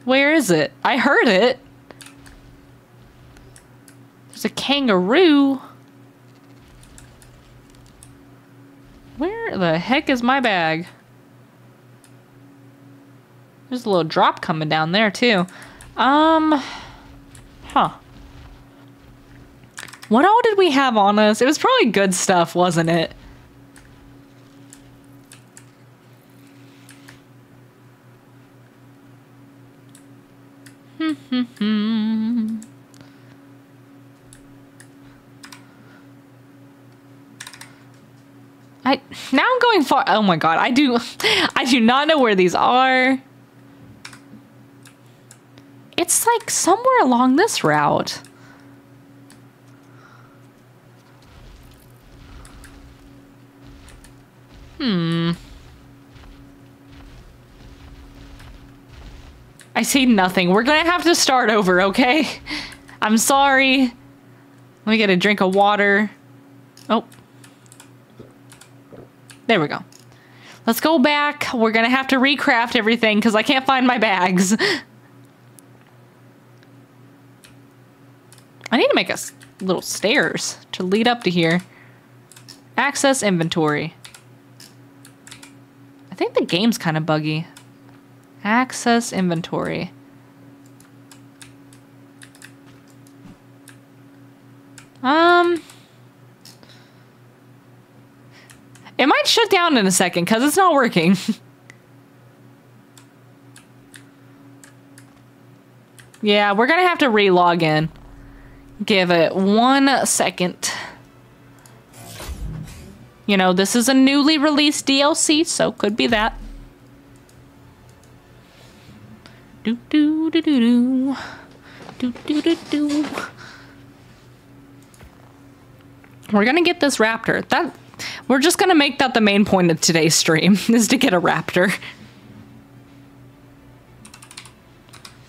Where is it? I heard it. There's a kangaroo. Where the heck is my bag? There's a little drop coming down there too. What all did we have on us? It was probably good stuff, wasn't it? Now I'm going far. Oh my god, I do not know where these are. It's like somewhere along this route. I see nothing. We're gonna have to start over, okay? I'm sorry. Let me get a drink of water. Oh. There we go. Let's go back. We're gonna have to recraft everything because I can't find my bags. I need to make us little stairs to lead up to here. Access inventory. I think the game's kind of buggy. Access inventory. It might shut down in a second because it's not working. Yeah, we're gonna have to re-log in. Give it 1 second. You know, this is a newly released DLC, so could be that. Do do do do do do do do do. We're gonna get this raptor. That we're just gonna make that the main point of today's stream is to get a raptor.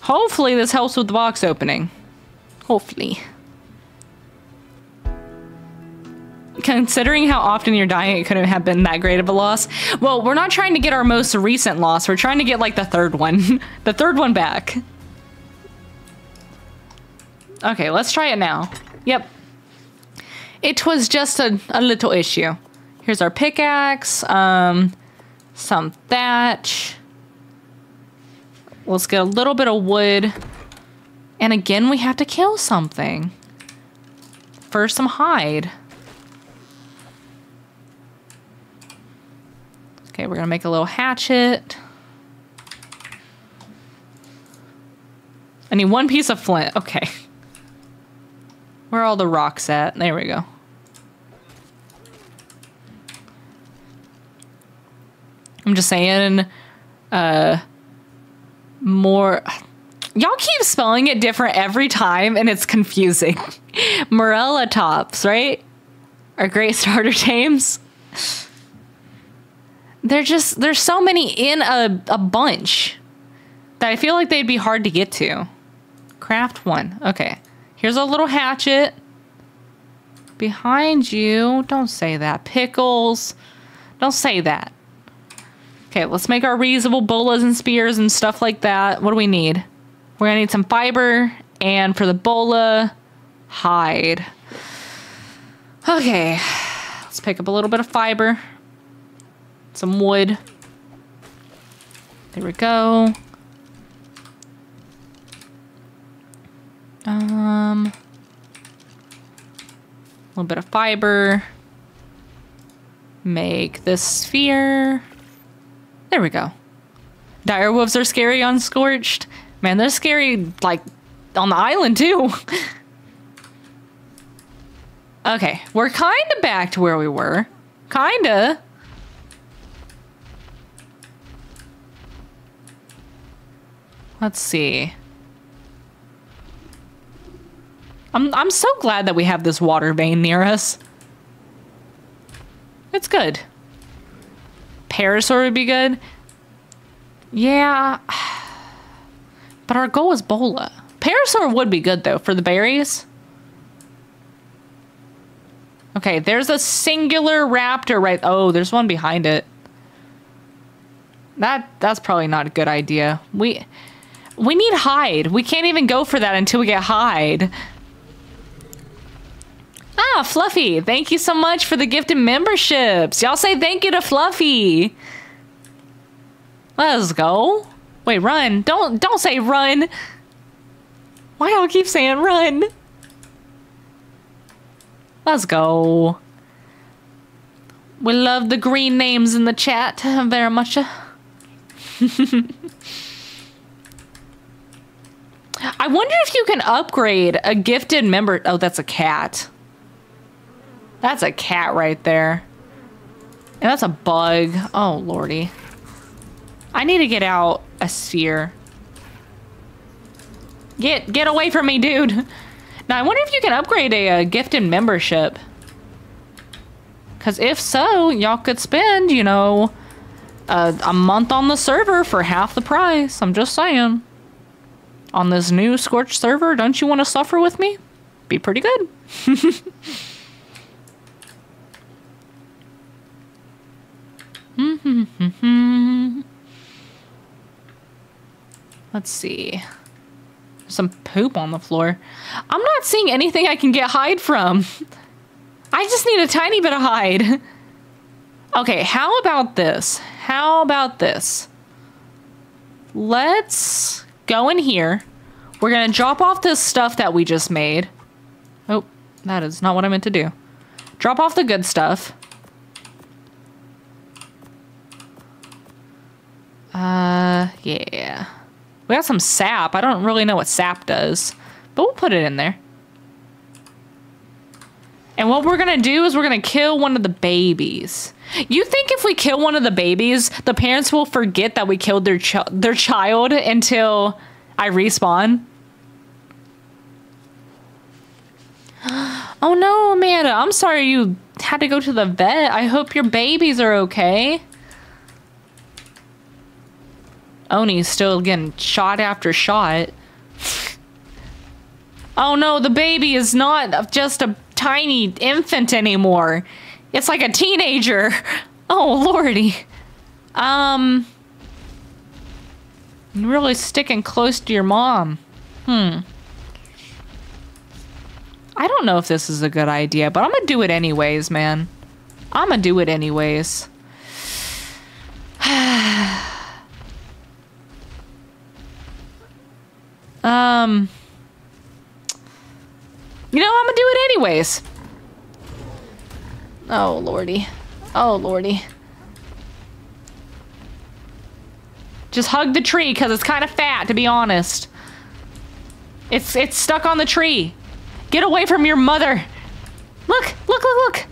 Hopefully, this helps with the box opening. Hopefully. Considering how often you're dying, it couldn't have been that great of a loss. Well, we're not trying to get our most recent loss. We're trying to get, like, the third one. The third one back. Okay, let's try it now. Yep. It was just a little issue. Here's our pickaxe. Some thatch. Let's get a little bit of wood. And again, we have to kill something. First, some hide. Okay, we're gonna make a little hatchet. I need one piece of flint. Okay. Where are all the rocks at? There we go. I'm just saying, more. Y'all keep spelling it different every time and it's confusing. Morella tops, right? Our great starter tames. There's so many in a bunch that I feel like they'd be hard to get to. Craft one. Okay. Here's a little hatchet. Behind you. Don't say that. Pickles. Don't say that. Okay, let's make our reusable bolas and spears and stuff like that. What do we need? We're gonna need some fiber, and for the bola, hide. Okay, let's pick up a little bit of fiber. Some wood. There we go. A little bit of fiber. Make this sphere. There we go. Dire wolves are scary on Scorched. Man, they're scary, like, on the island, too. Okay, we're kind of back to where we were. Kind of. Let's see. I'm so glad that we have this water vein near us. It's good. Parasaur would be good. Yeah. But our goal is bola. Parasaur would be good, though, for the berries. Okay, there's a singular raptor right... Oh, there's one behind it. That's probably not a good idea. We need hide. We can't even go for that until we get hide. Ah, Fluffy, thank you so much for the gifted memberships. Y'all say thank you to Fluffy. Let's go. Wait, run. Don't say run. Why do I keep saying run? Let's go. We love the green names in the chat very much. I wonder if you can upgrade a gifted member. Oh, that's a cat. That's a cat right there. And that's a bug. Oh, lordy. I need to get out a sphere. Get away from me, dude. Now, I wonder if you can upgrade a gifted membership. Because if so, y'all could spend, you know, a month on the server for half the price. I'm just saying. On this new Scorched server, don't you want to suffer with me? Be pretty good. Let's see. Some poop on the floor. I'm not seeing anything I can get hide from. I just need a tiny bit of hide. Okay, how about this? How about this? Let's go in here. We're gonna drop off this stuff that we just made. Oh, that is not what I meant to do. Drop off the good stuff. Yeah. We got some sap. I don't really know what sap does, but we'll put it in there. And what we're gonna do is we're gonna kill one of the babies. You think if we kill one of the babies, the parents will forget that we killed their child until I respawn? Oh no, Amanda, I'm sorry you had to go to the vet. I hope your babies are okay. Oni's still getting shot after shot. Oh no, the baby is not just a tiny infant anymore. It's like a teenager. Oh lordy. You're really sticking close to your mom. I don't know if this is a good idea, but I'm gonna do it anyways, man. I'm gonna do it anyways. You know, I'm gonna do it anyways. Oh, lordy. Oh, lordy. Just hug the tree, because it's kind of fat, to be honest. It's stuck on the tree. Get away from your mother. Look, look, look, look.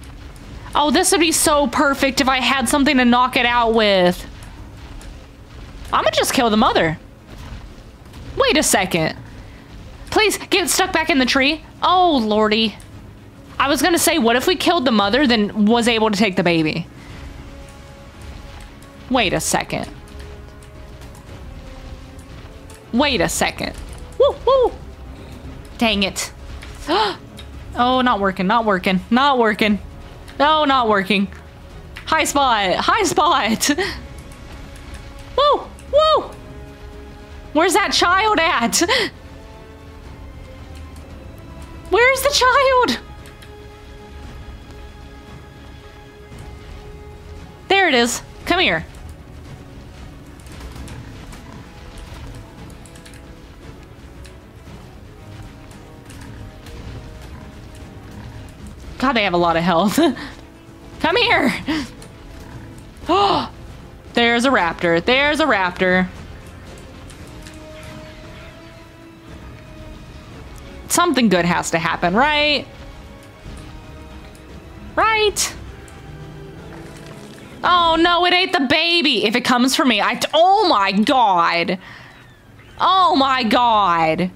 Oh, this would be so perfect if I had something to knock it out with. I'm gonna just kill the mother. Wait a second. Please get stuck back in the tree. Oh, lordy. I was gonna say, what if we killed the mother, then was able to take the baby? Wait a second. Wait a second. Woo, woo. Dang it. Oh, not working, not working, not working. No, not working. High spot, high spot. Woo, woo. Where's that child at? Where's the child? There it is. Come here. God, they have a lot of health. Come here. Oh, there's a raptor. There's a raptor. Something good has to happen, right? Right? Oh no, it ate the baby. If it comes for me, oh my God. Oh my God.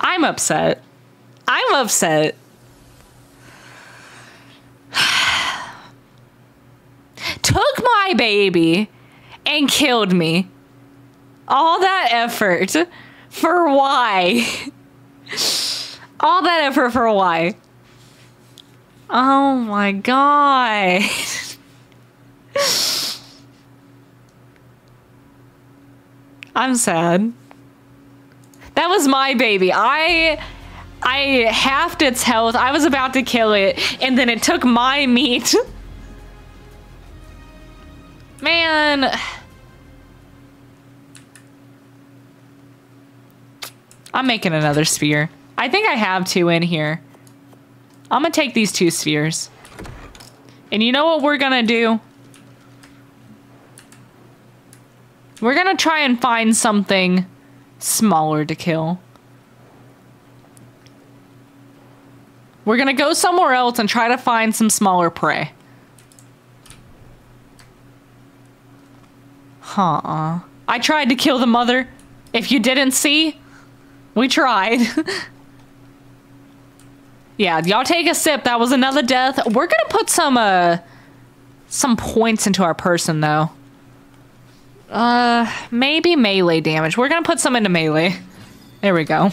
I'm upset. I'm upset. Took my baby and killed me. All that effort for why? All that effort for why? Oh my God. I'm sad. That was my baby. I halved its health. I was about to kill it, and then it took my meat. Man. I'm making another sphere. I think I have two in here. I'm gonna take these two spheres. And you know what we're gonna do? We're gonna try and find something smaller to kill. We're gonna go somewhere else and try to find some smaller prey. Huh. I tried to kill the mother. If you didn't see, we tried. Yeah, y'all take a sip. That was another death. We're gonna put some points into our person though. Maybe melee damage. We're gonna put some into melee. There we go.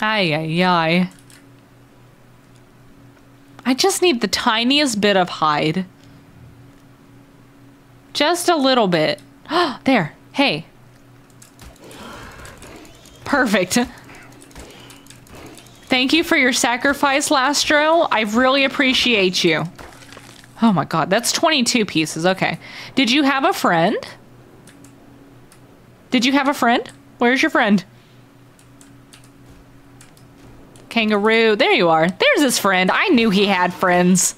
Ay, ay, ay. I just need the tiniest bit of hide. Just a little bit. There. Hey. Perfect. Thank you for your sacrifice, Lastro. I really appreciate you. Oh my God, that's 22 pieces. Okay. Did you have a friend? Did you have a friend? Where's your friend? Kangaroo. There you are. There's his friend. I knew he had friends.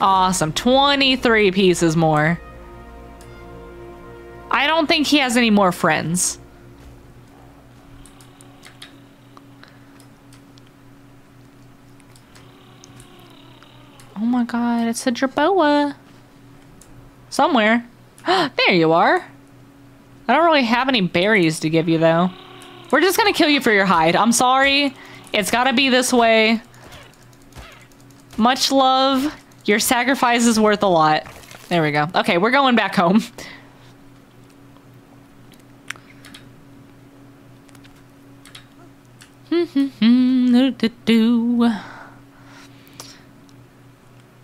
Awesome. 23 pieces more. I don't think he has any more friends. Oh my God, it's a jerboa. Somewhere. There you are. I don't really have any berries to give you though. We're just gonna kill you for your hide. I'm sorry. It's gotta be this way. Much love. Your sacrifice is worth a lot. There we go. Okay, we're going back home.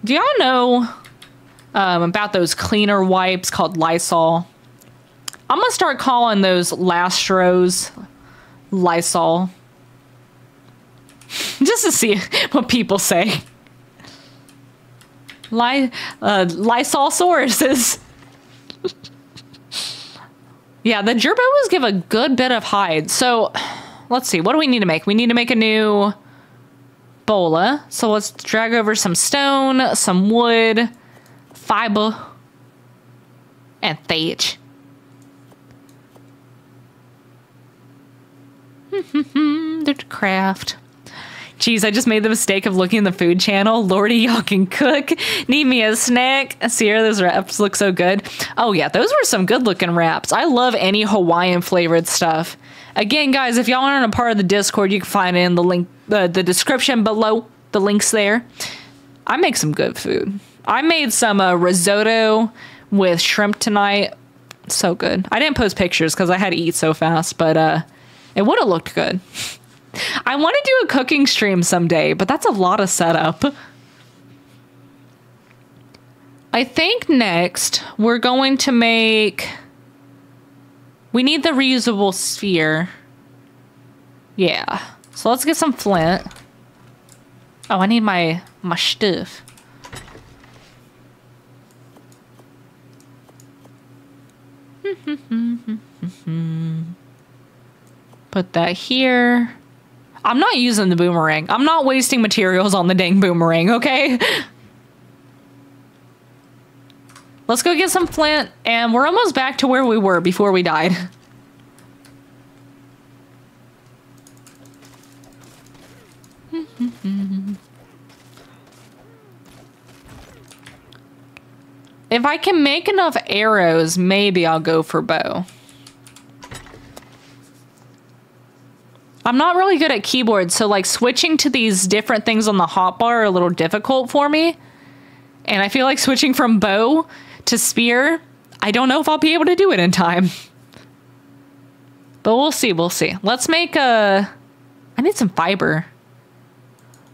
Do y'all know about those cleaner wipes called Lysol? I'm gonna start calling those Lastro's Lysol. Just to see what people say. Lysol sources. Yeah, the gerbos give a good bit of hide. So let's see, what do we need to make? We need to make a new bola. So let's drag over some stone, some wood, fiber, and thatch. They're craft. Jeez, I just made the mistake of looking in the food channel. Lordy, y'all can cook. Need me a snack. Sierra, those wraps look so good. Oh yeah, those were some good looking wraps. I love any Hawaiian flavored stuff. Again, guys, if y'all aren't a part of the Discord, you can find it in the link, the description below. The link's there. I make some good food. I made some risotto with shrimp tonight. So good. I didn't post pictures because I had to eat so fast, but it would have looked good. I want to do a cooking stream someday, but that's a lot of setup. I think next we're going to make... We need the reusable sphere. Yeah. So let's get some flint. Oh, I need my stuff. Put that here. I'm not using the boomerang. I'm not wasting materials on the dang boomerang, okay? Let's go get some flint, and we're almost back to where we were before we died. If I can make enough arrows, maybe I'll go for bow. I'm not really good at keyboards, so like switching to these different things on the hotbar are a little difficult for me. And I feel like switching from bow to spear, I don't know if I'll be able to do it in time. But we'll see, we'll see. Let's make a... I need some fiber.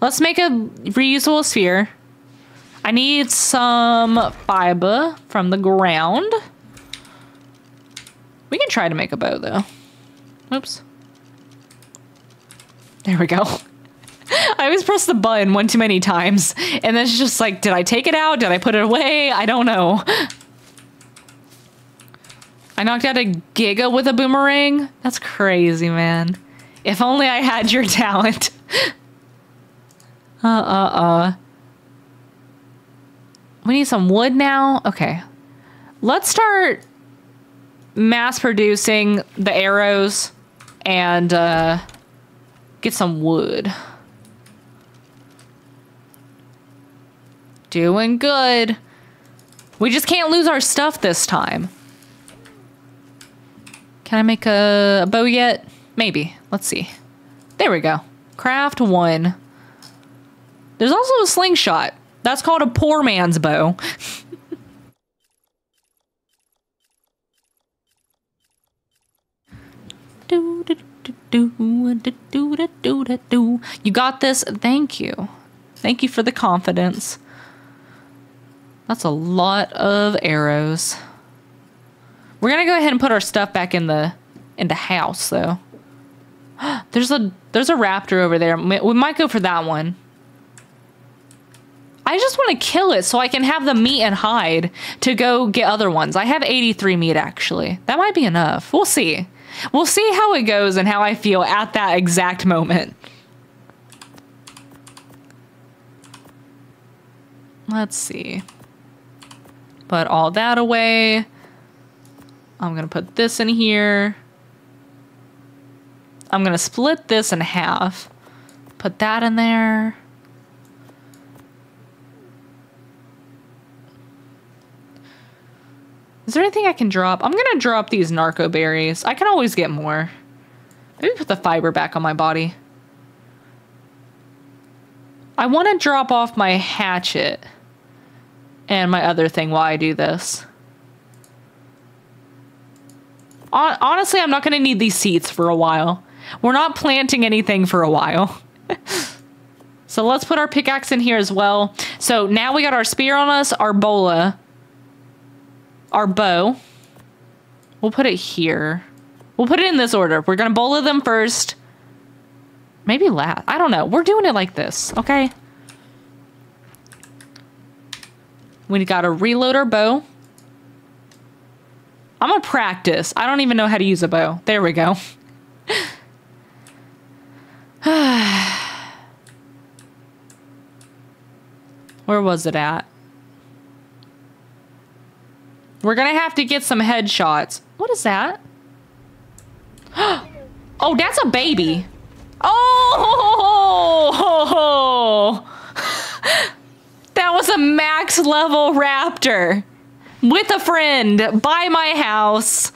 Let's make a reusable sphere. I need some fiber from the ground. We can try to make a bow, though. Oops. There we go. I always press the button one too many times. And then it's just like, did I take it out? Did I put it away? I don't know. I knocked out a Giga with a boomerang. That's crazy, man. If only I had your talent. We need some wood now. Okay. Let's start mass producing the arrows and get some wood. Doing good. We just can't lose our stuff this time. Can I make a bow yet? Maybe. Let's see. There we go. Craft one. There's also a slingshot. That's called a poor man's bow. You got this. Thank you. Thank you for the confidence. That's a lot of arrows. We're gonna go ahead and put our stuff back in the house, though. There's a raptor over there. We might go for that one. I just want to kill it so I can have the meat and hide to go get other ones. I have 83 meat, actually. That might be enough. We'll see. We'll see how it goes and how I feel at that exact moment. Let's see. Put all that away. I'm going to put this in here. I'm going to split this in half. Put that in there. Is there anything I can drop? I'm gonna drop these narco berries. I can always get more. Maybe put the fiber back on my body. I want to drop off my hatchet and my other thing while I do this. Honestly, I'm not gonna need these seeds for a while. We're not planting anything for a while. So let's put our pickaxe in here as well. So now we got our spear on us, our bola. Our bow. We'll put it here. We'll put it in this order. We're gonna bola them first. Maybe last. I don't know. We're doing it like this, okay? We gotta reload our bow. I'm gonna practice. I don't even know how to use a bow. There we go. Where was it at? We're gonna have to get some headshots. What is that? Oh, that's a baby. Oh! That was a max level raptor with a friend by my house.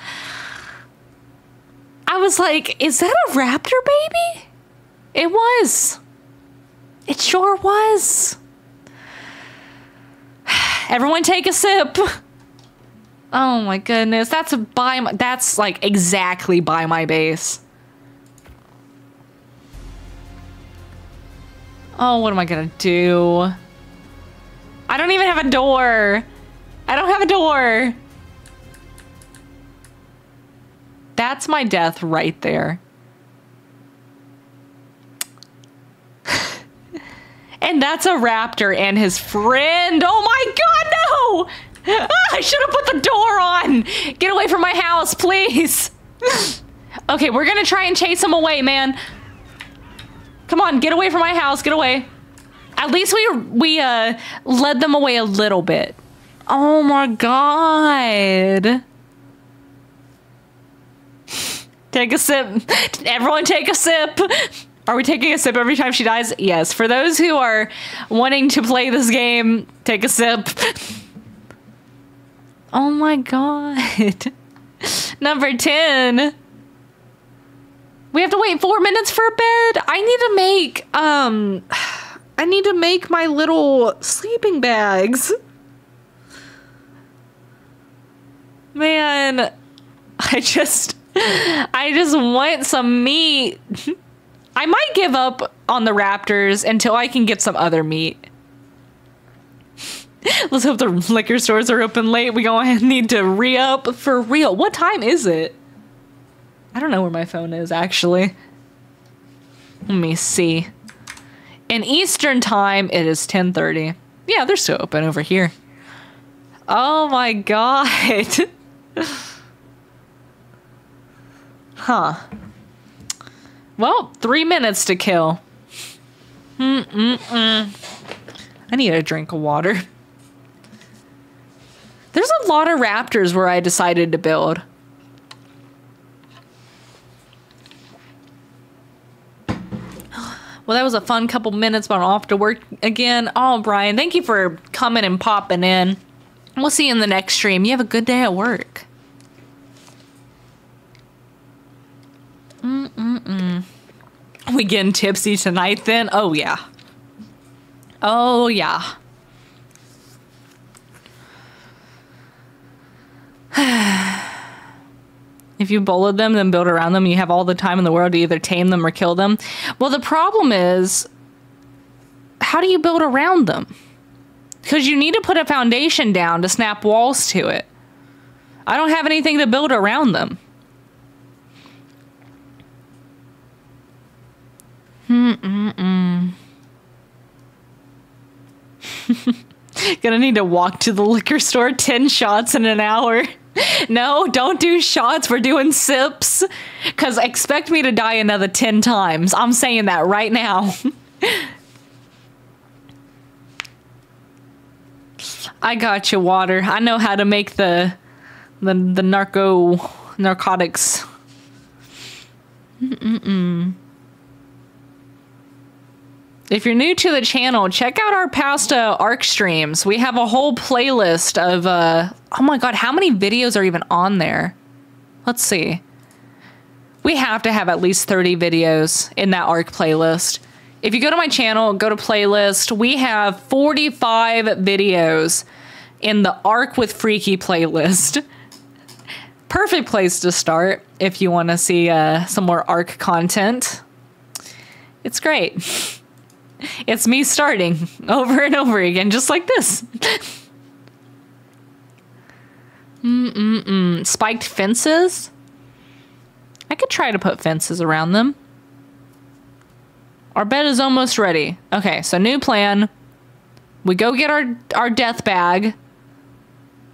I was like, is that a raptor baby? It was. It sure was. Everyone take a sip. Oh my goodness, that's by my, that's like exactly by my base. Oh, what am I gonna do? I don't even have a door. I don't have a door. That's my death right there. And that's a raptor and his friend. Oh my God, no! Ah, I should have put the door on. Get away from my house, please. Okay, we're gonna try and chase him away, man. Come on, get away from my house, get away. At least we led them away a little bit. Oh my God. Take a sip. Everyone take a sip. Are we taking a sip every time she dies? Yes. For those who are wanting to play this game, take a sip. Oh my God. Number 10. We have to wait 4 minutes for a bed. I need to make my little sleeping bags. Man, I just want some meat. I might give up on the raptors until I can get some other meat. Let's hope the liquor stores are open late. We gonna need to re-up for real. What time is it? I don't know where my phone is, actually. Let me see. In Eastern time, it is 10:30. Yeah, they're still open over here. Oh my God. Huh. Well, 3 minutes to kill. I need a drink of water. There's a lot of raptors where I decided to build. Well, that was a fun couple minutes, but I'm off to work again. Oh, Brian, thank you for coming and popping in. We'll see you in the next stream. You have a good day at work. We getting tipsy tonight then? Oh, yeah. Oh, yeah. If you bullied them, then build around them. You have all the time in the world to either tame them or kill them. Well, the problem is, how do you build around them? Because you need to put a foundation down to snap walls to it. I don't have anything to build around them. Gonna need to walk to the liquor store. 10 shots in an hour. No, don't do shots. We're doing sips. Because expect me to die another 10 times. I'm saying that right now. I got you, water. I know how to make the narcotics. If you're new to the channel, check out our past ARK streams. We have a whole playlist of, oh my God, how many videos are even on there? Let's see. We have to have at least 30 videos in that ARK playlist. If you go to my channel, go to playlist, we have 45 videos in the ARK with Freaky playlist. Perfect place to start if you want to see some more ARK content. It's great. It's me starting over and over again, just like this. Spiked fences? I could try to put fences around them. Our bed is almost ready. Okay, so new plan. We go get our death bag.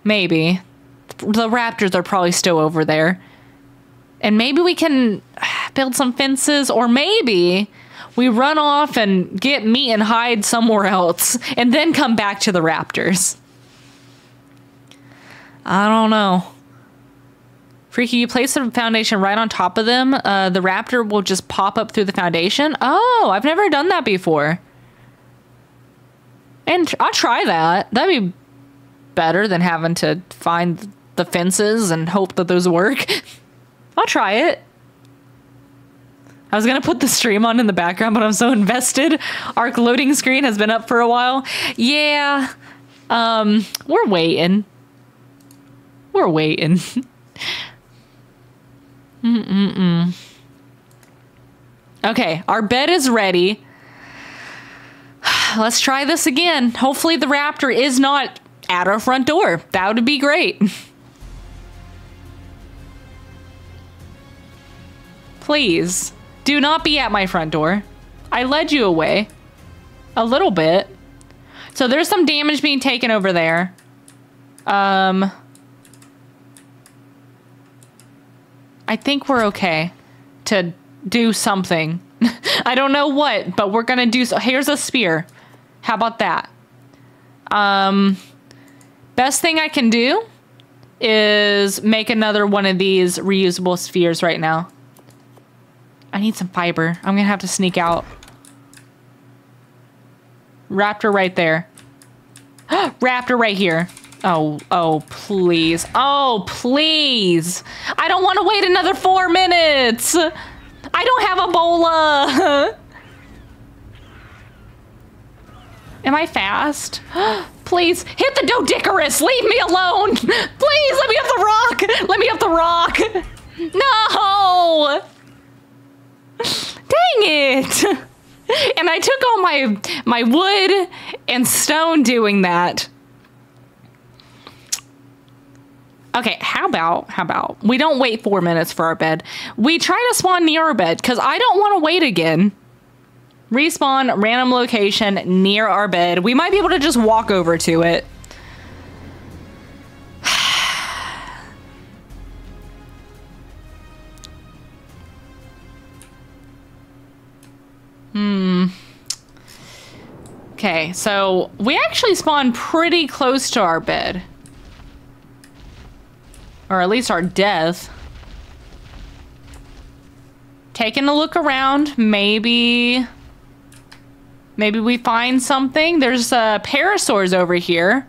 Maybe. The raptors are probably still over there. And maybe we can build some fences, or maybe we run off and get meat and hide somewhere else and then come back to the raptors. I don't know. Freaky, you place the foundation right on top of them. The raptor will just pop up through the foundation. Oh, I've never done that before. And I'll try that. That'd be better than having to find the fences and hope that those work. I'll try it. I was gonna put the stream on in the background, but I'm so invested. ARK loading screen has been up for a while. Yeah, we're waiting. We're waiting. Okay, our bed is ready. Let's try this again. Hopefully the raptor is not at our front door. That would be great. Please, do not be at my front door. I led you away. A little bit. So there's some damage being taken over there. I think we're okay to do something. I don't know what, but we're gonna do so. Here's a spear. How about that? Best thing I can do is make another one of these reusable spheres right now. I need some fiber. I'm gonna have to sneak out. Raptor right there. Raptor right here. Oh, please. Oh, please. I don't want to wait another 4 minutes. I don't have Ebola. Am I fast? Please hit the Dodicarus. Leave me alone. Please let me up the rock. Let me up the rock. No. Dang it. And I took all my wood and stone doing that. Okay, how about we don't wait 4 minutes for our bed. We try to spawn near our bed because I don't want to wait again. Respawn, random location near our bed. We might be able to just walk over to it. Okay, so we actually spawned pretty close to our bed. Or at least our death. Taking a look around, maybe we find something. There's parasaurs over here.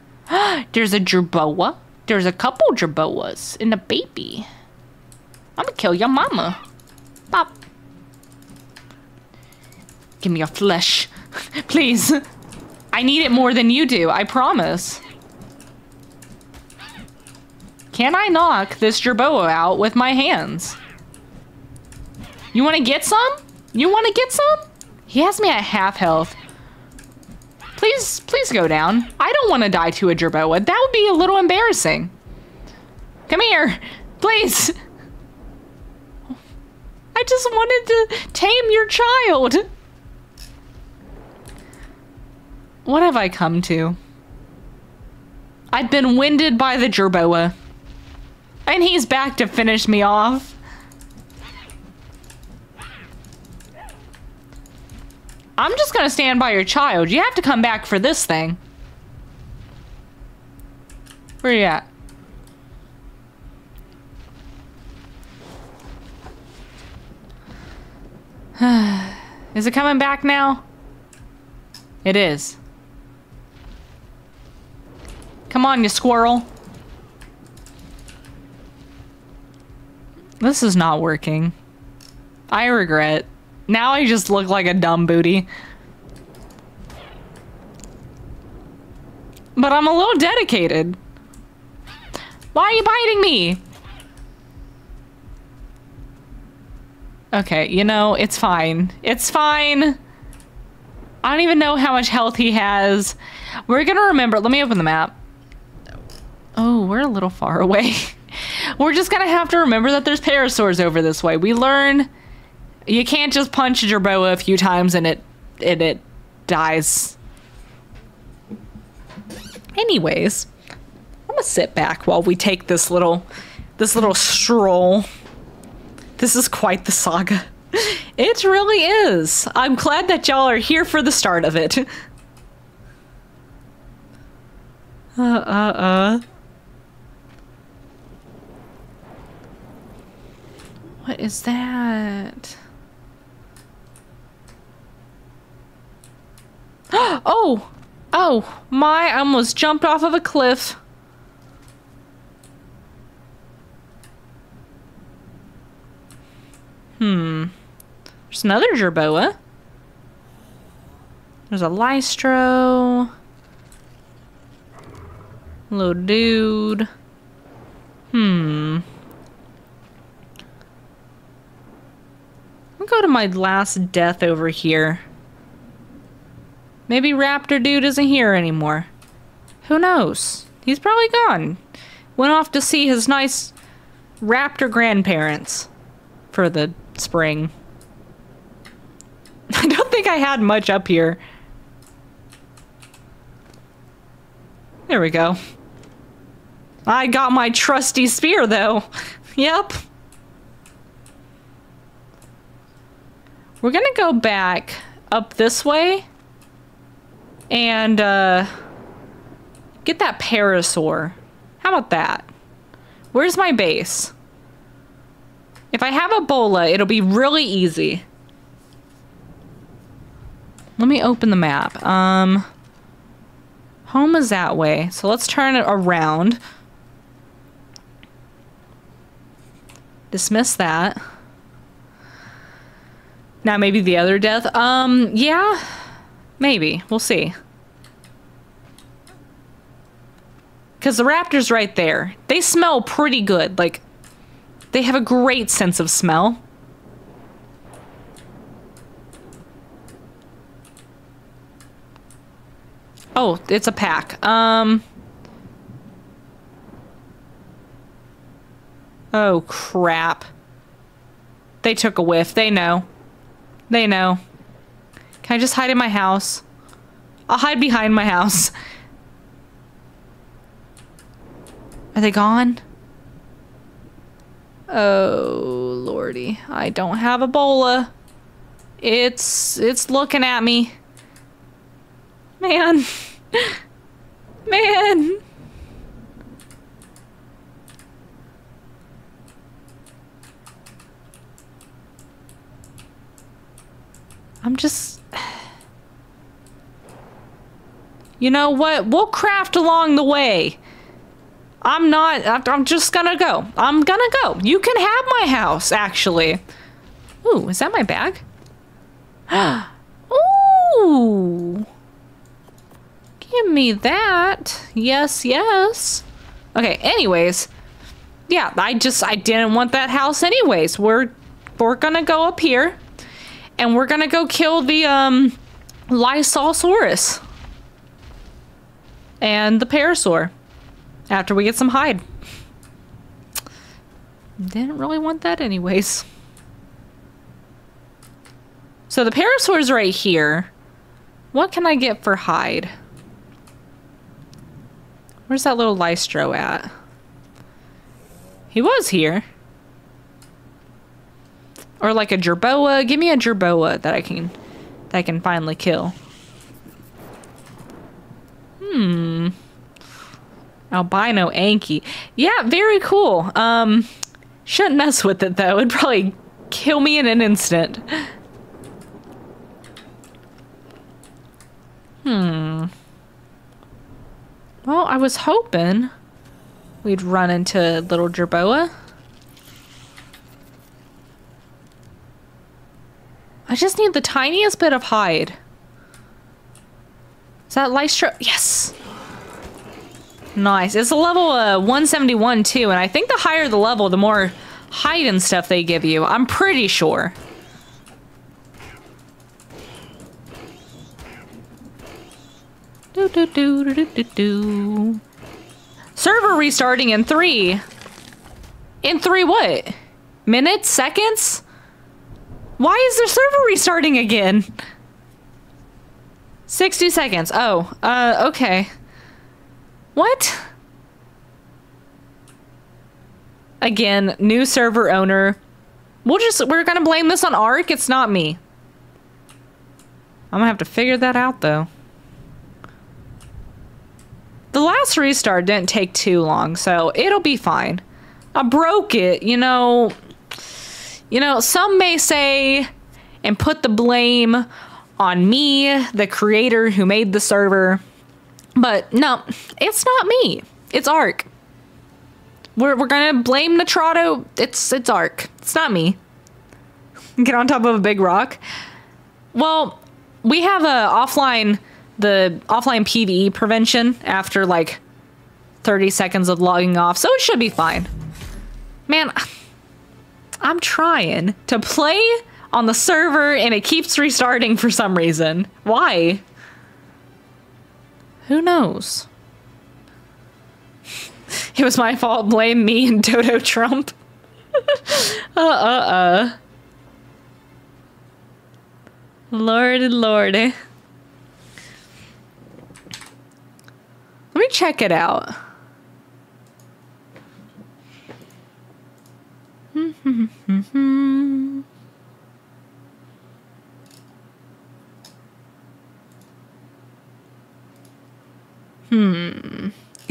There's a jerboa. There's a couple jerboas and a baby. I'm gonna kill your mama. Pop. Give me your flesh, please. I need it more than you do, I promise. Can I knock this jerboa out with my hands? You want to get some? You want to get some? He has me at half health. Please go down. I don't want to die to a jerboa. That would be a little embarrassing. Come here, please. I just wanted to tame your child. What have I come to? I've been winded by the jerboa. And he's back to finish me off. I'm just gonna stand by your child. You have to come back for this thing. Where you at? Is it coming back now? It is. Come on, you squirrel. This is not working. I regret. Now I just look like a dumb booty. But I'm a little dedicated. Why are you biting me? Okay, you know, it's fine. It's fine. I don't even know how much health he has. We're gonna remember. Let me open the map. Oh, we're a little far away. We're just gonna have to remember that there's parasaurs over this way. We learn you can't just punch a jerboa a few times and it dies. Anyways, I'm gonna sit back while we take this little stroll. This is quite the saga. It really is. I'm glad that y'all are here for the start of it. What is that? Oh my, I almost jumped off of a cliff. There's another jerboa. There's a lystro. Little dude. I'll go to my last death over here. Maybe Raptor Dude isn't here anymore. Who knows? He's probably gone. Went off to see his nice raptor grandparents for the spring. I don't think I had much up here. There we go. I got my trusty spear, though. Yep. We're gonna go back up this way and get that parasaur. How about that? Where's my base? If I have Ebola, it'll be really easy. Let me open the map. Home is that way, so let's turn it around. Dismiss that. Now maybe the other death. Yeah, maybe. We'll see. Because the raptor's right there. They smell pretty good. Like, they have a great sense of smell. Oh, it's a pack. Oh, crap. They took a whiff. They know. They know. Can I just hide in my house? I'll hide behind my house. Are they gone? Oh, lordy. I don't have Ebola. It's looking at me. Man. Man. I'm just... You know what? We'll craft along the way. I'm just gonna go. I'm gonna go. You can have my house, actually. Ooh, is that my bag? Ooh. Give me that. Yes, yes. Okay, anyways. Yeah, I didn't want that house anyways. We're gonna go up here. And we're gonna go kill the Lysosaurus. And the Parasaur. After we get some hide. Didn't really want that anyways. So the Parasaur's right here. What can I get for hide? Where's that little Lystro at? He was here. Or like a Jerboa. Give me a Jerboa that I can finally kill. Albino Anky. Yeah, very cool. Shouldn't mess with it, though. It'd probably kill me in an instant. Well, I was hoping we'd run into little Jerboa. I just need the tiniest bit of hide. Is that Lystra? Yes! Nice. It's a level 171 too, and I think the higher the level, the more hide and stuff they give you. I'm pretty sure. Do do do do do do. Server restarting in 3. In 3 what? Minutes? Seconds? Why is the server restarting again? 60 seconds. Oh. Okay. What? Again, new server owner. We're gonna blame this on ARK. It's not me. I'm gonna have to figure that out, though. The last restart didn't take too long, so it'll be fine. I broke it, you know. You know, some may say and put the blame on me, the creator who made the server. But no, it's not me. It's ARK. We're gonna blame Nitrado. It's ARK. It's not me. Get on top of a big rock. Well, we have the offline PvE prevention after like 30 seconds of logging off, so it should be fine. Man, I'm trying to play on the server and it keeps restarting for some reason. Why? Who knows? It was my fault. Blame me and Dodo Trump. Lordy, lordy. Let me check it out. Yeah,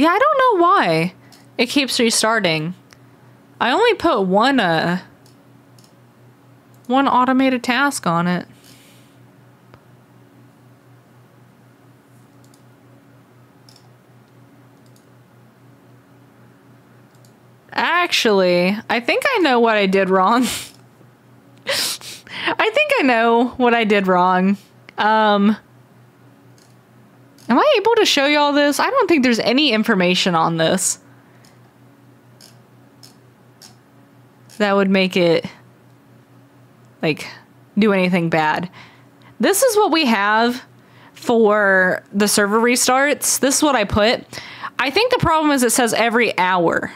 I don't know why it keeps restarting. I only put one automated task on it. Actually, I think I know what I did wrong. Am I able to show y'all this? I don't think there's any information on this that would make it, like, do anything bad. This is what we have for the server restarts. This is what I put. I think the problem is it says every hour.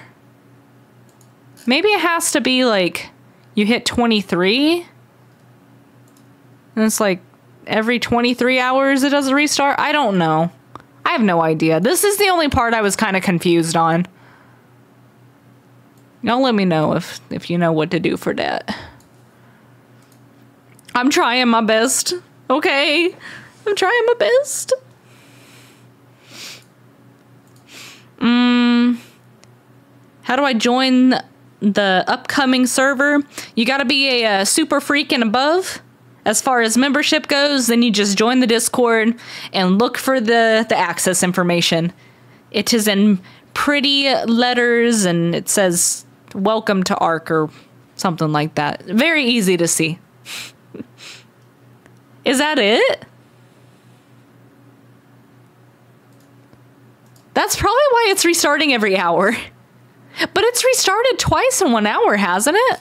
Maybe it has to be, like, you hit 23, and it's, like, every 23 hours it does a restart? I don't know. I have no idea. This is the only part I was kind of confused on. Y'all let me know if you know what to do for that. I'm trying my best. Okay? I'm trying my best. How do I join the upcoming server? You gotta be a super freak and above. As far as membership goes, then you just join the Discord and look for the access information. It is in pretty letters and it says, "Welcome to ARK" or something like that. Very easy to see. Is that it? That's probably why it's restarting every hour. But it's restarted twice in 1 hour, hasn't it?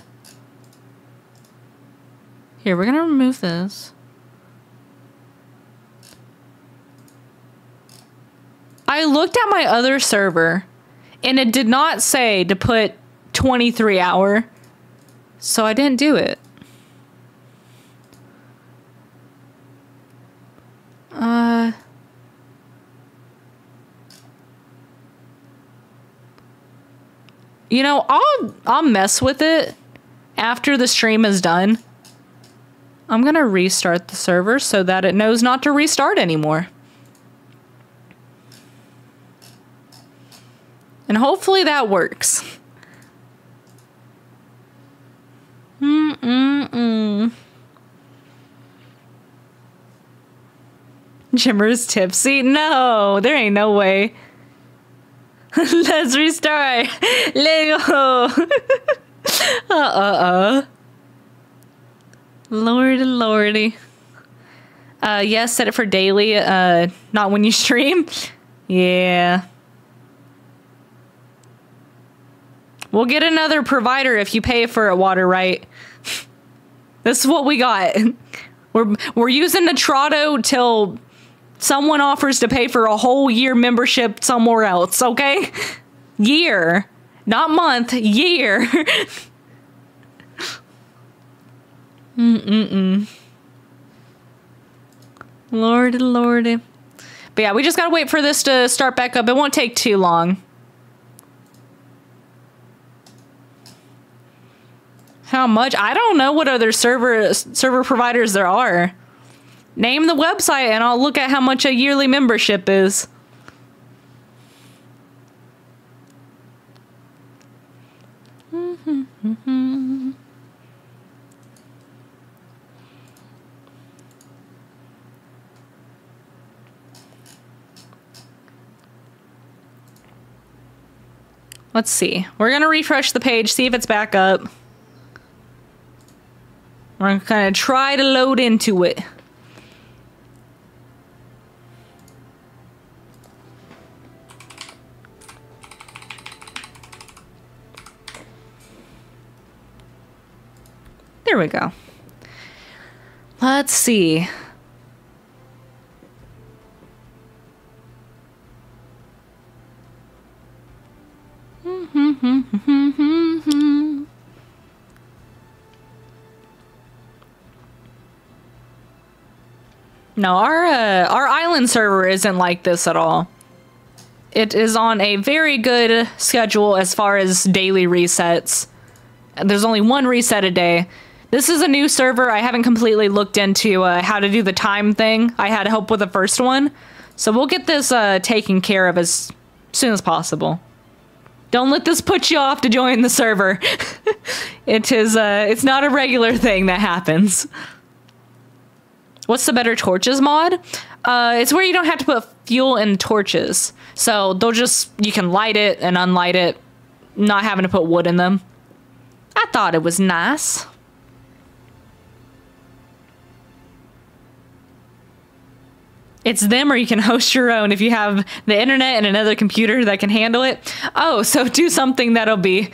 Here, we're gonna remove this. I looked at my other server and it did not say to put 23 hour, so I didn't do it. You know, I'll mess with it after the stream is done. I'm going to restart the server so that it knows not to restart anymore. And hopefully that works. Jimmer's tipsy? No, there ain't no way. Let's restart. Let's go. Lordy, lordy. Yes, set it for daily, not when you stream. Yeah. We'll get another provider if you pay for it, Water, right? This is what we got. We're using Nitrado till someone offers to pay for a whole year membership somewhere else, okay? Year. Not month, year. Lordy, lordy. But yeah, we just gotta wait for this to start back up. It won't take too long. How much? I don't know what other server providers there are. Name the website and I'll look at how much a yearly membership is. Let's see. We're going to refresh the page, see if it's back up. We're going to try to load into it. There we go. Let's see. No, our island server isn't like this at all. It is on a very good schedule as far as daily resets. There's only one reset a day. This is a new server. I haven't completely looked into how to do the time thing. I had help with the first one. So we'll get this taken care of as soon as possible. Don't let this put you off to join the server. It is, it's not a regular thing that happens. What's the better torches mod? It's where you don't have to put fuel in torches. So they'll just, you can light it and unlight it, not having to put wood in them. I thought it was nice. It's them, or you can host your own if you have the internet and another computer that can handle it. Oh, so do something that'll be,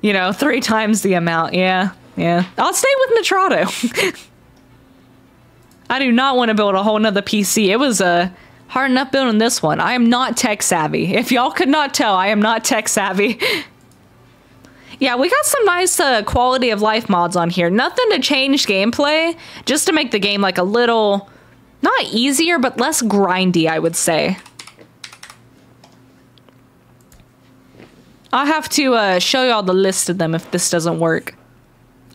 you know, 3 times the amount. Yeah, yeah. I'll stay with Nitrado. I do not want to build a whole nother PC. It was hard enough building this one. I am not tech savvy. If y'all could not tell, I am not tech savvy. Yeah, we got some nice quality of life mods on here. Nothing to change gameplay, just to make the game like a little, not easier, but less grindy, I would say. I'll have to show y'all the list of them if this doesn't work.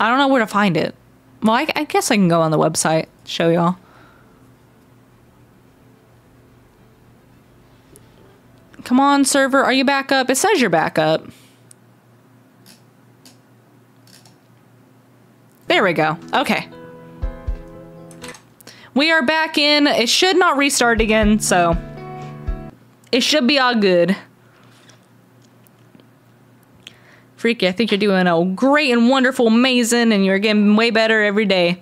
I don't know where to find it. Well, I guess I can go on the website, show y'all. Come on, server, are you back up? It says you're back up. There we go. Okay. We are back in. It should not restart again, so it should be all good. Freaky, I think you're doing a great and wonderful, amazing, and you're getting way better every day.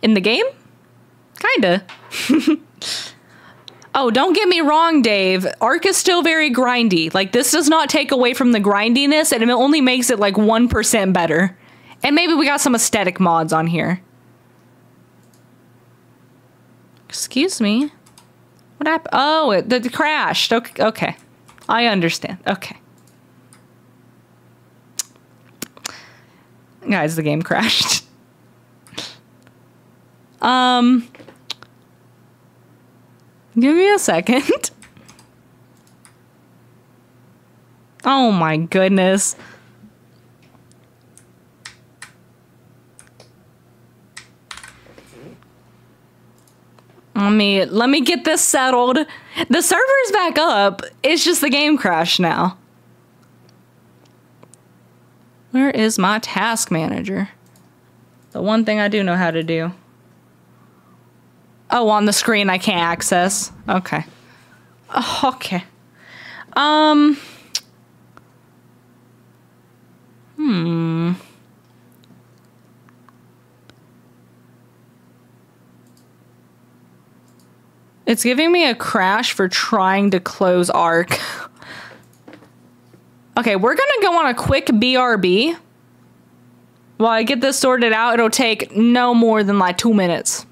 In the game? Kinda. Oh, don't get me wrong, Dave. Ark is still very grindy. Like, this does not take away from the grindiness, and it only makes it like 1% better. And maybe we got some aesthetic mods on here. Excuse me. What happened? Oh, it crashed. Okay, okay. I understand. Okay. Guys, the game crashed. Give me a second. Oh my goodness. Let me get this settled. The server's back up. It's just the game crashed now. Where is my task manager? The one thing I do know how to do. Oh, on the screen I can't access. Okay. Oh, okay. It's giving me a crash for trying to close ARK. Okay, we're gonna go on a quick BRB. While I get this sorted out, it'll take no more than like 2 minutes.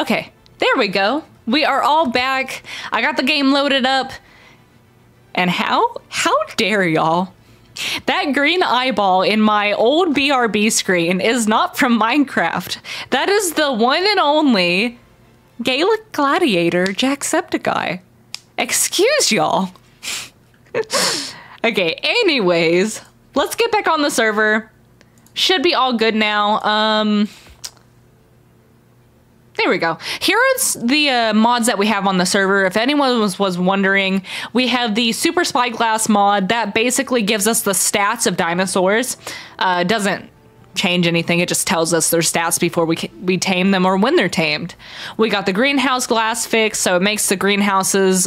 Okay, there we go. We are all back. I got the game loaded up. And how dare y'all? That green eyeball in my old BRB screen is not from Minecraft. That is the one and only Gaelic Gladiator Jacksepticeye. Excuse y'all. Okay, anyways, let's get back on the server. Should be all good now. There we go. Here are the mods that we have on the server. If anyone was wondering, we have the Super Spyglass mod that basically gives us the stats of dinosaurs. Doesn't change anything. It just tells us their stats before we tame them or when they're tamed. We got the greenhouse glass fix, so it makes the greenhouses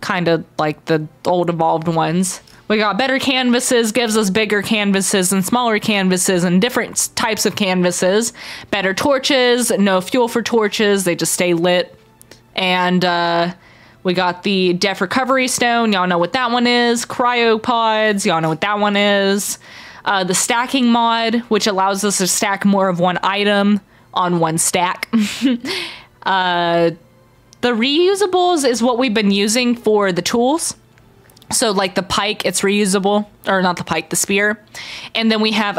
kind of like the old evolved ones. We got better canvases, gives us bigger canvases and smaller canvases and different types of canvases. Better torches, no fuel for torches, they just stay lit. And we got the Def Recovery Stone, y'all know what that one is. Cryopods, y'all know what that one is. The Stacking mod, which allows us to stack more of one item on one stack. The reusables is what we've been using for the tools. So like the pike, it's reusable, or not the pike, the spear. And then we have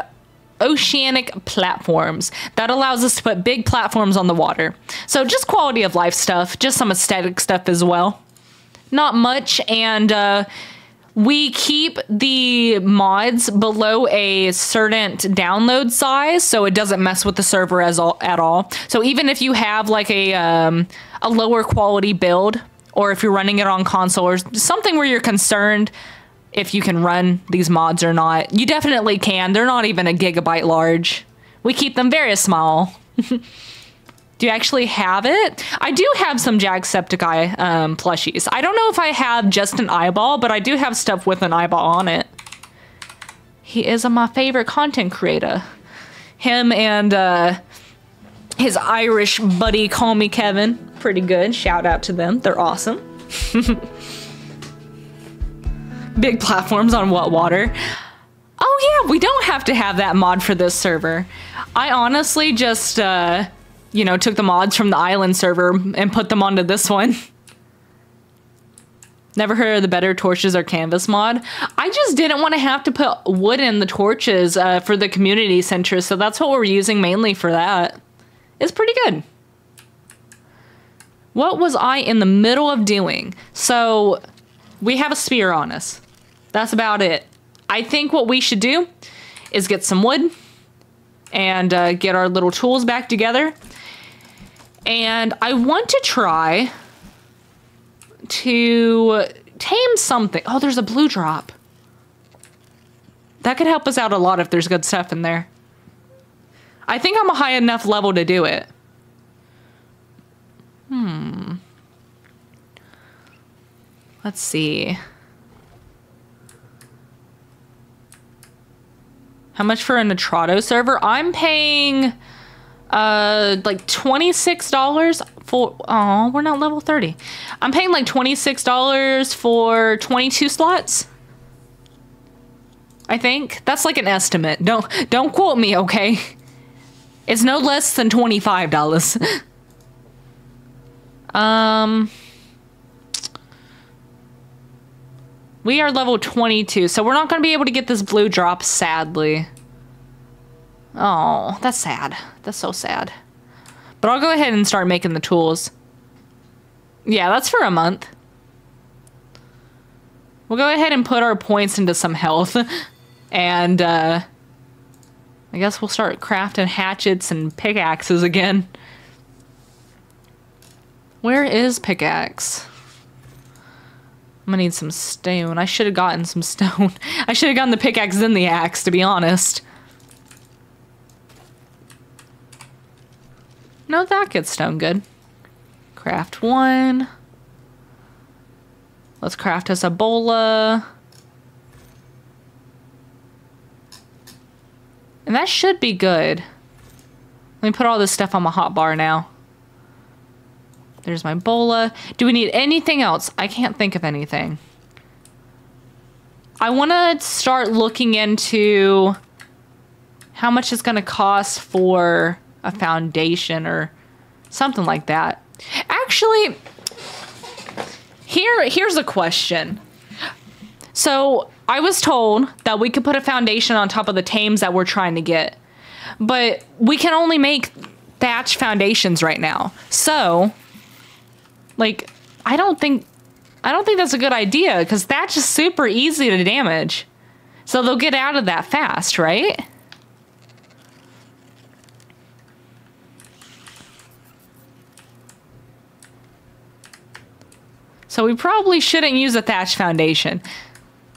oceanic platforms. That allows us to put big platforms on the water. So just quality of life stuff, just some aesthetic stuff as well. Not much, and we keep the mods below a certain download size, so it doesn't mess with the server at all. So even if you have like a lower quality build, or if you're running it on console or something where you're concerned if you can run these mods or not. You definitely can. They're not even a gigabyte large. We keep them very small. Do you actually have it? I do have some Jacksepticeye plushies. I don't know if I have just an eyeball, but I do have stuff with an eyeball on it. He is my favorite content creator. Him and his Irish buddy, Call Me Kevin. Pretty good. Shout out to them. They're awesome. Big platforms on what water? Oh yeah, we don't have to have that mod for this server. I honestly just, you know, took the mods from the Island server and put them onto this one. Never heard of the Better Torches or Canvas mod. I just didn't want to have to put wood in the torches for the community center, so that's what we're using mainly for that. It's pretty good. What was I in the middle of doing? So we have a spear on us. That's about it. I think what we should do is get some wood and get our little tools back together. And I want to try to tame something. Oh, there's a blue drop. That could help us out a lot if there's good stuff in there. I think I'm a high enough level to do it. Let's see. How much for a Nitrado server? I'm paying like $26 for, oh, we're not level 30. I'm paying like $26 for 22 slots. I think that's like an estimate. Don't quote me, okay? It's no less than $25. We are level 22, so we're not going to be able to get this blue drop, sadly. Oh, that's sad. That's so sad. But I'll go ahead and start making the tools. Yeah, that's for a month. We'll go ahead and put our points into some health. And, I guess we'll start crafting hatchets and pickaxes again. Where is pickaxe? I'm gonna need some stone. I should have gotten some stone. I should have gotten the pickaxe then the axe, to be honest. No, that gets stone good. Craft one. Let's craft us a bola. And that should be good. Let me put all this stuff on my hotbar now. There's my bola. Do we need anything else? I can't think of anything. I want to start looking into how much it's going to cost for a foundation or Something like that. Actually, here's a question. So I was told that we could put a foundation on top of the Thames that we're trying to get, but we can only make thatch foundations right now. So, like, I don't think that's a good idea because thatch is super easy to damage. So they'll get out of that fast, right? So we probably shouldn't use a thatch foundation.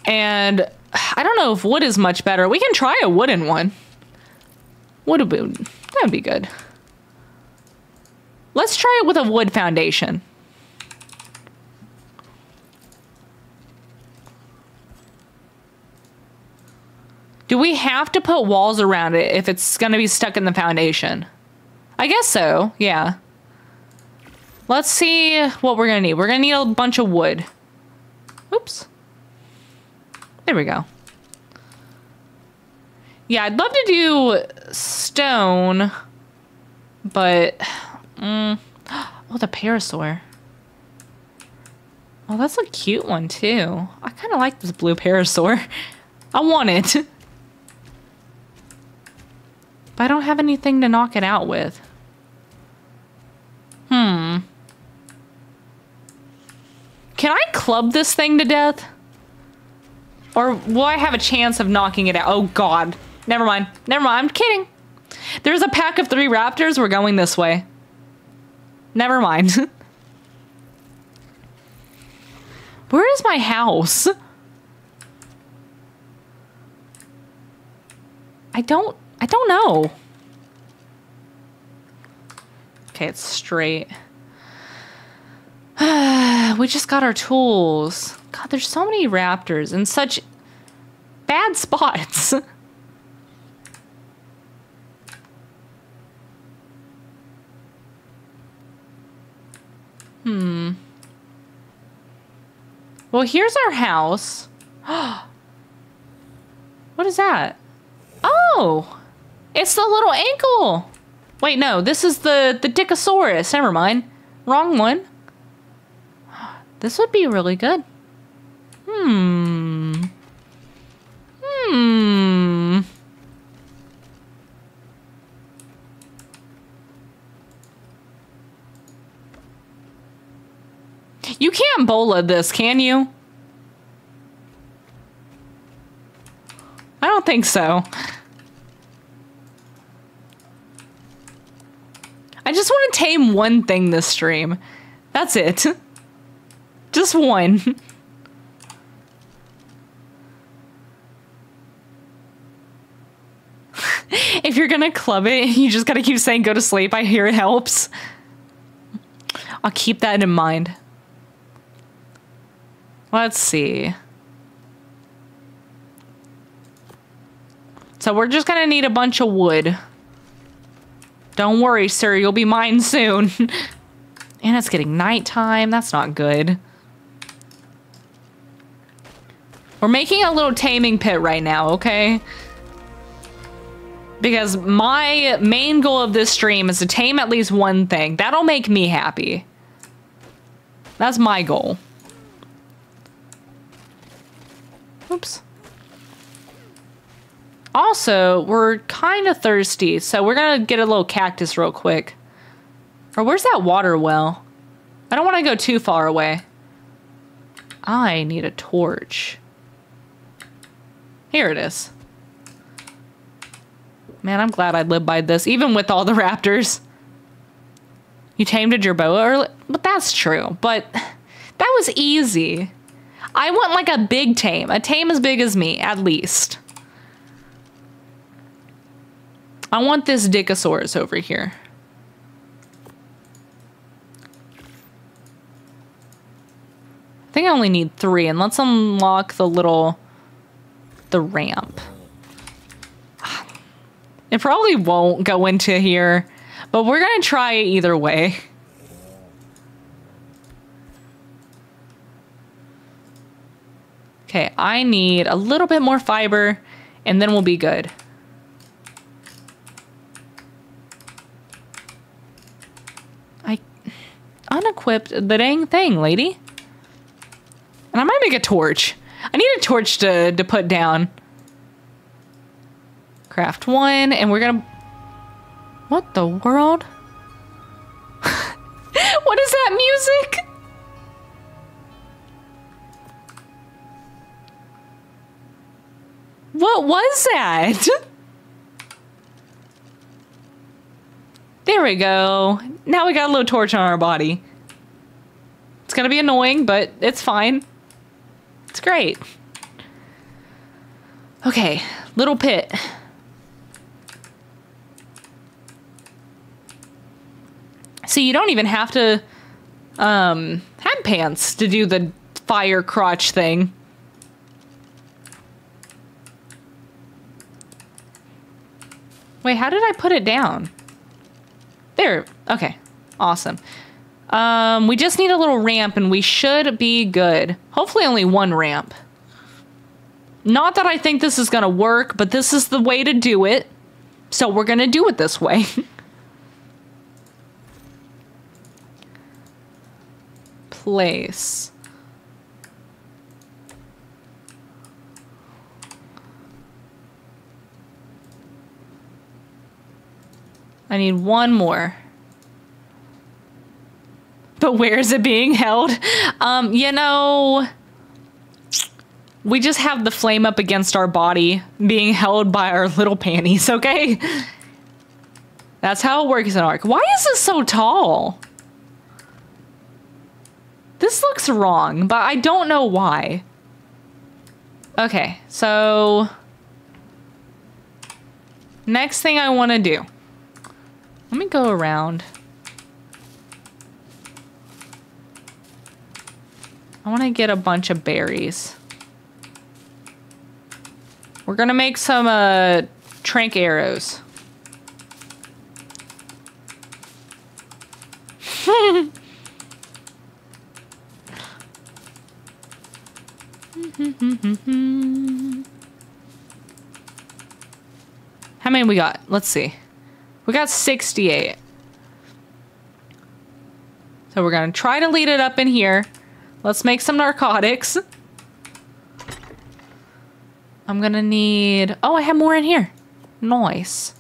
And I don't know if wood is much better. We can try a wooden one. Wood would be good. Let's try it with a wood foundation. Do we have to put walls around it if it's going to be stuck in the foundation? I guess so, yeah. Let's see what we're gonna need. We're gonna need a bunch of wood. Oops. There we go. Yeah, I'd love to do stone, but... Oh, the parasaur. Oh, that's a cute one, too. I kind of like this blue parasaur. I want it. But I don't have anything to knock it out with. Can I club this thing to death? Or will I have a chance of knocking it out? Oh God, never mind. Never mind, I'm kidding. There's a pack of 3 raptors, we're going this way. Never mind. Where is my house? I don't know. Okay, it's straight. We just got our tools. God, there's so many raptors in such bad spots. Well, here's our house. What is that? Oh, it's the little ankle. Wait, no, this is the Dickosaurus. Never mind. Wrong one. This would be really good. You can't bola this, can you? I don't think so. I just want to tame one thing this stream. That's it. Just one. If you're gonna club it, you just gotta keep saying go to sleep. I hear it helps. I'll keep that in mind. Let's see. So we're just gonna need a bunch of wood. Don't worry, sir. You'll be mine soon. And it's getting nighttime. That's not good. We're making a little taming pit right now, okay? Because my main goal of this stream is to tame at least one thing. That'll make me happy. That's my goal. Oops. Also, we're kind of thirsty, so we're gonna get a little cactus real quick. Or where's that water well? I don't want to go too far away. I need a torch. Here it is. Man, I'm glad I lived by this, even with all the raptors. You tamed a jerboa early? But that's true, but that was easy. I want like a big tame, as big as me, at least. I want this Dickosaurus over here. I think I only need 3, and let's unlock the little... the ramp. It probably won't go into here, but we're gonna try it either way. Okay, I need a little bit more fiber, and then we'll be good. unequipped the dang thing, lady. And I might make a torch. I need a torch to put down. Craft one, and we're gonna... What the world? What is that music? What was that? There we go. Now we got a little torch on our body. It's gonna be annoying, but it's fine. It's great. Okay, little pit. See, you don't even have to have pants to do the fire crotch thing. Wait, how did I put it down? There. Okay. Awesome. We just need a little ramp and we should be good. Hopefully only one ramp. Not that I think this is going to work, but this is the way to do it. So we're going to do it this way. Place. I need one more. But where is it being held? You know, we just have the flame up against our body being held by our little panties, okay? That's how it works in ARK. Why is it so tall? This looks wrong, but I don't know why. Okay, so next thing I want to do. Let me go around. I want to get a bunch of berries. We're going to make some tranq arrows. How many we got? Let's see. We got 68. So we're going to try to lead it up in here. Let's make some narcotics. I'm going to need... Oh, I have more in here. Nice.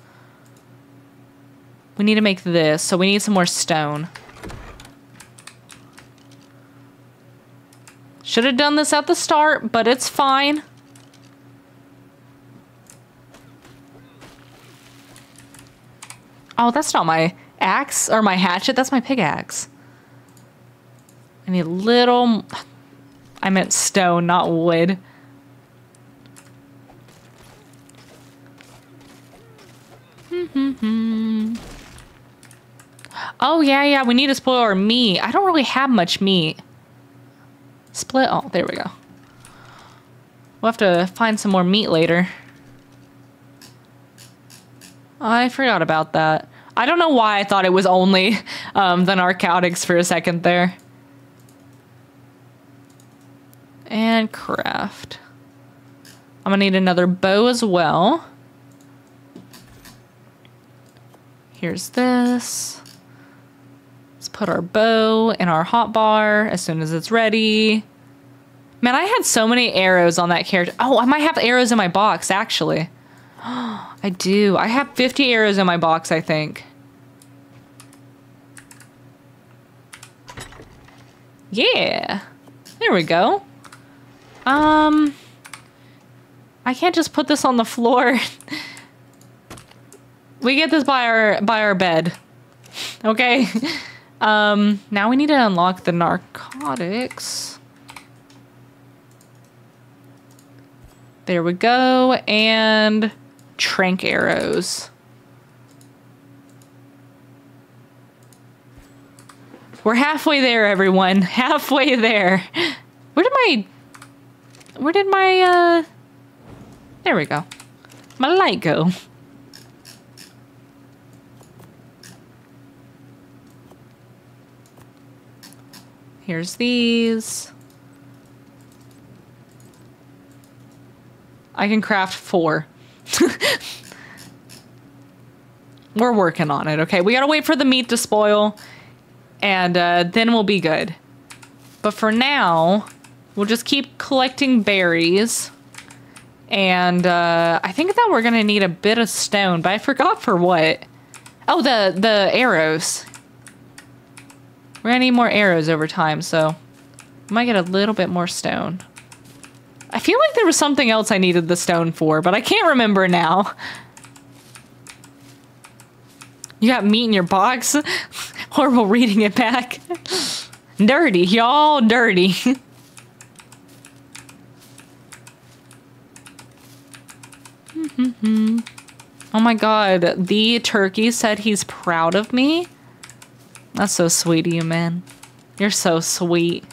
We need to make this, so we need some more stone. Should have done this at the start, but it's fine. Oh, that's not my axe or my hatchet. That's my pickaxe. I need a little... I meant stone, not wood. Oh, yeah, we need to spoil our meat. I don't really have much meat. Split. Oh, there we go. We'll have to find some more meat later. I forgot about that. I don't know why I thought it was only the narcotics for a second there. And craft. I'm gonna need another bow as well. Here's this. Let's put our bow in our hotbar as soon as it's ready. Man, I had so many arrows on that character. Oh, I might have arrows in my box, actually. I do. I have 50 arrows in my box, I think. Yeah. There we go. I can't just put this on the floor. We get this by our bed. Okay. Now we need to unlock the narcotics. There we go. And tranq arrows. We're halfway there, everyone. Halfway there. Where did my there we go. My light go. Here's these. I can craft 4. We're working on it, okay? We gotta wait for the meat to spoil. and then we'll be good. But for now, we'll just keep collecting berries. And I think that we're gonna need a bit of stone, but I forgot for what. Oh, the arrows. We're gonna need more arrows over time, so I might get a little bit more stone. I feel like there was something else I needed the stone for, but I can't remember now. You got meat in your box? Horrible reading it back. Dirty, y'all dirty. Mm-hmm. Oh my god, the turkey said he's proud of me? That's so sweet of you, man. You're so sweet.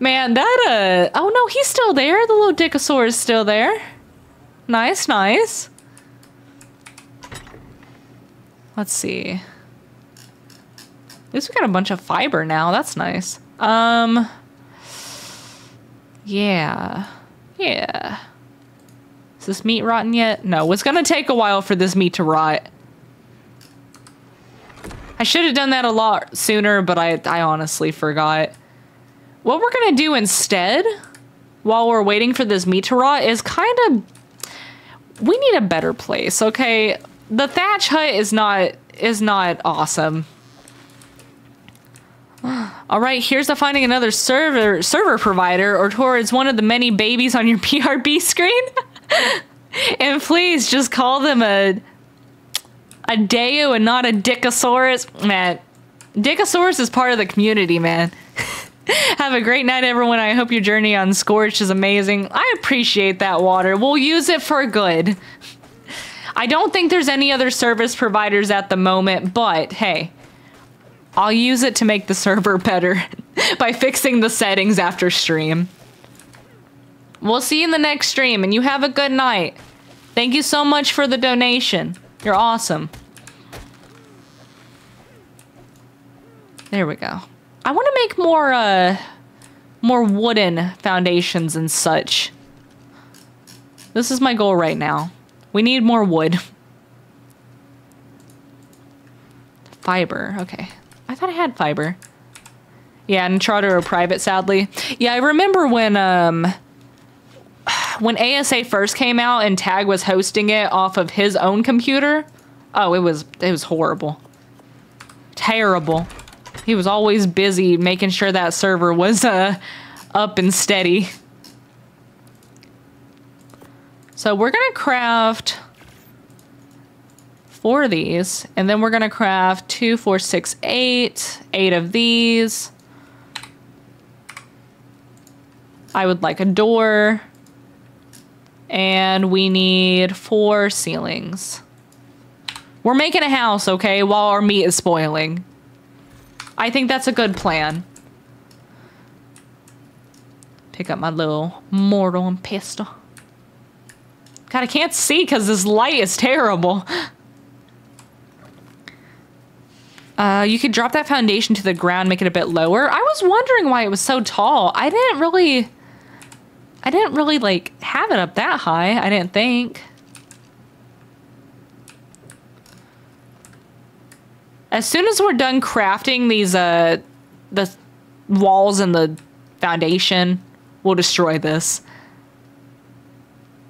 Man, that oh no, he's still there. The little dickosaur is still there. Nice, nice. Let's see. At least we got a bunch of fiber now. That's nice. Yeah. Is this meat rotten yet? No, it's gonna take a while for this meat to rot. I should have done that a lot sooner, but I honestly forgot. What we're gonna do instead, while we're waiting for this meat to rot, is kind of, we need a better place, okay? The thatch hut is not awesome. All right, here's to finding another server provider, or towards one of the many babies on your PRB screen. And please just call them a Deo and not a Dickosaurus. Man, Dickosaurus is part of the community, man. Have a great night, everyone. I hope your journey on Scorched is amazing. I appreciate that, Water. We'll use it for good. I don't think there's any other service providers at the moment, but hey, I'll use it to make the server better by fixing the settings after stream. We'll see you in the next stream, and you have a good night. Thank you so much for the donation. You're awesome. There we go. I want to make more more wooden foundations and such. This is my goal right now. We need more wood. Fiber, okay. I thought I had fiber. Yeah, Nitrado are private, sadly. Yeah, I remember when ASA first came out and Tag was hosting it off of his own computer. Oh, it was horrible. Terrible. He was always busy making sure that server was up and steady. So we're gonna craft 4 of these, and then we're gonna craft 2, 4, 6, 8, 8 of these. I would like a door, and we need 4 ceilings. We're making a house, okay, while our meat is spoiling. I think that's a good plan. Pick up my little mortar and pestle. God, I can't see because this light is terrible. You could drop that foundation to the ground, make it a bit lower. I was wondering why it was so tall. I didn't really like have it up that high. I didn't think. As soon as we're done crafting these, the walls and the foundation, we'll destroy this.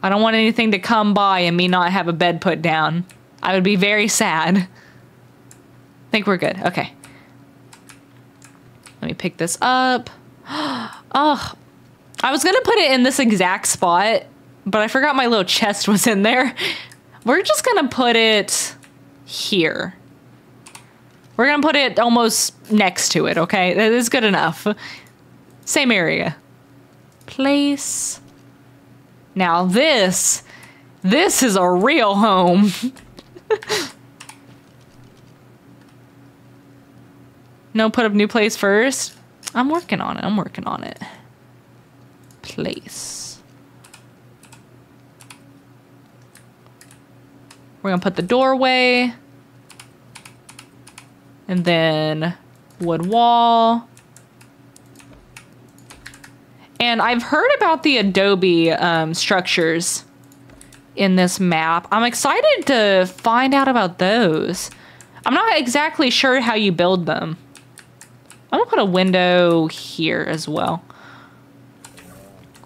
I don't want anything to come by and me not have a bed put down. I would be very sad. I think we're good. Okay. Let me pick this up. Oh, I was going to put it in this exact spot, but I forgot my little chest was in there. We're just going to put it here. We're going to put it almost next to it. Okay. That is good enough. Same area. Place. Now this is a real home. No, put up new place first. I'm working on it. I'm working on it. Place. We're going to put the doorway. And then wood wall. And I've heard about the adobe structures in this map. I'm excited to find out about those. I'm not exactly sure how you build them. I'm gonna put a window here as well.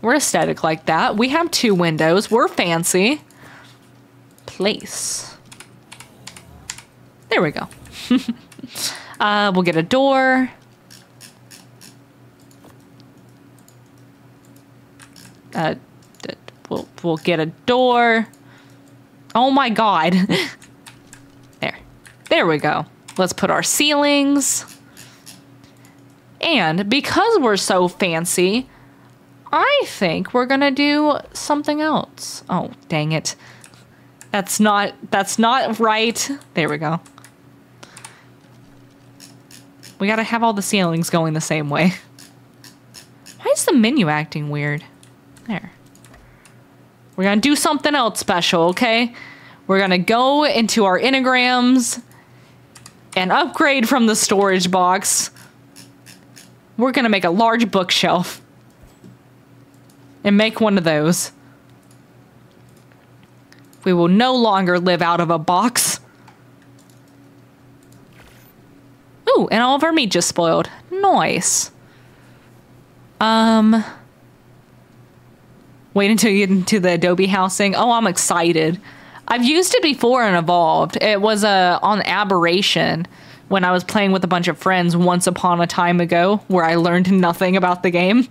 We're aesthetic like that. We have two windows. We're fancy. Place. There we go. We'll get a door. We'll get a door. Oh my God. There. There we go. Let's put our ceilings. And because we're so fancy, I think we're gonna do something else. Oh, dang it. That's not right. There we go. We gotta have all the ceilings going the same way. Why is the menu acting weird? There. We're gonna do something else special, okay? We're gonna go into our engrams and upgrade from the storage box. We're gonna make a large bookshelf and make one of those. We will no longer live out of a box. Ooh, and all of our meat just spoiled. Nice. Wait until you get into the Adobe housing. Oh, I'm excited. I've used it before in Evolved. It was on Aberration when I was playing with a bunch of friends once upon a time ago, where I learned nothing about the game.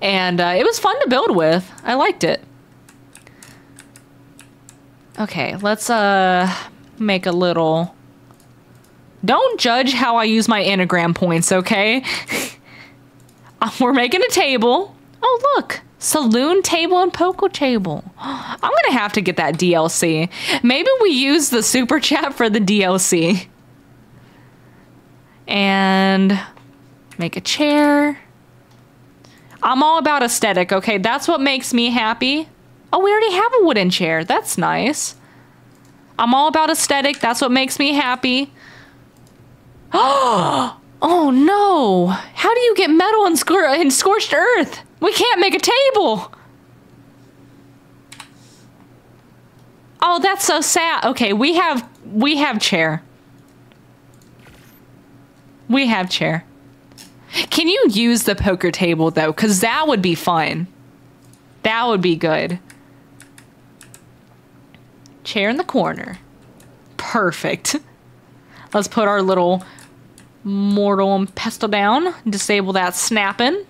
And it was fun to build with. I liked it. Okay, let's make a little... Don't judge how I use my enneagram points, okay? We're making a table. Oh, look. Saloon table and poker table. I'm gonna have to get that DLC. Maybe we use the super chat for the DLC. And make a chair. I'm all about aesthetic, okay? That's what makes me happy. Oh, we already have a wooden chair. That's nice. I'm all about aesthetic. That's what makes me happy. Oh no! How do you get metal in Scorched Earth? We can't make a table! Oh, that's so sad. Okay, we have chair. We have chair. Can you use the poker table though? Because that would be fun. That would be good. Chair in the corner. Perfect. Let's put our little mortal and pestle down. Disable that snapping.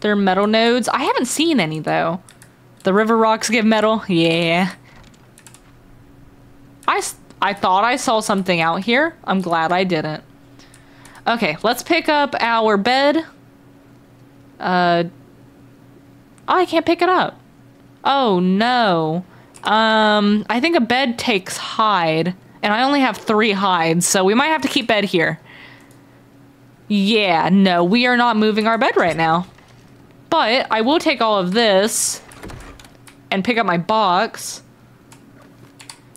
They're metal nodes. I haven't seen any though. The river rocks give metal. Yeah. I thought I saw something out here. I'm glad I didn't. Okay, let's pick up our bed. Oh, I can't pick it up. Oh no. I think a bed takes hide, and I only have 3 hides, so we might have to keep bed here. Yeah, no, we are not moving our bed right now. But I will take all of this and pick up my box,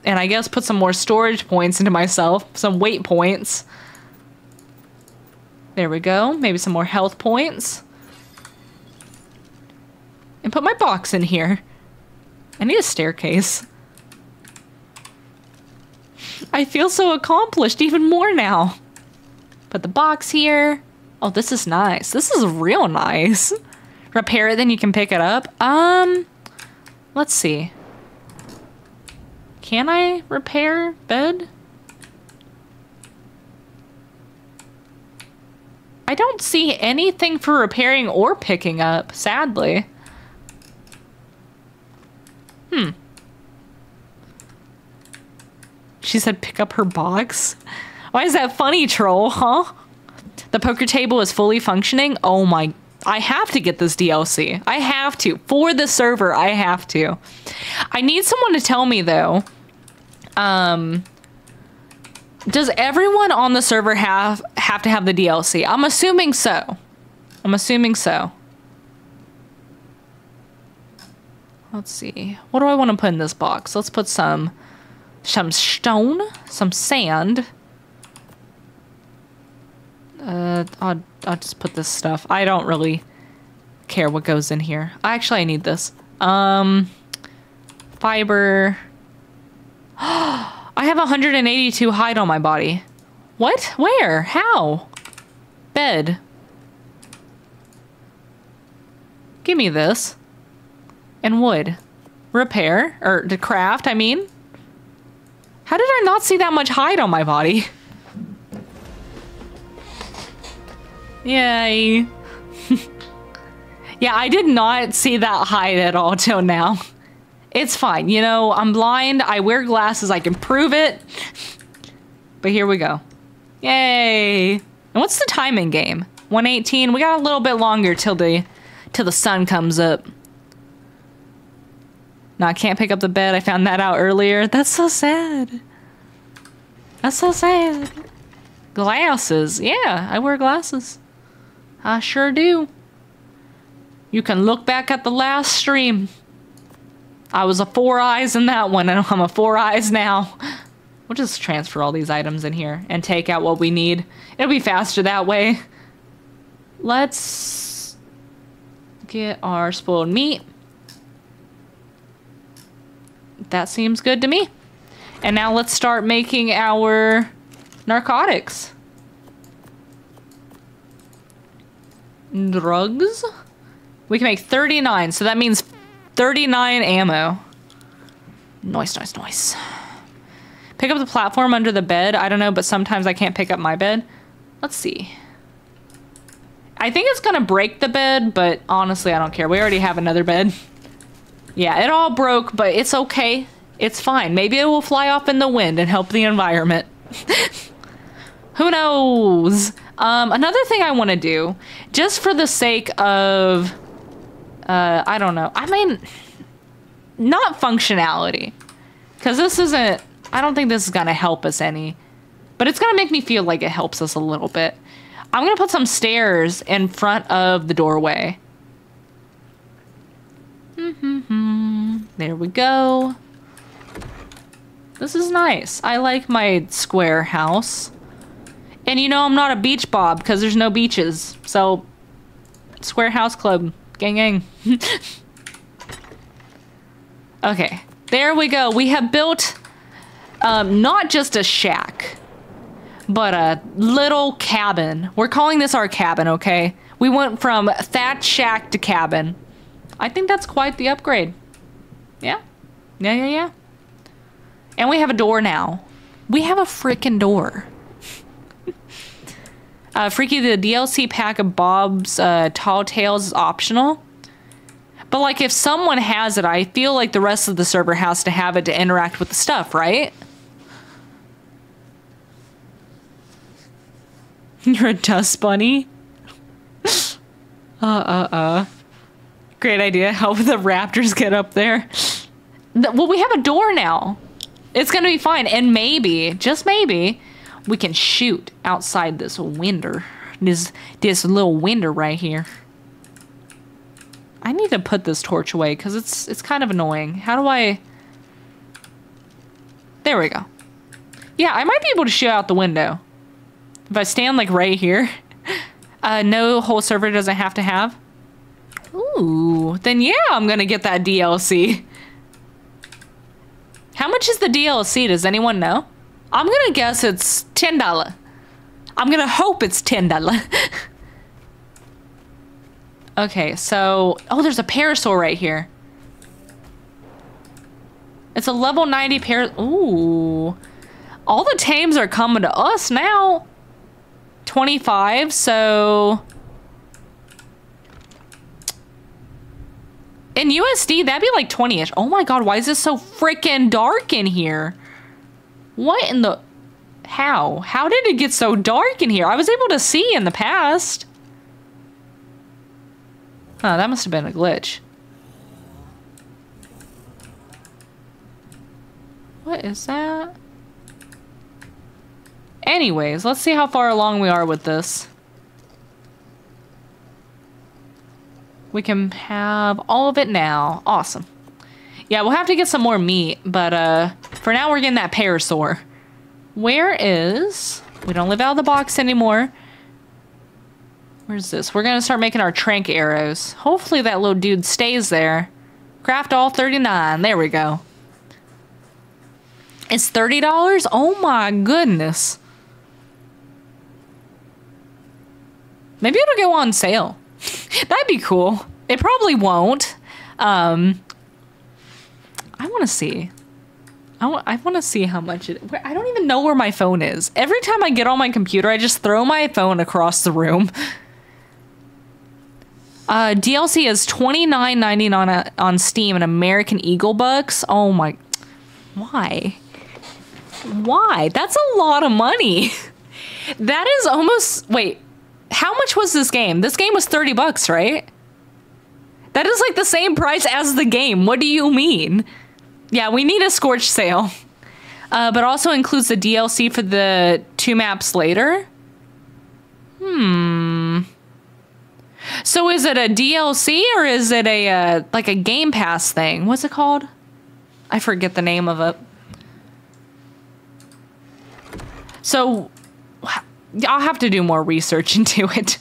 and I guess put some more storage points into myself, some weight points. There we go, maybe some more health points. And put my box in here. I need a staircase. I feel so accomplished even more now. Put the box here. Oh, this is nice. This is real nice. Repair it, then you can pick it up. Let's see. Can I repair bed? I don't see anything for repairing or picking up, sadly. She said pick up her box. Why is that funny, troll, huh? The poker table is fully functioning. Oh my, I have to get this DLC. I have to. For the server, I have to. I need someone to tell me though. Does everyone on the server have to have the DLC? I'm assuming so. I'm assuming so. Let's see. What do I want to put in this box? Let's put some stone, some sand. I'll just put this stuff. I don't really care what goes in here. Actually, I need this. Fiber, I have 182 hide on my body. What? Where? How? Bed. Give me this. And wood. Repair. Or to craft, I mean. How did I not see that much hide on my body? Yay. Yeah, I did not see that hide at all till now. It's fine. You know, I'm blind. I wear glasses. I can prove it. But here we go. Yay. And what's the time in game? 1:18. We got a little bit longer till the sun comes up. No, I can't pick up the bed. I found that out earlier. That's so sad. That's so sad. Glasses. Yeah, I wear glasses. I sure do. You can look back at the last stream. I was a 4 eyes in that one, and I'm a 4 eyes now. We'll just transfer all these items in here and take out what we need. It'll be faster that way. Let's get our spoiled meat. That seems good to me. And now let's start making our narcotics. Drugs? We can make 39, so that means 39 ammo. Nice, nice, nice. Pick up the platform under the bed. I don't know, but sometimes I can't pick up my bed. Let's see. I think it's gonna break the bed, but honestly, I don't care. We already have another bed. Yeah, it all broke, but it's okay. It's fine. Maybe it will fly off in the wind and help the environment. Who knows? Another thing I want to do, just for the sake of... I don't know. I mean, not functionality. Because this isn't... I don't think this is going to help us any. But it's going to make me feel like it helps us a little bit. I'm going to put some stairs in front of the doorway. There we go. This is nice. I like my square house. And you know I'm not a beach bob because there's no beaches. So, square house club. Gang gang. Okay. There we go. We have built not just a shack, but a little cabin. We're calling this our cabin, okay? We went from thatch shack to cabin. I think that's quite the upgrade. Yeah? Yeah, yeah, yeah. And we have a door now. We have a freaking door. Freaky, the DLC pack of Bob's Tall Tales is optional. But, like, if someone has it, I feel like the rest of the server has to have it to interact with the stuff, right? You're a dust bunny? Great idea. Help the raptors get up there. Well, we have a door now. It's going to be fine. And maybe, just maybe, we can shoot outside this window. This little window right here. I need to put this torch away because it's kind of annoying. How do I... There we go. Yeah, I might be able to shoot out the window. If I stand, like, right here. No whole server doesn't have to have. Ooh, then yeah, I'm gonna get that DLC. How much is the DLC? Does anyone know? I'm gonna guess it's $10. I'm gonna hope it's $10. Okay, so... Oh, there's a parasol right here. It's a level 90 parasol. Ooh. All the tames are coming to us now. 25, so... In USD, that'd be like 20-ish. Oh my god, why is this so freaking dark in here? What in the... How? How did it get so dark in here? I was able to see in the past. Oh, that must have been a glitch. What is that? Anyways, let's see how far along we are with this. We can have all of it now. Awesome. Yeah, we'll have to get some more meat, but for now we're getting that parasaur. Where is... We don't live out of the box anymore. Where's this? We're going to start making our trank arrows. Hopefully that little dude stays there. Craft all 39. There we go. It's $30? Oh my goodness. Maybe it'll go on sale. That'd be cool. It probably won't. I want to see. I want to see how much it... I don't even know where my phone is. Every time I get on my computer, I just throw my phone across the room. DLC is $29.99 on Steam and American Eagle bucks. Oh my... Why? Why? That's a lot of money. That is almost... Wait. How much was this game? This game was 30 bucks, right? That is like the same price as the game. What do you mean? Yeah, we need a Scorched sale. But also includes the DLC for the 2 maps later. Hmm. So is it a DLC or is it a like a Game Pass thing? What's it called? I forget the name of it. So I'll have to do more research into it.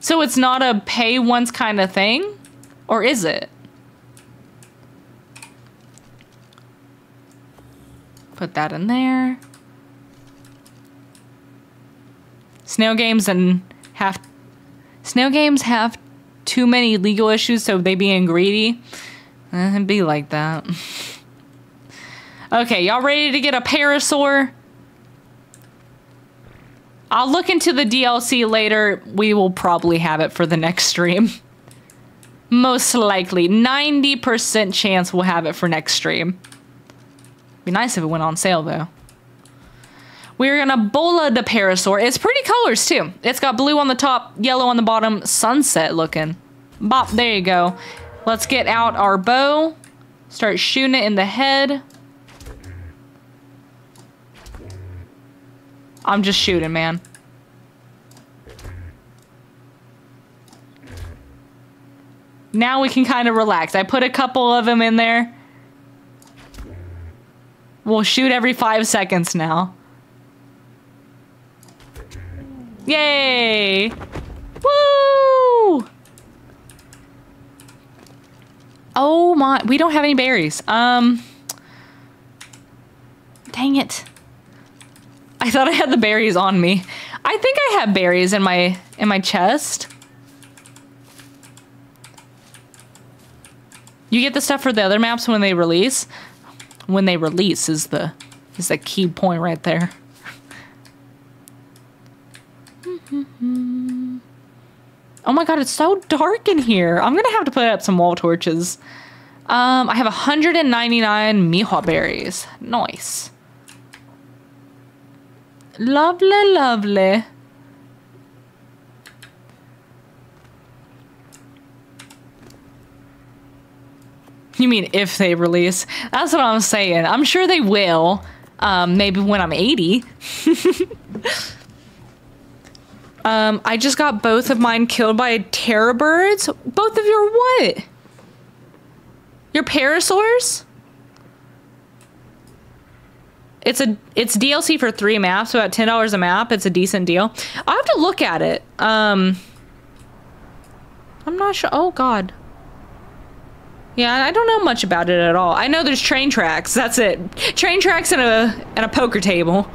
So it's not a pay once kind of thing? Or is it? Put that in there. Snail games have too many legal issues, so they being greedy. It'd be like that. Okay, y'all ready to get a parasaur? I'll look into the DLC later. We will probably have it for the next stream. Most likely. 90% chance we'll have it for next stream. Be nice if it went on sale, though. We're gonna bola the parasaur. It's pretty colors, too. It's got blue on the top, yellow on the bottom, sunset looking. Bop, there you go. Let's get out our bow. Start shooting it in the head. I'm just shooting, man. Now we can kind of relax. I put a couple of them in there. We'll shoot every 5 seconds now. Yay! Woo! Oh my, we don't have any berries. Dang it. I thought I had the berries on me. I think I have berries in my chest. You get the stuff for the other maps when they release. When they release is the key point right there. Oh my god, it's so dark in here. I'm gonna have to put up some wall torches. I have 199 Miho berries. Nice. Lovely, lovely. You mean if they release? That's what I'm saying. I'm sure they will. Maybe when I'm 80. I just got both of mine killed by terror birds. Both of your what? Your parasaurs? It's DLC for 3 maps, about $10 a map. It's a decent deal. I'll have to look at it. I'm not sure. Oh god. Yeah, I don't know much about it at all. I know there's train tracks. That's it. Train tracks and a poker table.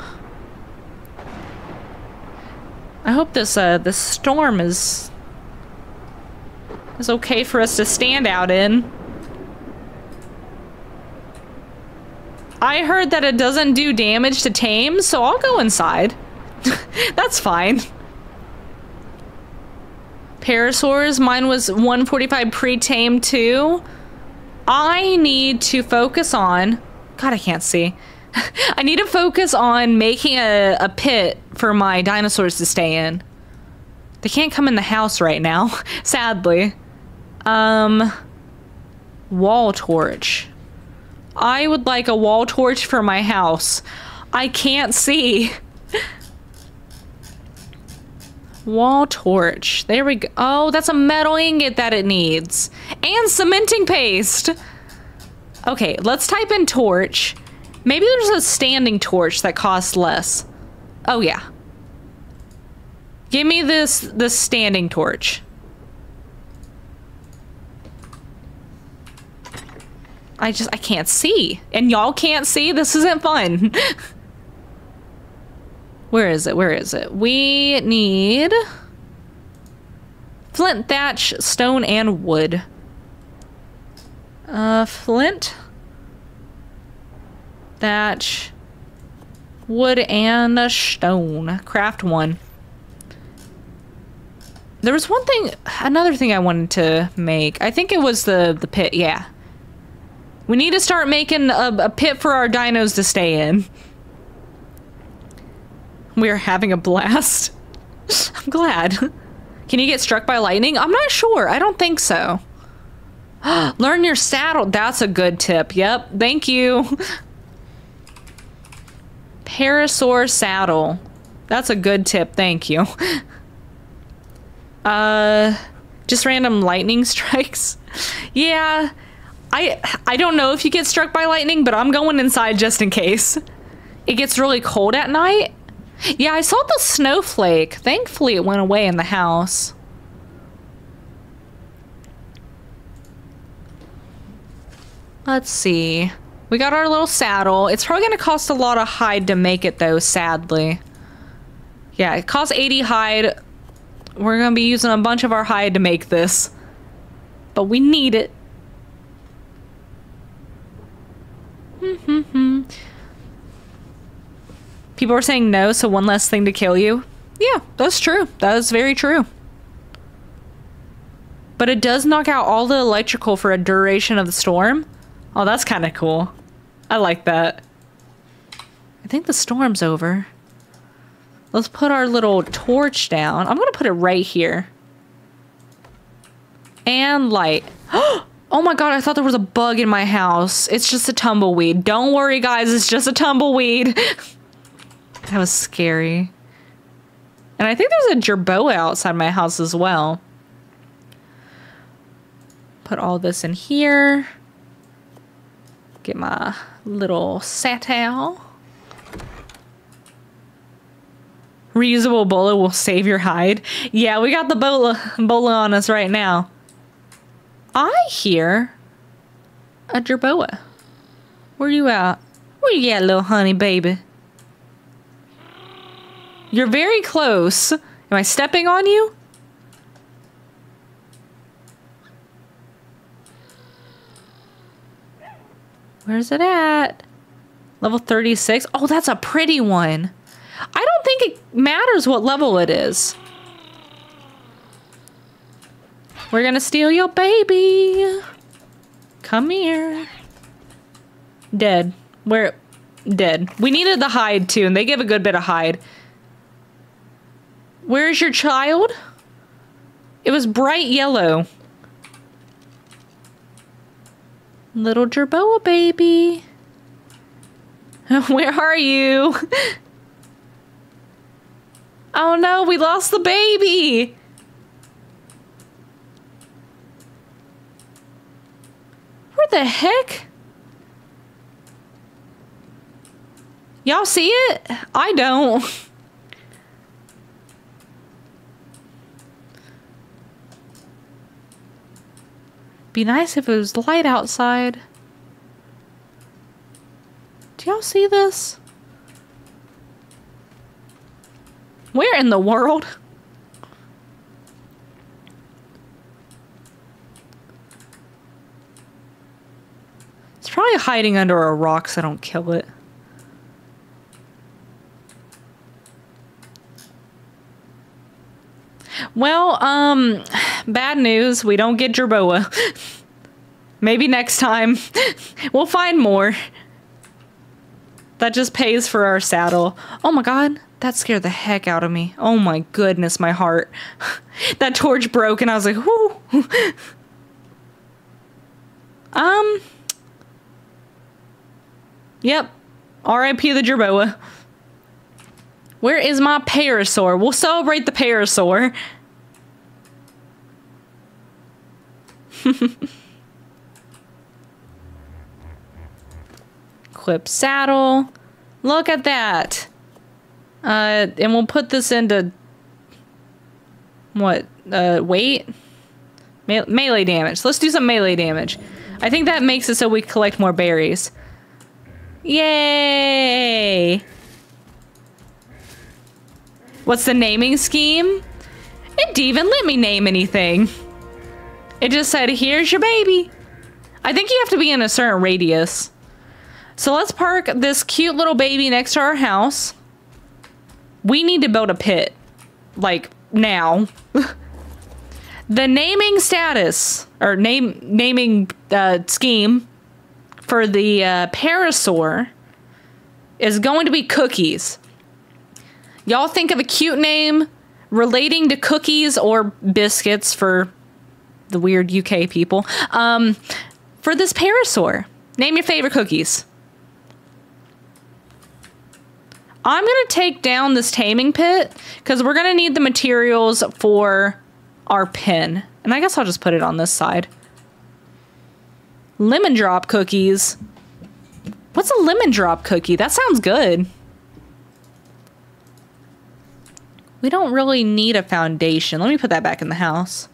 I hope this storm is okay for us to stand out in. I heard that it doesn't do damage to tames, so I'll go inside. That's fine. Parasaurs, mine was 145 pre-tame too. I need to focus on... God, I can't see. I need to focus on making a pit for my dinosaurs to stay in. They can't come in the house right now, sadly. Wall torch. I would like a wall torch for my house. I can't see. Wall torch. There we go. Oh, that's a metal ingot that it needs. And cementing paste. Okay, let's type in torch. Maybe there's a standing torch that costs less. Oh yeah. Give me this standing torch. I can't see. And y'all can't see? This isn't fun. Where is it? Where is it? We need flint, thatch, stone, and wood. Flint, thatch, wood, and a stone. Craft one. There was one thing, another thing I wanted to make. I think it was the pit, yeah. We need to start making a pit for our dinos to stay in. We are having a blast. I'm glad. Can you get struck by lightning? I'm not sure. I don't think so. Learn your saddle. That's a good tip. Yep. Thank you. Parasaur saddle. That's a good tip. Thank you. Just random lightning strikes. Yeah. I don't know if you get struck by lightning, but I'm going inside just in case. It gets really cold at night. Yeah, I saw the snowflake. Thankfully, it went away in the house. Let's see. We got our little saddle. It's probably going to cost a lot of hide to make it, though, sadly. Yeah, it costs 80 hide. We're going to be using a bunch of our hide to make this. But we need it. People are saying no, so one less thing to kill you. Yeah, that's true. That is very true. But it does knock out all the electrical for a duration of the storm. Oh, that's kind of cool. I like that. I think the storm's over. Let's put our little torch down. I'm going to put it right here. And light. Oh my god, I thought there was a bug in my house. It's just a tumbleweed. Don't worry, guys. It's just a tumbleweed. That was scary. And I think there's a jerboa outside my house as well. Put all this in here. Get my little satchel. Reusable bola will save your hide. Yeah, we got the bola on us right now. I hear a jerboa. Where you at? Where you at, little honey baby? You're very close. Am I stepping on you? Where's it at? Level 36? Oh, that's a pretty one. I don't think it matters what level it is. We're gonna steal your baby. Come here. Dead. We're dead. We needed the hide too, and they give a good bit of hide. Where's your child? It was bright yellow. Little jerboa baby. Where are you? Oh no, we lost the baby. Where the heck? Y'all see it? I don't. Be nice if it was light outside. Do y'all see this? Where in the world? It's probably hiding under a rock so I don't kill it. Well, bad news. We don't get jerboa. Maybe next time. We'll find more. That just pays for our saddle. Oh my god. That scared the heck out of me. Oh my goodness, my heart. That torch broke and I was like, whoo. Yep. R.I.P. the jerboa. Where is my parasaur? We'll celebrate the parasaur. Equip saddle. Look at that. And we'll put this into what? Weight? Melee damage. Let's do some melee damage. I think that makes it so we collect more berries. Yay! What's the naming scheme? It didn't even let me name anything. It just said, here's your baby. I think you have to be in a certain radius. So let's park this cute little baby next to our house. We need to build a pit. Like, now. The naming status, or naming scheme for the parasaur is going to be cookies. Y'all think of a cute name relating to cookies or biscuits for the weird UK people. For this parasaur, name your favorite cookies. I'm going to take down this taming pit because we're going to need the materials for our pen. And I guess I'll just put it on this side. Lemon drop cookies. What's a lemon drop cookie? That sounds good. We don't really need a foundation. Let me put that back in the house.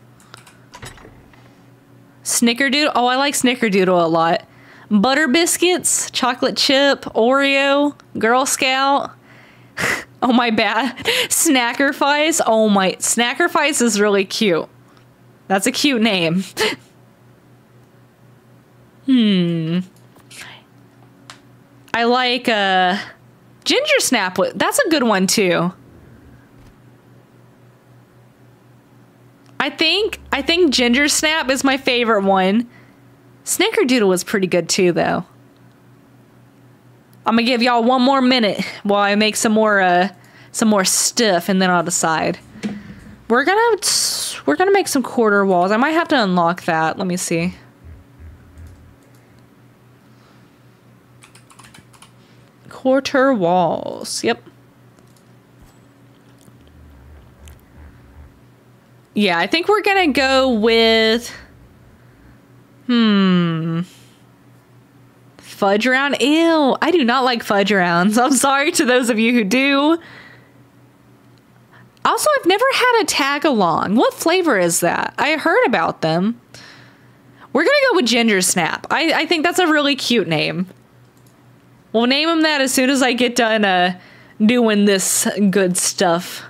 Snickerdoodle. Oh, I like snickerdoodle a lot. Butter biscuits, chocolate chip, Oreo, Girl Scout. Oh my bad. Snackerfice. Oh my. Snackerfice is really cute. That's a cute name. I like Ginger Snaplet. That's a good one too. I think Ginger Snap is my favorite one. Snickerdoodle was pretty good too though. I'm gonna give y'all one more minute while I make some more stuff, and then I'll decide. We're gonna make some quarter walls. I might have to unlock that. Let me see. Quarter walls. Yep. Yeah, I think we're gonna go with fudge round. Ew, I do not like fudge rounds. I'm sorry to those of you who do. Also, I've never had a tag along. What flavor is that? I heard about them. We're gonna go with Ginger Snap. I think that's a really cute name. We'll name him that as soon as I get done doing this good stuff.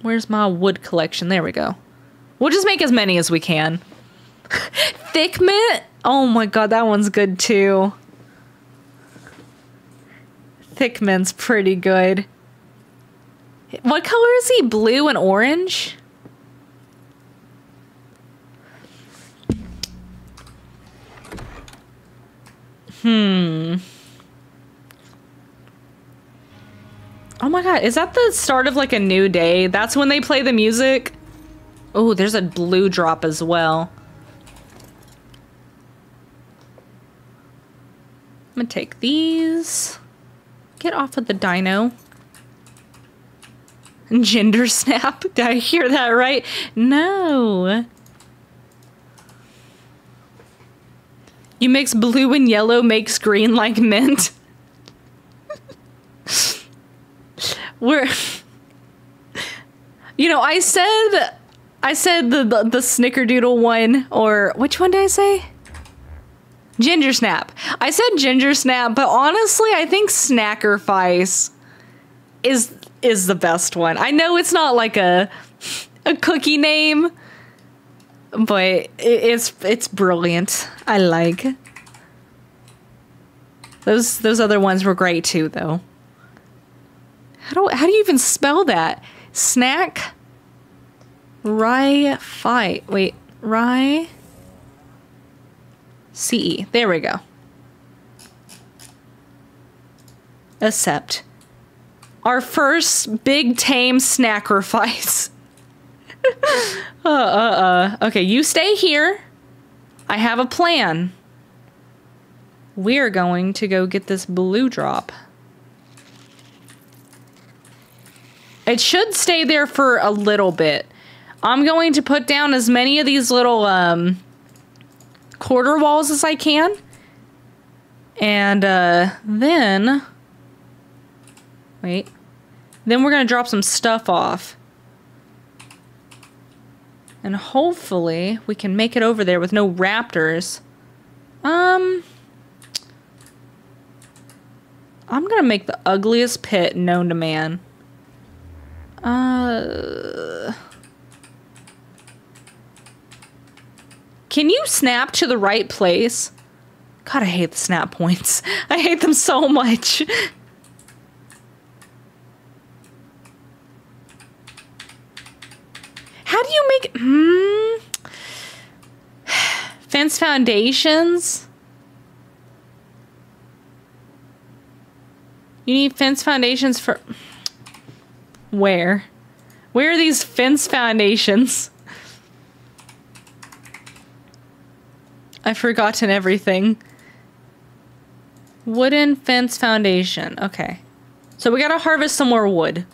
Where's my wood collection? There we go. We'll just make as many as we can. Thick mint? Oh my god, that one's good too. Thick mint's pretty good. What color is he? Blue and orange? Oh my god, is that the start of like a new day? That's when they play the music? Oh, there's a blue drop as well. I'm gonna take these. Get off of the dino. Ginger Snap. Did I hear that right? No. You mix blue and yellow, makes green like mint. You know, I said the snickerdoodle one, or which one did I say? Ginger Snap. I said Ginger Snap, but honestly, I think Snackerfice is the best one. I know it's not like a cookie name, but it's brilliant. I like. Those other ones were great too though. How do you even spell that? Snack Rye Fight. Wait, Rye CE. There we go. Accept. Our first big tame snackerfice. Okay, you stay here. I have a plan. We're going to go get this blue drop. It should stay there for a little bit. I'm going to put down as many of these little quarter walls as I can. And then... Wait. Then we're going to drop some stuff off. And hopefully we can make it over there with no raptors. I'm gonna make the ugliest pit known to man. Can you snap to the right place? God, I hate the snap points. I hate them so much. How do you make... Fence foundations? You need fence foundations for... Where? Where are these fence foundations? I've forgotten everything. Wooden fence foundation. Okay. So we gotta harvest some more wood.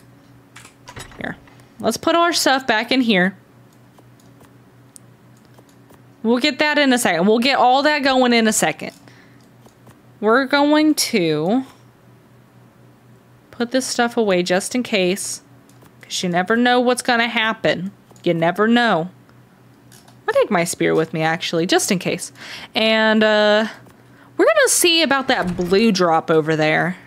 Here. Let's put our stuff back in here. We'll get that in a second. We'll get all that going in a second. We're going to put this stuff away just in case. Because you never know what's gonna happen. You never know. I'll take my spear with me, actually, just in case. And, we're gonna see about that blue drop over there.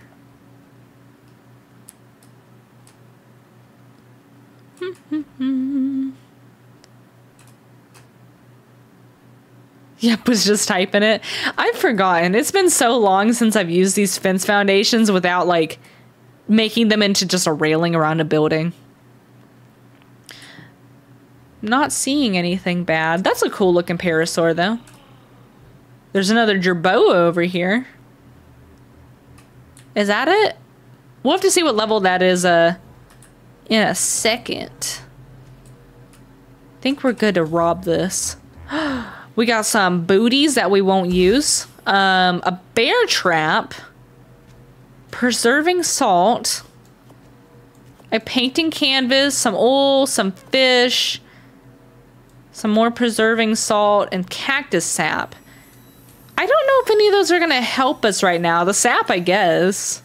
Yep, was just typing it. I've forgotten. It's been so long since I've used these fence foundations without, like, making them into just a railing around a building. Not seeing anything bad. That's a cool looking parasaur though. There's another jerboa over here. Is that it? We'll have to see what level that is in a second. I think we're good to rob this. We got some booties that we won't use. A bear trap. Preserving salt. A painting canvas, some oil, some fish. Some more preserving salt and cactus sap. I don't know if any of those are gonna help us right now. The sap, I guess.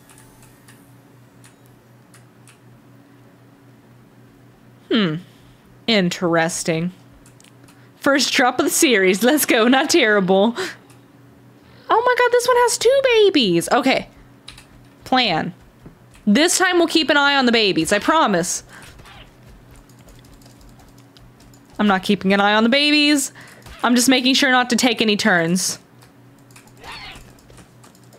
Interesting. First drop of the series. Let's go. Not terrible. Oh my god, this one has two babies. Okay. Plan. This time we'll keep an eye on the babies. I promise. I'm not keeping an eye on the babies. I'm just making sure not to take any turns.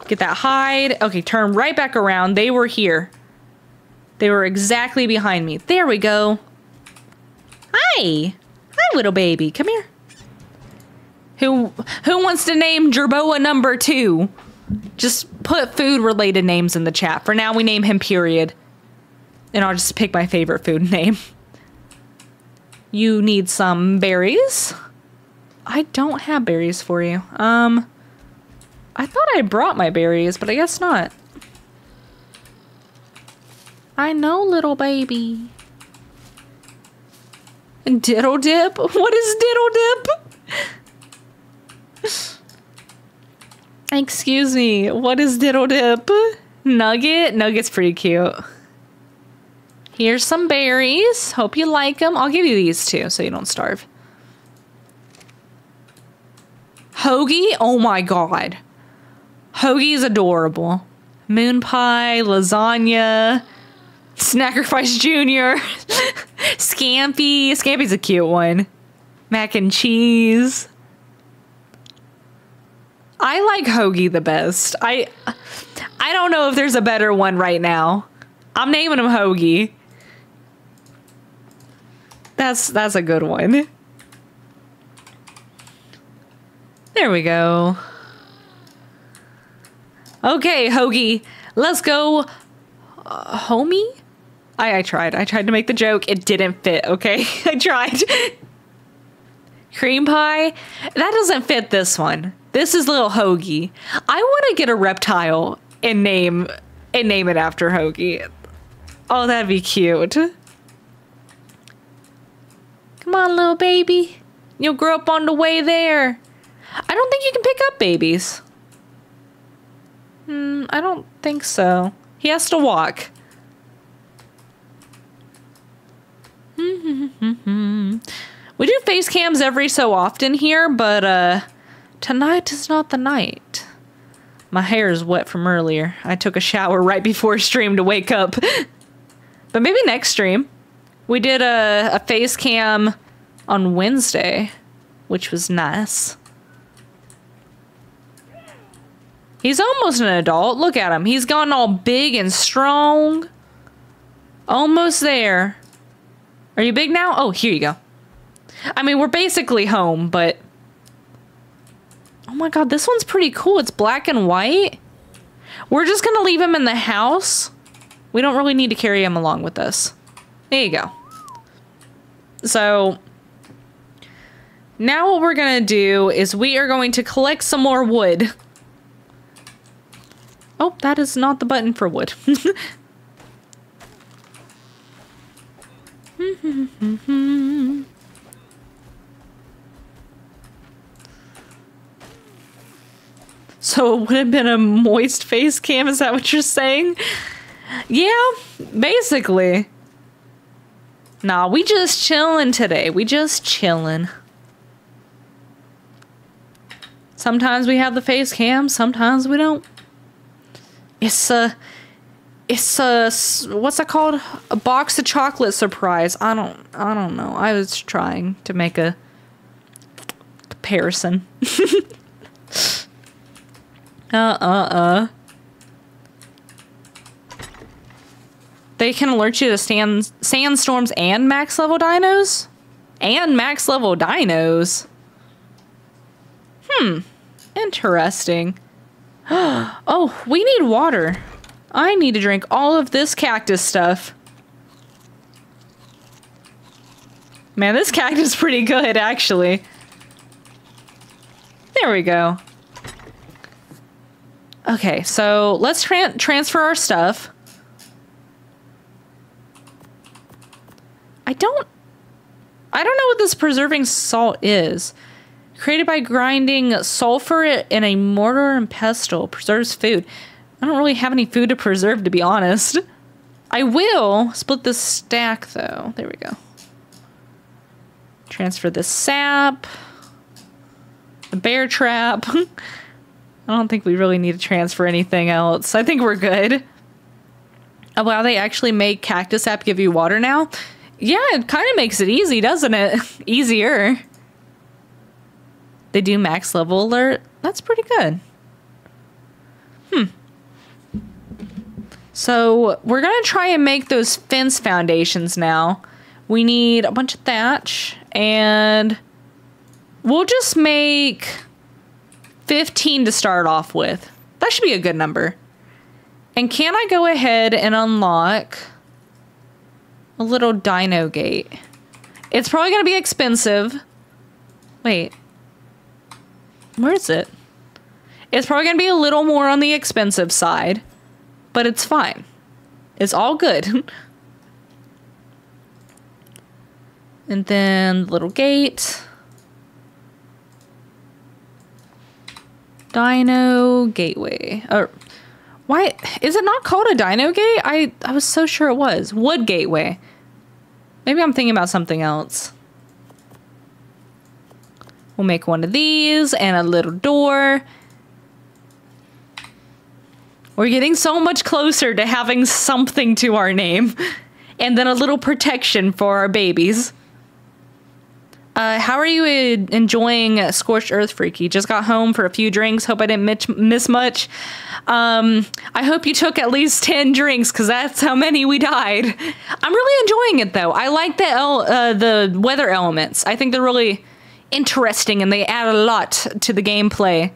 Get that hide. Okay, turn right back around. They were here. They were exactly behind me. There we go. Hi. Hi, little baby. Come here. Who wants to name Jerboa number 2? Just put food-related names in the chat. For now, we name him period. And I'll just pick my favorite food name. You need some berries? I don't have berries for you. I thought I brought my berries, but I guess not. I know, little baby. And diddle dip? What is diddle dip? Excuse me, what is diddle dip? Nugget? Nugget's pretty cute. Here's some berries. Hope you like them. I'll give you these too, so you don't starve. Hoagie? Oh my god. Hoagie's adorable. Moon pie, lasagna, Snackerfice Jr., Scampi. Scampi's a cute one. Mac and cheese. I like Hoagie the best. I don't know if there's a better one right now. I'm naming him Hoagie. That's a good one. There we go. Okay, Hoagie, let's go, homie. I tried to make the joke. It didn't fit. Okay, I tried. Cream pie. That doesn't fit this one. This is little Hoagie. I want to get a reptile and name it after Hoagie. Oh, that'd be cute. Come on, little baby. You'll grow up on the way there. I don't think you can pick up babies. I don't think so. He has to walk. We do face cams every so often here, but tonight is not the night. My hair is wet from earlier. I took a shower right before stream to wake up. But maybe next stream. We did a face cam on Wednesday, which was nice. He's almost an adult. Look at him. He's gotten all big and strong. Almost there. Are you big now? Oh, here you go. I mean, we're basically home, but... Oh my god, this one's pretty cool. It's black and white. We're just gonna leave him in the house. We don't really need to carry him along with us. There you go. So... now what we're gonna do is we are going to collect some more wood. Oh, that is not the button for wood. So it would have been a moist face cam, is that what you're saying? Yeah, basically. Nah, we just chillin' today. We just chillin'. Sometimes we have the face cam, sometimes we don't. It's a, what's it called? A box of chocolate surprise. I don't know. I was trying to make a comparison. They can alert you to sandstorms and max level dinos? And max level dinos? Hmm. Interesting. Oh, we need water. I need to drink all of this cactus stuff. Man, this cactus is pretty good, actually. There we go. Okay, so let's transfer our stuff. I don't know what this preserving salt is. Created by grinding sulfur in a mortar and pestle. Preserves food. I don't really have any food to preserve, to be honest. I will split this stack, though. There we go. Transfer the sap. The bear trap. I don't think we really need to transfer anything else. I think we're good. Oh, wow, they actually make cactus sap give you water now? Yeah, it kind of makes it easy, doesn't it? Easier. They do max level alert. That's pretty good. Hmm. So we're going to try and make those fence foundations now. We need a bunch of thatch and we'll just make 15 to start off with. That should be a good number. And can I go ahead and unlock a little dino gate? It's probably going to be expensive. Wait. Where is it? It's probably going to be a little more on the expensive side, but it's fine. It's all good. And then little gate. Dino gateway. Or why is it not called a dino gate? I was so sure it was. Wood gateway. Maybe I'm thinking about something else. We'll make one of these and a little door. We're getting so much closer to having something to our name. And then a little protection for our babies. How are you enjoying Scorched Earth, Freaky? Just got home for a few drinks. Hope I didn't miss much. I hope you took at least 10 drinks because that's how many we died. I'm really enjoying it, though. I like the weather elements. I think they're really... interesting, and they add a lot to the gameplay.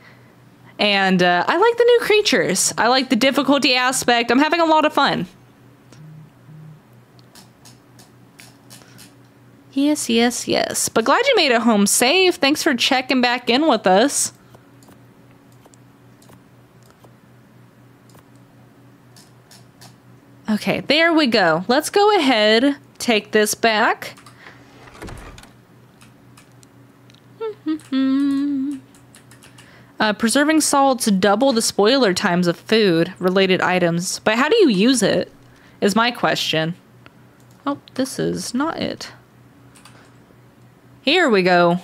And I like the new creatures. I like the difficulty aspect. I'm having a lot of fun. Yes, yes, yes. But glad you made it home safe. Thanks for checking back in with us. Okay, there we go. Let's go ahead, take this back. Preserving salts double the spoiler times of food related items, but how do you use it is my question. Oh, this is not it. Here we go.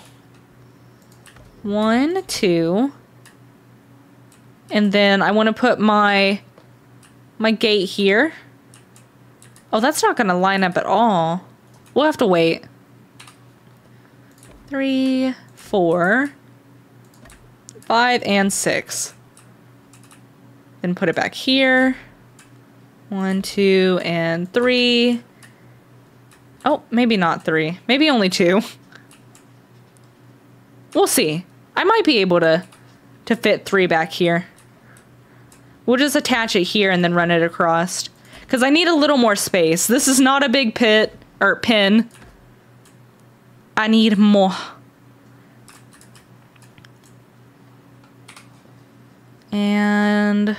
1, 2. And then I want to put my gate here. Oh, that's not going to line up at all. We'll have to wait. 3, 4, 5, and 6. Then put it back here. 1, 2, and 3. Oh, maybe not 3. Maybe only 2. We'll see. I might be able to fit 3 back here. We'll just attach it here and then run it across. Because I need a little more space. This is not a big pit or pin. I need more. And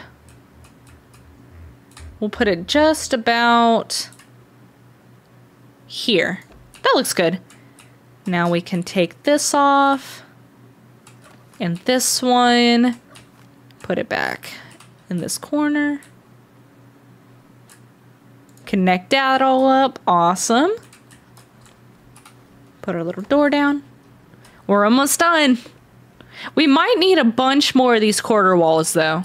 we'll put it just about here. That looks good. Now we can take this off. And this one. Put it back in this corner. Connect that all up. Awesome. Put our little door down. We're almost done. We might need a bunch more of these quarter walls, though.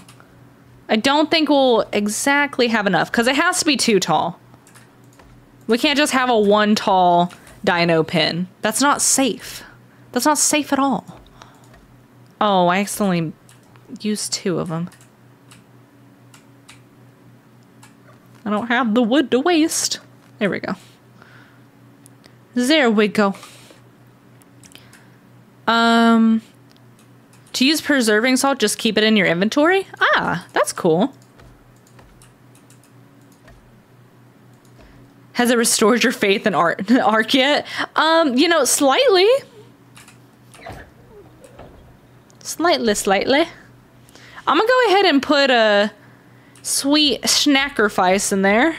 I don't think we'll exactly have enough, because it has to be 2 tall. We can't just have a 1 tall dino pin. That's not safe. That's not safe at all. Oh, I accidentally used 2 of them. I don't have the wood to waste. There we go. There we go. To use preserving salt, just keep it in your inventory? Ah, that's cool. Has it restored your faith in ARK yet? You know, slightly. Slightly. I'm gonna go ahead and put a sweet snackerfice in there.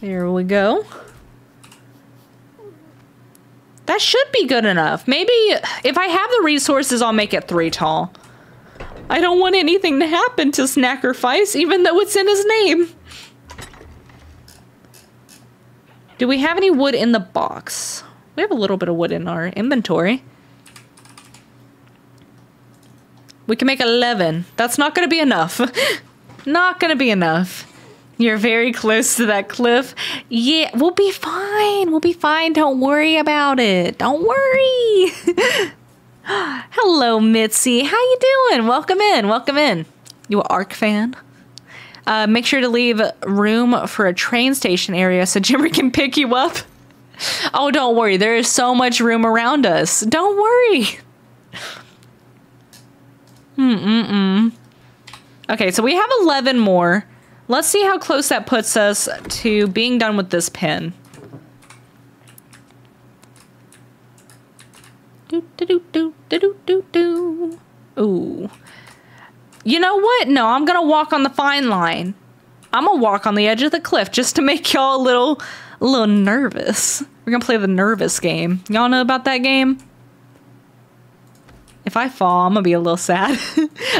There we go. That should be good enough. Maybe if I have the resources, I'll make it 3 tall. I don't want anything to happen to Snackerfice, even though it's in his name. Do we have any wood in the box? We have a little bit of wood in our inventory. We can make 11. That's not going to be enough. Not going to be enough. You're very close to that cliff. Yeah, we'll be fine. We'll be fine. Don't worry about it. Don't worry. Hello, Mitzi. How you doing? Welcome in. Welcome in. You an ARK fan? Make sure to leave room for a train station area so Jimmer can pick you up. Oh, don't worry. There is so much room around us. Don't worry. Okay, so we have 11 more. Let's see how close that puts us to being done with this pin. Ooh. You know what? No, I'm gonna walk on the fine line. I'm gonna walk on the edge of the cliff just to make y'all a little nervous. We're gonna play the nervous game. Y'all know about that game? If I fall, I'm gonna be a little sad.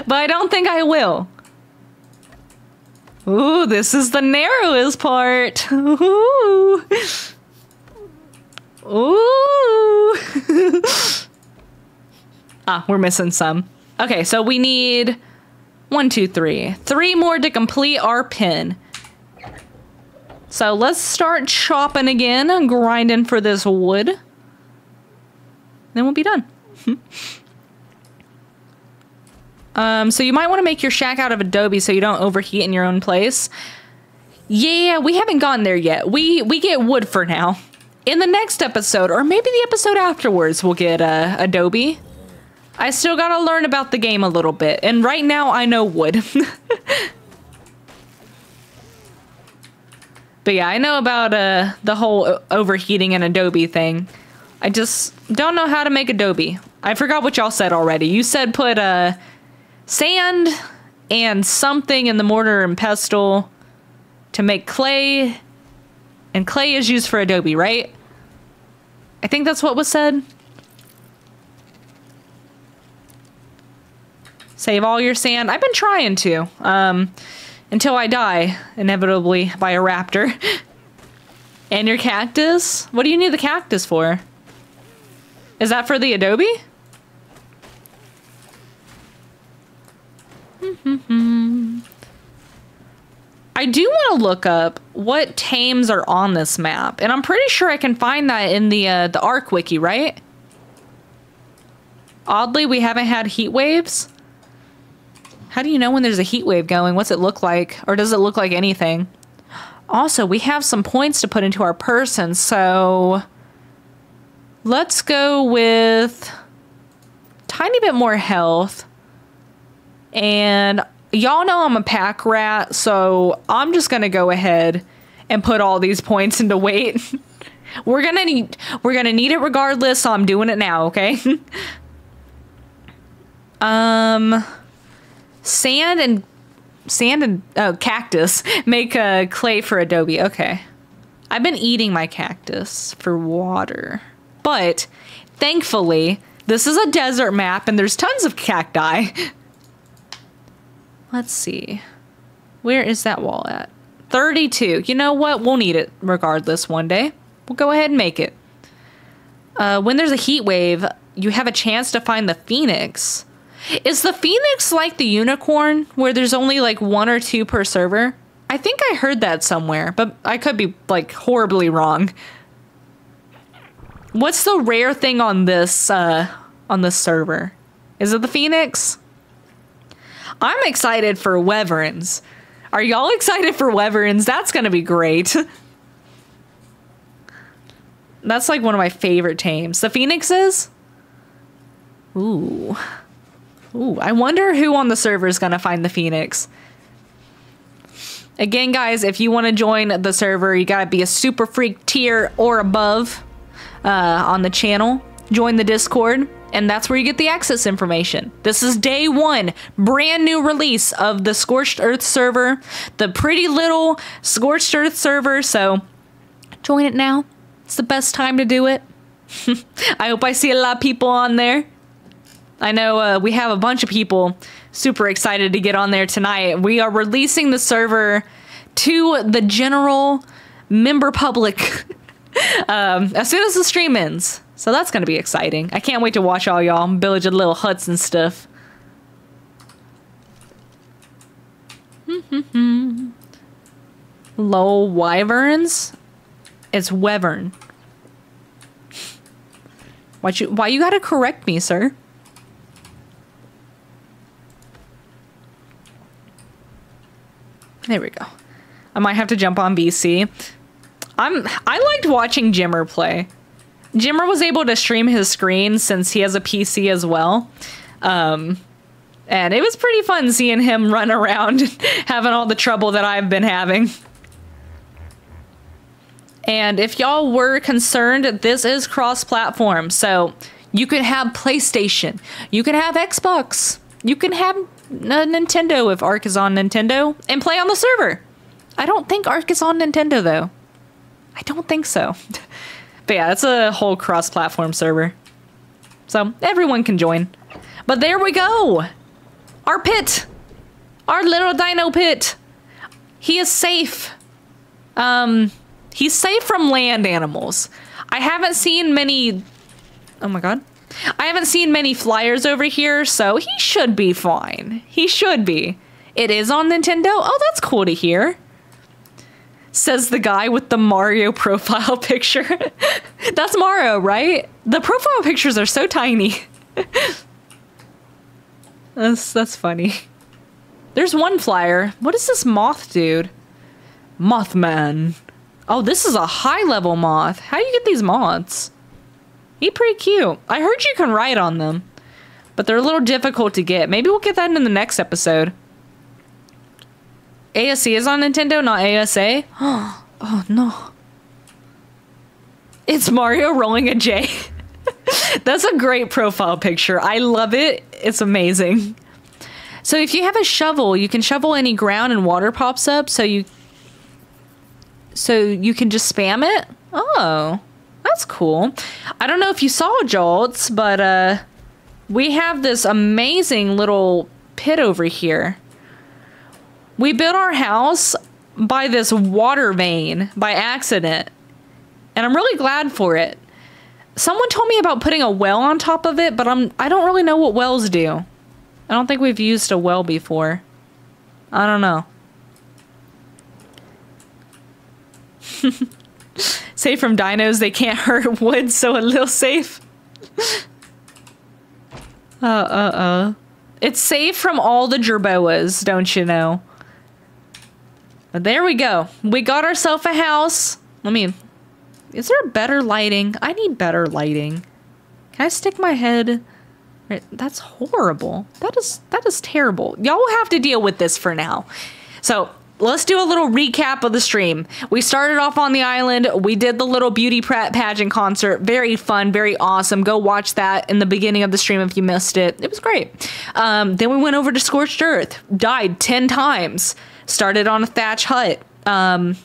But I don't think I will. Ooh, this is the narrowest part. Ooh. Ooh. Ah, we're missing some. Okay, so we need 1, 2, 3. 3 more to complete our pin. So let's start chopping again and grinding for this wood. Then we'll be done. So you might want to make your shack out of adobe so you don't overheat in your own place. Yeah, we haven't gotten there yet. We get wood for now. In the next episode, or maybe the episode afterwards, we'll get adobe. I still gotta learn about the game a little bit, and right now I know wood. But yeah, I know about the whole overheating and adobe thing. I just don't know how to make adobe. I forgot what y'all said already. You said put sand and something in the mortar and pestle to make clay, and clay is used for adobe, right? I think that's what was said. Save all your sand. I've been trying to, until I die, inevitably, by a raptor. And your cactus? What do you need the cactus for? Is that for the adobe? I do want to look up what tames are on this map, and I'm pretty sure I can find that in the ARK wiki, right? Oddly, we haven't had heat waves. How do you know when there's a heat wave going? What's it look like? Or does it look like anything? Also, we have some points to put into our person, so let's go with tiny bit more health. And y'all know I'm a pack rat, so I'm just gonna go ahead and put all these points into weight. we're gonna need it regardless, so I'm doing it now, okay? Sand and cactus make a clay for adobe. Okay, I've been eating my cactus for water, but thankfully this is a desert map and there's tons of cacti. Let's see. Where is that wall at? 32. You know what? We'll need it regardless one day. We'll go ahead and make it. When there's a heat wave, you have a chance to find the Phoenix. Is the Phoenix like the unicorn where there's only like one or two per server? I think I heard that somewhere, but I could be like horribly wrong. What's the rare thing on this server? Is it the Phoenix? I'm excited for Wyverns. Are y'all excited for Wyverns? That's gonna be great. That's like one of my favorite tames. The Phoenixes? Ooh. Ooh, I wonder who on the server is gonna find the Phoenix. Again, guys, if you wanna join the server, you gotta be a super freak tier or above on the channel. Join the Discord. And that's where you get the access information. This is day one, brand new release of the Scorched Earth server, the pretty little Scorched Earth server. So join it now. It's the best time to do it. I hope I see a lot of people on there. I know we have a bunch of people super excited to get on there tonight. We are releasing the server to the general member public as soon as the stream ends. So that's going to be exciting. I can't wait to watch all y'all build your little huts and stuff. Lol, wyverns? It's wyvern. Why you gotta correct me, sir? There we go. I might have to jump on BC. I liked watching Jimmer play. Jimmer was able to stream his screen since he has a PC as well. And it was pretty fun seeing him run around having all the trouble that I've been having. And if y'all were concerned, this is cross-platform. So you could have PlayStation. You could have Xbox. You can have Nintendo if ARK is on Nintendo and play on the server. I don't think ARK is on Nintendo, though. I don't think so. But yeah, it's a whole cross-platform server. So everyone can join. But there we go. Our pit. Our little dino pit. He is safe. He's safe from land animals. I haven't seen many... Oh my god. I haven't seen many flyers over here, so he should be fine. He should be. It is on Nintendo. Oh, that's cool to hear. Says the guy with the Mario profile picture. That's Mario, right? The profile pictures are so tiny. That's funny. There's one flyer. What is this moth dude? Mothman. Oh, this is a high-level moth. How do you get these moths? He's pretty cute. I heard you can ride on them, but they're a little difficult to get. Maybe we'll get that in the next episode. ASC is on Nintendo, not ASA. Oh, no. It's Mario rolling a J. That's a great profile picture. I love it. It's amazing. So if you have a shovel, you can shovel any ground and water pops up. So you can just spam it. Oh, that's cool. I don't know if you saw Jolts, but we have this amazing little pit over here. We built our house by this water vein by accident. and I'm really glad for it. Someone told me about putting a well on top of it, but I don't really know what wells do. I don't think we've used a well before. I don't know. Safe from dinos, they can't hurt wood, so a little safe. It's safe from all the jerboas, don't you know? But there we go. We got ourselves a house. Let me... Is there better lighting? I need better lighting. Can I stick my head... That's horrible. That is terrible. Y'all will have to deal with this for now. So... Let's do a little recap of the stream. We started off on the island. We did the little beauty pageant concert. Very fun, very awesome. Go watch that in the beginning of the stream if you missed it. It was great. Then we went over to Scorched Earth. Died 10 times. Started on a thatch hut. It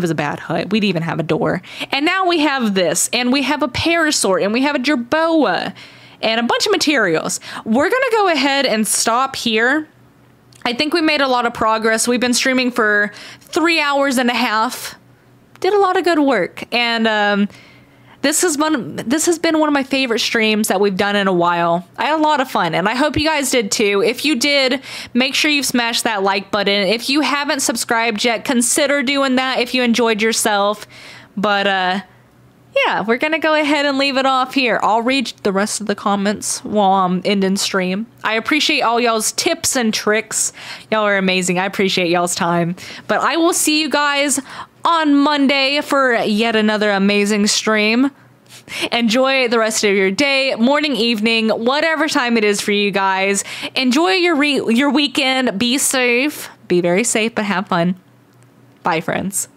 was a bad hut. We'd even have a door. And now we have this. And we have a parasaur. And we have a jerboa. And a bunch of materials. We're going to go ahead and stop here. I think we made a lot of progress. We've been streaming for 3.5 hours. Did a lot of good work. And this has been one of my favorite streams that we've done in a while. I had a lot of fun, and I hope you guys did too. If you did, make sure you smash that like button. If you haven't subscribed yet, consider doing that if you enjoyed yourself. But yeah, we're going to go ahead and leave it off here. I'll read the rest of the comments while I'm ending stream. I appreciate all y'all's tips and tricks. Y'all are amazing. I appreciate y'all's time. But I will see you guys on Monday for yet another amazing stream. Enjoy the rest of your day, morning, evening, whatever time it is for you guys. Enjoy your weekend. Be safe. Be very safe, but have fun. Bye, friends.